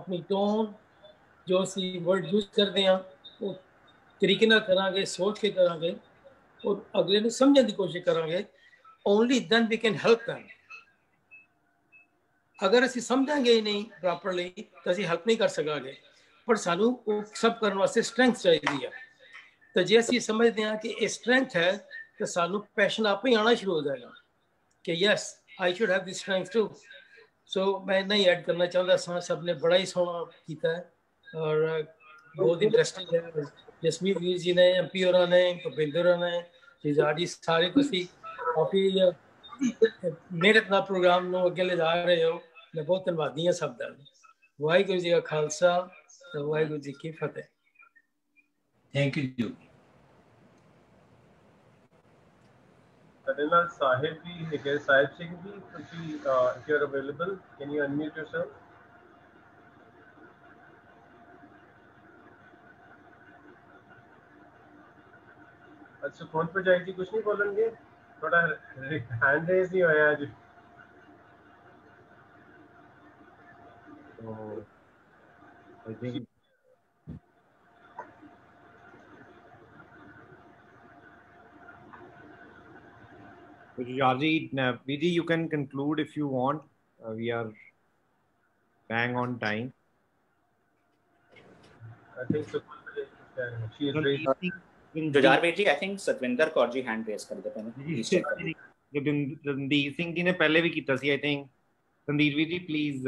अपनी टोन जो असी वर्ड यूज करते हैं वो तरीके नाल करांगे, सोच के करांगे और अगले नूं समझण दी कोशिश करांगे। Only then we can help then. अगर असी समझांगे ही नहीं प्रॉपरली तो असी हेल्प नहीं कर सकांगे। पर सानू सब करने वास्ते स्ट्रेंथ चाहिदी है। तो जे असी समझते हैं कि ये स्ट्रेंथ है तो सानू पैशन आप ही आना शुरू हो जाएगा कि yes I should have this strength too. So मैं इन्ना ही ऐड करना चाहता सा, सब ने बड़ा ही सोहना किया है और बहुत इंटरेस्टिंग है। जसमीत वीर जी ने, एम पी होर ने, भुपिंदर होर ने, जुझार जी सारे काफ़ी मेहनत ना प्रोग्राम में अगे ले जा रहे हो। मैं बहुत धन्यवादी हाँ सब का। वाहगुरू जी का खालसा, वाहगुरू जी की फतेह। थैंक यू जी। Adela Sahib ji, Nikhil Sahib Singh ji, if you are available, can you unmute yourself? अच्छा फोन पे जाएगी, कुछ नहीं बोलेंगे, थोड़ा हैंड रेज नहीं होया आज। I think Vidi, you can conclude if you want. We are bang on time. I think she is raised. Jujhar Bhai, I think Satvinder Kaur ji hand raise कर देते हैं। Randeep Singh जी ने पहले भी किया था, I think. Randeep Vidi, please,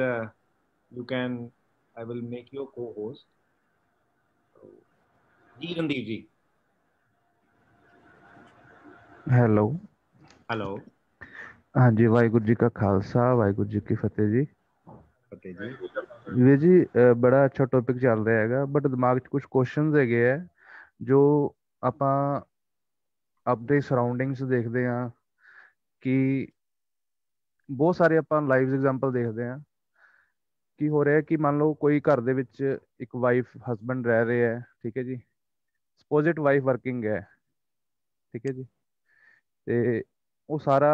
you can. I will make you a co-host. जी Randeep जी. Hello hello, हाँ जी, वाहेगुरु जी का खालसा, वाहेगुरु जी की फतेह जी। वे जी बड़ा अच्छा टॉपिक चल रहा है, बट दिमाग कुछ क्वेश्चन है जो आप अपने सराउंडिंग्स देखते हैं कि बहुत सारे आप लाइव एग्जांपल देखते हैं कि हो रहा है कि मान लो कोई घर दे विच एक वाइफ हस्बैंड रह रहे है, ठीक है जी, सपोजिट वाइफ वर्किंग है, ठीक है जी, ते वो सारा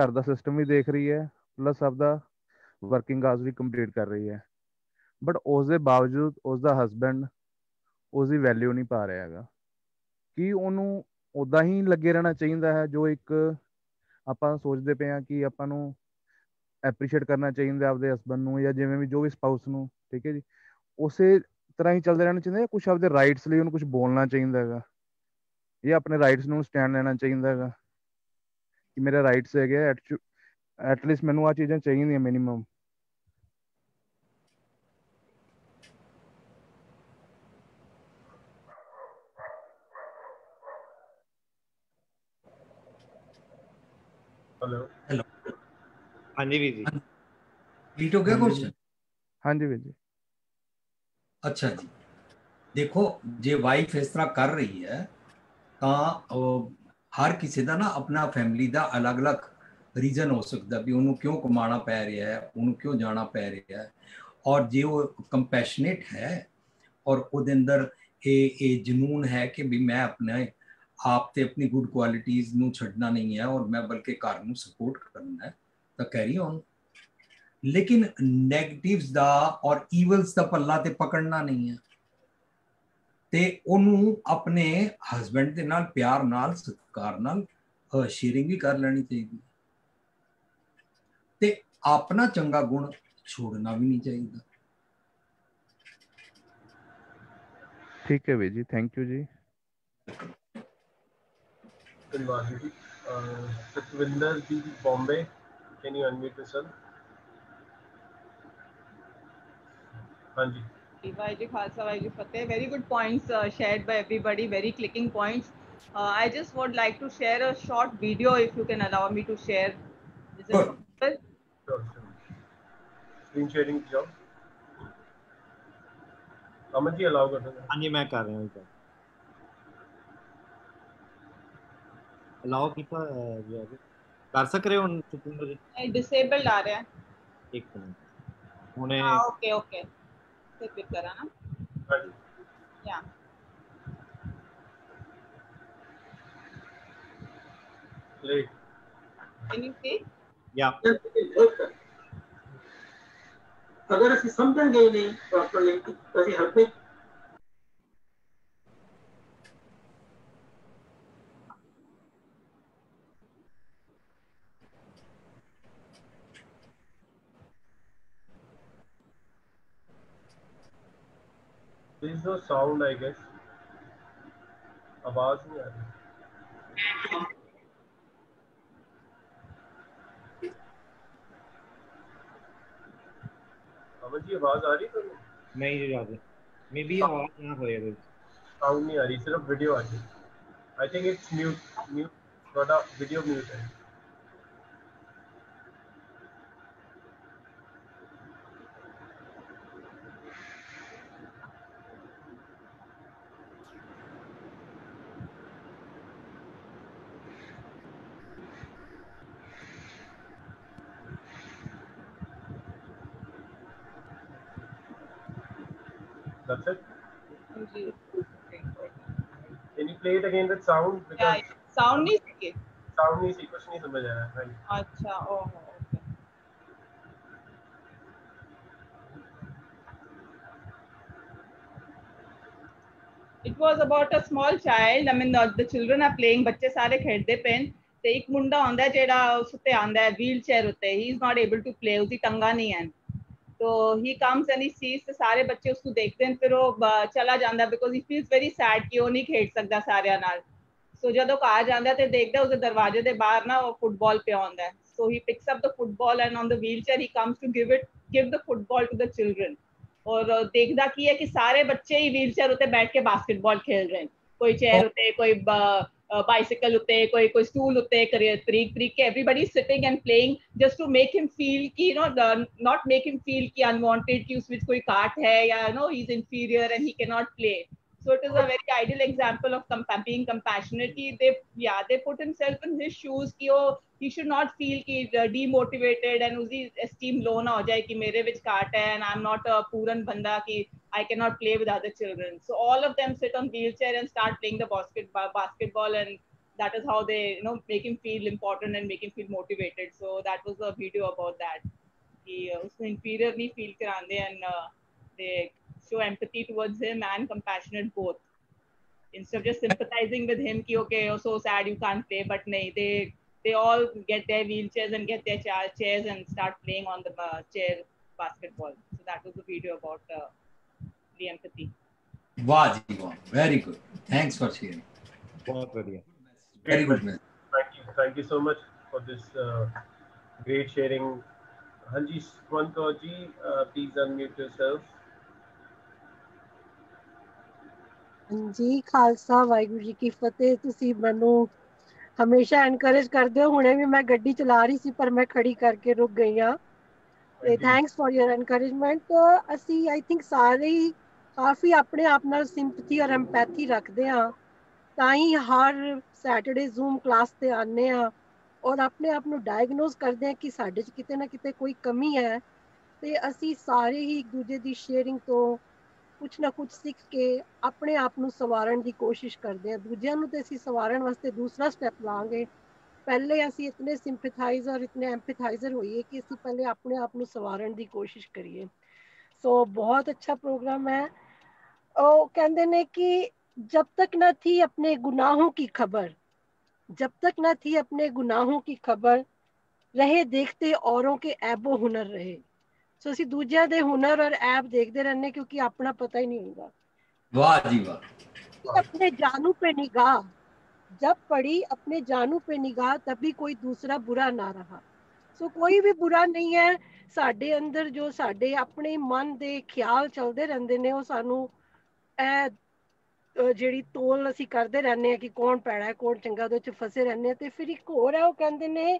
घर का सिस्टम भी देख रही है प्लस आपका वर्किंग आवर्स भी कंप्लीट कर रही है, बट उसके बावजूद उसका हस्बैंड उसकी वैल्यू नहीं पा रहा है कि उन्होंने उदा ही लगे रहना चाहिए है जो एक आप सोचते पे हैं कि आपां नूं एप्रीशिएट करना चाहिए आपके हसबैंड को या जिवें भी जो भी स्पाउस को, ठीक है जी, उस तरह ही चलते रहना चाहिए, कुछ आपके राइट्स लिए उन्हें कुछ बोलना चाहिए है, ये अपने राइट्स नूं स्टैंड लेना चाहिए है कि मेरे राइट्स है एटलीस्ट मैनूं आ चीज़ां चाहिए मिनिमम। हेलो हेलो, हाँ जी वीर जी, रीट हो गया क्वेश्चन? हाँ जी वीर जी, अच्छा जी, देखो जे वाइफ इस तरह कर रही है ਤਾਂ ਹਰ ਕਿਸੇ ਦਾ ਨਾ ਆਪਣਾ ਫੈਮਿਲੀ ਦਾ ਅਲੱਗ-ਅਲੱਗ ਰੀਜ਼ਨ ਹੋ ਸਕਦਾ ਵੀ ਉਹਨੂੰ ਕਿਉਂ ਕਮਾਉਣਾ ਪੈ ਰਿਹਾ ਹੈ, ਉਹਨੂੰ ਕਿਉਂ ਜਾਣਾ ਪੈ ਰਿਹਾ ਹੈ, ਔਰ ਜੇ ਉਹ ਕੰਪੈਸ਼ਨੇਟ ਹੈ ਔਰ ਉਹਦੇ ਅੰਦਰ ਇਹ ਜਨੂਨ ਹੈ ਕਿ ਵੀ ਮੈਂ ਆਪਣੇ ਆਪ ਤੇ ਆਪਣੀ ਗੁੱਡ ਕੁਆਲਿਟੀਜ਼ ਨੂੰ ਛੱਡਣਾ ਨਹੀਂ ਹੈ ਔਰ ਮੈਂ ਬਲਕਿ ਘਰ ਨੂੰ ਸਪੋਰਟ ਕਰਨਾ ਹੈ ਤਾਂ ਕੈਰੀ ਔਨ, ਲੇਕਿਨ ਨੈਗੇਟਿਵਸ ਦਾ ਔਰ ਈਵਲਸ ਦਾ ਪੱਲਾ ਤੇ ਪਕੜਨਾ ਨਹੀਂ ਹੈ ते उन्होंने अपने हसबैंड के नाल प्यार नाल सत्कार नाल शेयरिंग भी कर लेनी चाहिए ते अपना चंगा गुण छोड़ना भी नहीं चाहिए। ठीक है भाई जी, थैंक यू जी। Satwinder ji Bombay, can you unmute yourself? हाँ जी, Vaheguru Khalsa, Vaheguru Fateh. Very good points shared by everybody. Very clicking points. I just would like to share a short video, if you can allow me to share. Is it possible? Sure. Screen sharing job. Aman ji allow कर दो। अन्य मैं कर रहा हूँ इधर। Allow कितना है? कर सक रहे हो उन तुम जी? नहीं, disabled आ रहा है। एक मिनट। उन्हें। हाँ, okay. क्लिक करा ना, या क्लिक कैन यू सी, या अगर ऐसी समझाएंगे नहीं प्रॉपर्ली ऐसी हर पे There's no sound, I guess. आवाज नहीं आ रही। अमन जी आवाज आ रही है? नहीं जी, आ रही। मे बी आवाज ना हो रही है। साउंड नहीं आ रही, सिर्फ वीडियो आ रही। I think it's mute. थोड़ा वीडियो mute है। That's it. Can you play it again with sound? Because yeah, sound नहीं सीखे. Sound नहीं सीख, कुछ नहीं समझ आ रहा है. अच्छा, ओह. It was about a small child. I mean, the children are playing. बच्चे सारे खेलते पेन. ਤੇ ਇੱਕ ਮੁੰਡਾ ਆਉਂਦਾ ਜਿਹੜਾ ਉਸ ਤੇ ਆਂਦਾ ਵੀਲ ਚੇਅਰ ਉੱਤੇ ਹੀ is not able to play ਉਹਦੀ ਟੰਗਾ ਨਹੀਂ ਹੈ तो he comes and he sees तो सारे बच्चे उसको देखते हैं फिर वो चला जाता because he feels very sad कि वो नहीं खेल सकता सारे नाल सो जो घर जाता तो देखता उसके दरवाजे के बाहर ना वो फुटबॉल पिया होंदा so he picks up the football and on the wheelchair he comes to give the football to the children और देखता की है कि सारे बच्चे ही व्हील चेयर उत्ते बैठ के बास्केटबॉल खेल रहे हैं कोई चेयर उत्ते कोई बाइसिकल उत्ते कोई स्टूल उत्ते तरीक तरीक के everybody sitting and playing just to make him feel कि you know not make him feel कि अनवांटेड कि उसमें कोई काट है या no he is inferior and he can not play so it is a very ideal example of being compassionate कि they put himself in his shoes कि वो ही शुड नॉट फील कि डीमोटिवेटेड एंड उसकी esteem low ना हो जाए कि मेरे विच काट है and I am not a पूरन बंदा कि I cannot play with other children. So all of them sit on wheelchair and start playing the basketball, and that is how they, you know, make him feel important and make him feel motivated. So that was a video about that. He also inferiorly feel karande and they show empathy towards him and compassionate both. Instead of just sympathizing with him, ki okay, you're so sad you can't play, but nahi, they all get their wheelchairs and get their chairs and start playing on the chair basketball. So that was the video about. The empathy. Wow, very good. Thanks for sharing. Very good. Thank you so much for this great sharing. Hanji Swankar ji, please unmute yourself. Hanji Khalsa Waheguru ji ki fateh. Tusi manu hamesha encourage karde ho. Hune bhi main gaddi chala rahi si par main khadi karke ruk gayi ha. Thanks for your encouragement. Asi I think sare काफ़ी अपने आप नाल sympathy और empathy रखते हाँ तो ही हर सैटरडे जूम क्लास से आने हाँ और अपने आप को डायगनोज करते हैं कि साढ़े कितने ना कितने कोई कमी है तो असी सारे ही एक दूजे की शेयरिंग तो कुछ ना कुछ सीख के अपने आप को संवारण की कोशिश करते हैं दूजे तो असी संवारण वास्ते दूसरा स्टैप लाँगे पहले असी इतने सिंपथाइज और इतने एम्पैथाइजर होइए कि असी पहले अपने आप को संवारण की कोशिश करिए सो बहुत अच्छा प्रोग्राम है और कहते ने कि जब तक न थी अपने गुनाहों की खबर रहे देखते औरों के ऐबो हुनर रहे सो असी दूजे दे हुनर और ऐब देखते रहने क्योंकि अपना पता ही नहीं होगा वाह जी वाह अपने जानू पे निगाह जब पड़ी अपने जानू पे निगाह तभी कोई दूसरा बुरा ना रहा सो कोई भी बुरा नहीं है साढ़े अंदर जो साढ़े अपने मन के ख्याल चलते रहते हैं वो सानू जी तोल असी करते रहने हैं कि कौन पैड़ा है कौन चंगा तो फसे रहने हैं तो फिर एक होर है वो कहते हैं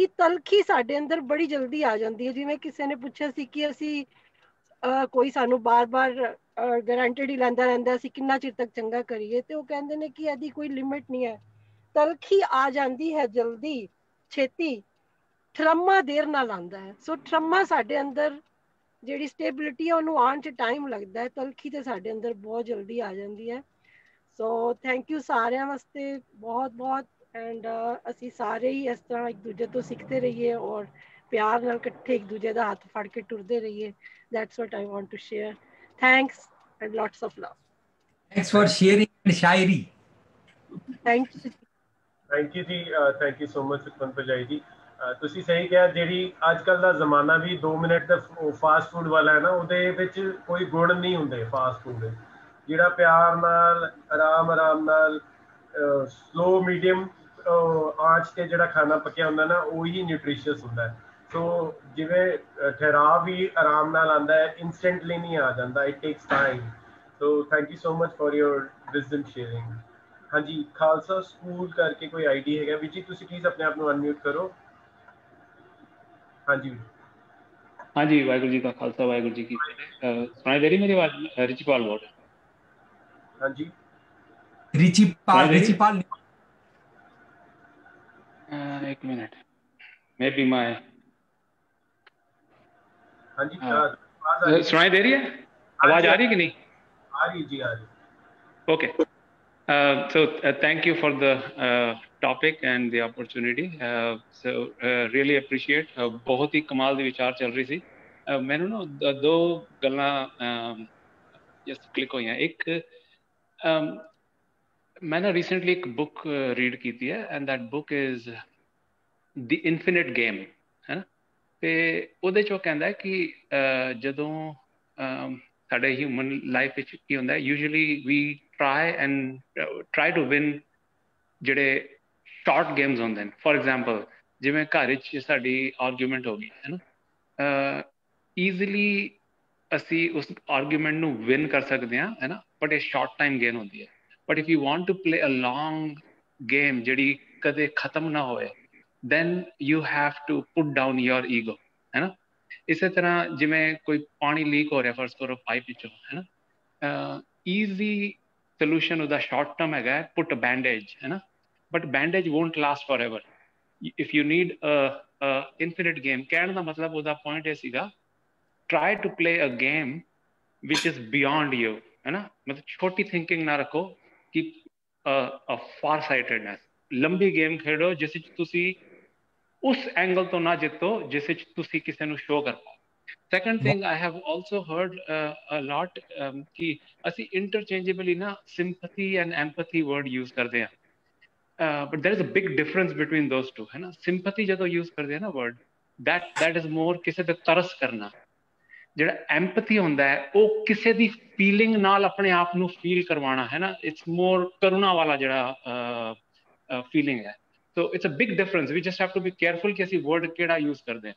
कि तलखी साढ़े अंदर बड़ी जल्दी आ जाती है जिवें किसी ने पूछा सी कि असी कोई सानू बार बार गारंटेड ही लैंदा रहिंदा असी कितना चिर तक चंगा करिए तो वो कहते हैं कि इसदी कोई लिमिट नहीं है तलखी आ जाती है जल्दी छेती ट्रमा देर नाल आंदा है सो ट्रमा साढ़े अंदर ਜਿਹੜੀ ਸਟੇਬਿਲਿਟੀ ਉਹਨੂੰ ਆਉਣ ਚ ਟਾਈਮ ਲੱਗਦਾ ਹੈ ਤਲਖੀ ਤੇ ਸਾਡੇ ਅੰਦਰ ਬਹੁਤ ਜਲਦੀ ਆ ਜਾਂਦੀ ਹੈ ਸੋ ਥੈਂਕ ਯੂ ਸਾਰਿਆਂ ਵਾਸਤੇ ਬਹੁਤ ਬਹੁਤ ਐਂਡ ਅਸੀਂ ਸਾਰੇ ਹੀ ਇਸ ਤਰ੍ਹਾਂ ਇੱਕ ਦੂਜੇ ਤੋਂ ਸਿੱਖਦੇ ਰਹੀਏ ਔਰ ਪਿਆਰ ਨਾਲ ਇਕੱਠੇ ਇੱਕ ਦੂਜੇ ਦਾ ਹੱਥ ਫੜ ਕੇ ਟੁਰਦੇ ਰਹੀਏ that's what I want to share thanks and lots of love thanks for sharing and shayari thank you ਜੀ ਥੈਂਕ ਯੂ ਸੋ ਮਚ ਪੰਪਜਾਈ ਜੀ ਤੁਸੀਂ ਸਹੀ ਕਿਹਾ ਜਿਹੜੀ ਅੱਜ ਕੱਲ ਦਾ ਜ਼ਮਾਨਾ ਵੀ 2 ਮਿੰਟ ਦਾ ਫਾਸਟ ਫੂਡ ਵਾਲਾ ਹੈ ਨਾ ਉਹਦੇ ਵਿੱਚ ਕੋਈ ਗੁਣ ਨਹੀਂ ਹੁੰਦੇ ਫਾਸਟ ਫੂਡ ਦੇ ਜਿਹੜਾ ਪਿਆਰ ਨਾਲ ਆਰਾਮ ਨਾਲ ਸਲੋ ਮੀਡੀਅਮ ਆਂਚ ਤੇ ਜਿਹੜਾ ਖਾਣਾ ਪੱਕਿਆ ਹੁੰਦਾ ਨਾ ਉਹੀ ਨਿਊਟ੍ਰੀਸ਼ੀਅਸ ਹੁੰਦਾ ਸੋ ਜਿਵੇਂ ਠਹਿਰਾਵ ਵੀ ਆਰਾਮ ਨਾਲ ਆਉਂਦਾ ਹੈ ਇਨਸਟੈਂਟਲੀ ਨਹੀਂ ਆ ਜਾਂਦਾ it takes time so thank you so much for your wisdom sharing ਹਾਂਜੀ ਖਾਲਸਾ ਸਕੂਲ ਕਰਕੇ ਕੋਈ ਆਈਡੀ ਹੈਗਾ ਵੀ ਜੀ ਤੁਸੀਂ ਪਲੀਜ਼ ਆਪਣੇ ਆਪ ਨੂੰ ਅਨਮਿਊਟ ਕਰੋ हाँ जी वाहेगुरु जी का खालसा वाहेगुरु जी की सुनाई दे रही मेरी आवाज रिचीपाल बोल हाँ जी रिचीपाल एक मिनट मैं भी माय हाँ जी सुनाई दे रही है आवाज आ रही है कि नहीं आ रही जी आ रही okay so thank you for the topic and the opportunity so really appreciate bahut hi kamal de vichar chal rahi si mainu na do gallan just click hoiyan ek मैंने रिसेंटली एक बुक रीड की थी है and that book is the infinite game है ना। तो वो जो कहता है कि जो साढ़े ह्यूमन लाइफ की होंगे usually we try and try to win जोड़े शॉर्ट गेम्स होंगे। फॉर एग्जाम्पल जिमें घर साड़ी आर्गूमेंट हो गई है ना, ईजिली असी उस आर्गूमेंट को विन कर सकते हैं है ना, बट ये शॉर्ट टाइम गेम होती है। But if you want to play a long game जिहड़ी कदे खत्म ना होए, then you have to put down your ego है ना। इसे तरह जिमें कोई पानी लीक हो रहा फर्ज करो पाइप विचों है ना, ईजी सोल्यूशन उसका शॉर्ट टर्म है पुट अ बैंडेज है ना, but bandage won't last forever. If you need infinite game, कहने का मतलब उसका पॉइंट यह try to play a game which is beyond you है ना। मतलब छोटी थिंकिंग ना रखो कि फार साइटेडनेस, लंबी गेम खेलो जिस उस एंगल तो ना जितो जिस किसी को शो कर पाओ। Second thing I have also heard a lot कि असी इंटरचेंजेबली ना sympathy and empathy word use करते हैं, but there is a big difference between those two है ना। सिंपैथी जब यूज करते हैं ना word, that that is more किसी पे तरस करना। जो एम्पैथी होता है वो किसी की फीलिंग नाल अपने आप को फील करवाना है ना, इट्स मोर करुणा वाला जो फीलिंग है। So it's a big difference. We just have to be careful कि ऐसी word केड़ा use कर दें।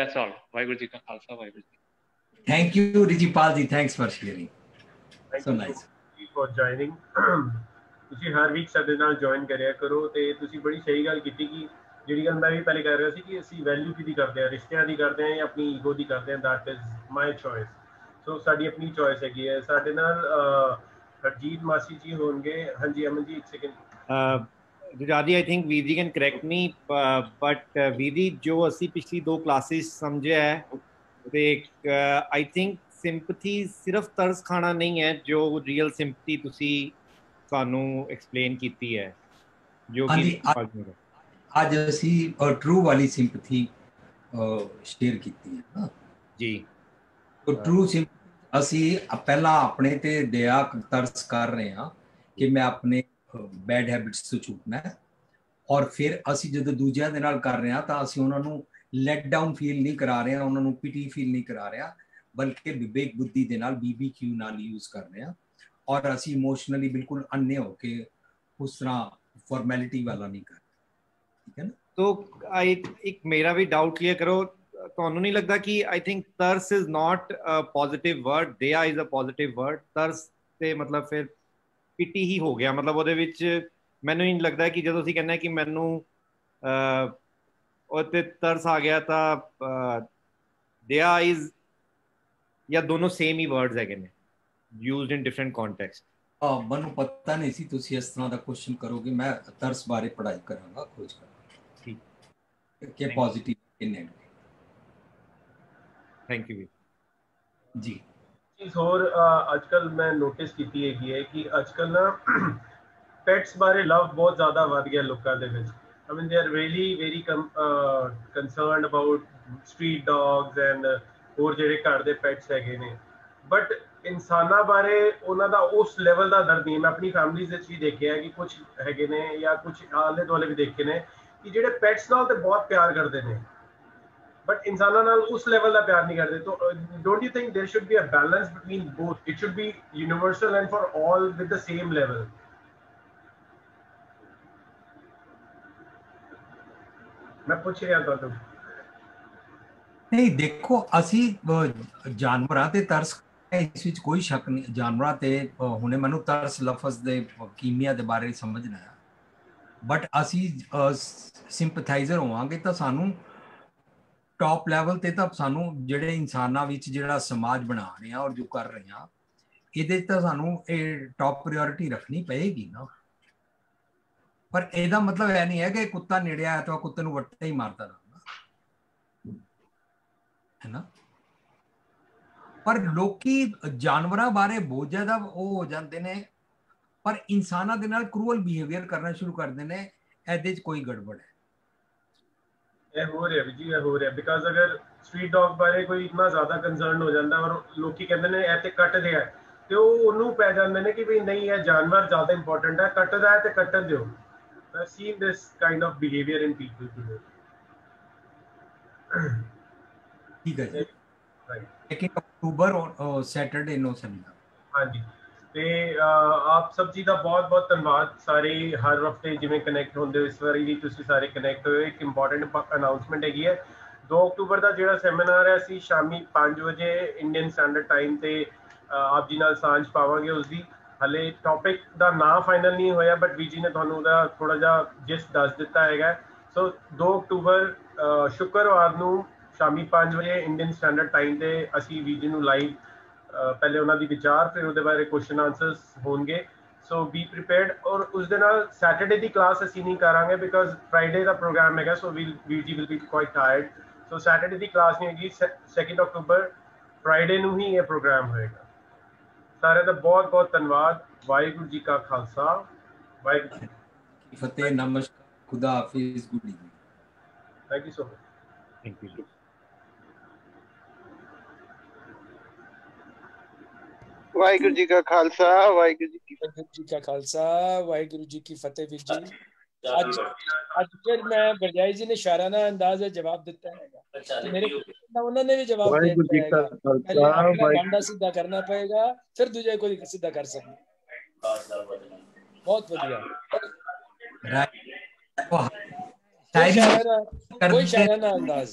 That's all. वाहिगुरु जी का Khalsa, Waheguru ji. Thank you, Rijipal ji. Thanks for sharing. So nice. Thank you for joining. तुसी हर week साडे नाल join करिया करो ते तुसी बड़ी सही गल कीती कि जिहड़ी गल मैं भी पहले कर रहा सी कि असी वैल्यू की करते हैं, रिश्तियां दी करते हैं या अपनी ईगो दी करते हैं। That is my choice. So साडी अपनी चॉइस हैगी है। साडे नाल हरजीत मासी जी होंगे। हाँ जी अमन जी, एक second. Jujhar ji, I think Veer ji can correct me, but Veer ji जो असी पिछली दो क्लासेस समझे है, तो आई थिंक सिंपथी सिर्फ तर्स खाना नहीं है, जो रियल सिंपथी तुसी सानू एक्सप्लेन कीती है, जो कि आज असी और ट्रू वाली सिंपथी शेयर कीती है ना जी। तो ट्रू सिंपथी असी पहला अपने ते दया तर्स कर रहे हैं कि मैं अपने बैड हैबिट्स तो छूटना है, और फिर असी जो दूजे दे नाल कर रहे हैं तो असी उन्होंने लैट डाउन फील नहीं करा रहे, उन्होंने पिटी फील नहीं करा रहे, बल्कि विवेक बुद्धि दे नाल BBQ नाल यूज कर रहे हैं, और असी इमोशनली बिल्कुल अन्ने हो के उस तरह फॉर्मैलिटी वाला नहीं कर, ठीक है ना। तो एक मेरा भी डाउट क्लियर करो, तो नहीं लगता कि आई थिंक तरस is not a positive word, Daya is a positive word. तरस से मतलब फिर पिटी ही हो गया, मतलब वो मैनु नहीं लगता कि जो असी कहना कि मैनू उत्ते तरस आ गया था, दया इज या दोनों सेम ही वर्ड्स है कहने यूज्ड इन डिफरेंट कॉन्टेक्स्ट। मैनू पता नहीं सी तुसी इस तरह का क्वेश्चन करोगे, मैं तरस बारे पढ़ाई करांगा, खोज करांगा, ठीक के positive in negative. Thank you जी। और आजकल मैं नोटिस की है कि आजकल ना पेट्स बारे लव बहुत ज्यादा बढ़ गया लोगों के बीच। I mean they are really very concerned about street dogs and और जो घर के पेट्स हैगे ने, बट इंसानों बारे उन्होंने उस लेवल का दर्द नहीं। मैं अपनी फैमिलीज़ भी देखा है कि कुछ हैगे ने या कुछ आले दुआले भी देखे ने कि जो पेट्स नाल तो बहुत प्यार करते हैं, बट इंसानों नाल उस लेवल का प्यार नहीं करते। तो don't you think there should be a balance between both, it should be universal and for all with the same level. मैं पूछ रहा था तुम नहीं देखो असी जानवरां ते तरस इस विच कोई शक नहीं, जानवरां ते हुणे मैनू तरस लफज दे कीमिया दे बारे समझना है, बट असी सिंपथाइजर होवांगे तो सानू टॉप लेवल ते तो सानू जिहड़े इंसानां विच जिहड़ा समाज बना रहे हैं और जो कर रहे हैं इहदे ते सानू टॉप प्रायोरिटी रखनी पएगी ना। पर इहदा मतलब यह नहीं है कि कुत्ता नेड़े आया तो कुत्ते नूं वट्टा ही मारता रहना है ना। पर लोकी जानवरां बारे बहुत ज़्यादा वह हो जाते हैं, पर इंसानां दे नाल क्रूअल बिहेवियर करना शुरू कर देने, इहदे च कोई गड़बड़ है। ये हो रहा है जी, ये हो रहा है बिकॉज अगर स्ट्रीट डॉग बारे कोई इतना ज्यादा कंसर्न हो जाता है और लोग कहते हैं ये तो कट दिया तो उन्होंने पहचान मैंने कि भाई नहीं है जानवर ज्यादा इंपॉर्टेंट है कटदा है तो कटन दो। I've seen this kind of behavior in people today. ठीक है जी, राइट। 2 अक्टूबर और सैटरडे नो सेमिनार। हाँ जी, ते आप सब जी का बहुत बहुत धन्यवाद सारे हर हफ्ते जिमें कनैक्ट होंदे हो, इस वारी भी तुसीं सारे कनैक्ट होए। एक इंपॉर्टेंट अनाउंसमेंट हैगी है 2 अक्टूबर का जो सैमीनार है असीं शामी 5 बजे इंडियन स्टैंडर्ड टाइम से आप जी नाल सांझ पावांगे। उसकी हले टॉपिक का ना फाइनल नहीं होया बट वी जी ने तुहानूं दा थोड़ा जा जिस्ट दस दिता है। सो 2 अक्टूबर शुक्रवार को शामी 5 बजे इंडियन स्टैंडर्ड टाइम से असी वी जी नूं लाइव पहले उन्होंने विचार फिर उसके बारे क्वेश्चन आंसरस होंगे। सो बी प्रिपेयर्ड और उस दिन सैटरडे की क्लास असी नहीं करांगे बिकॉज फ्राइडे का प्रोग्राम है। सो वीर जी will be quite tired. So Saturday की क्लास नहीं होगी, 2 अक्टूबर फ्राइडे को ही यह प्रोग्राम होएगा। सारे का बहुत बहुत धन्यवाद। वाहेगुरु जी का खालसा, वाहेगुरु जी की फतेह। नमस्कार, खुदा हाफिज, good evening. Thank you so much, thank you. Waheguru ji का खालसा, वाहेगुरु जी की फतेह। जी का खालसा, वाहेगुरु जी की फतेह। वीर जी आज फिर मैं बरजाई जी ने शाराना अंदाज जवाब दिता है, मेरे उन्होंने भी जवाब दिया। पहले अपना डंडा सीधा करना पड़ेगा फिर दूजे को सीधा कर सकना। बहुत बढ़िया, कोई शाराना अंदाज।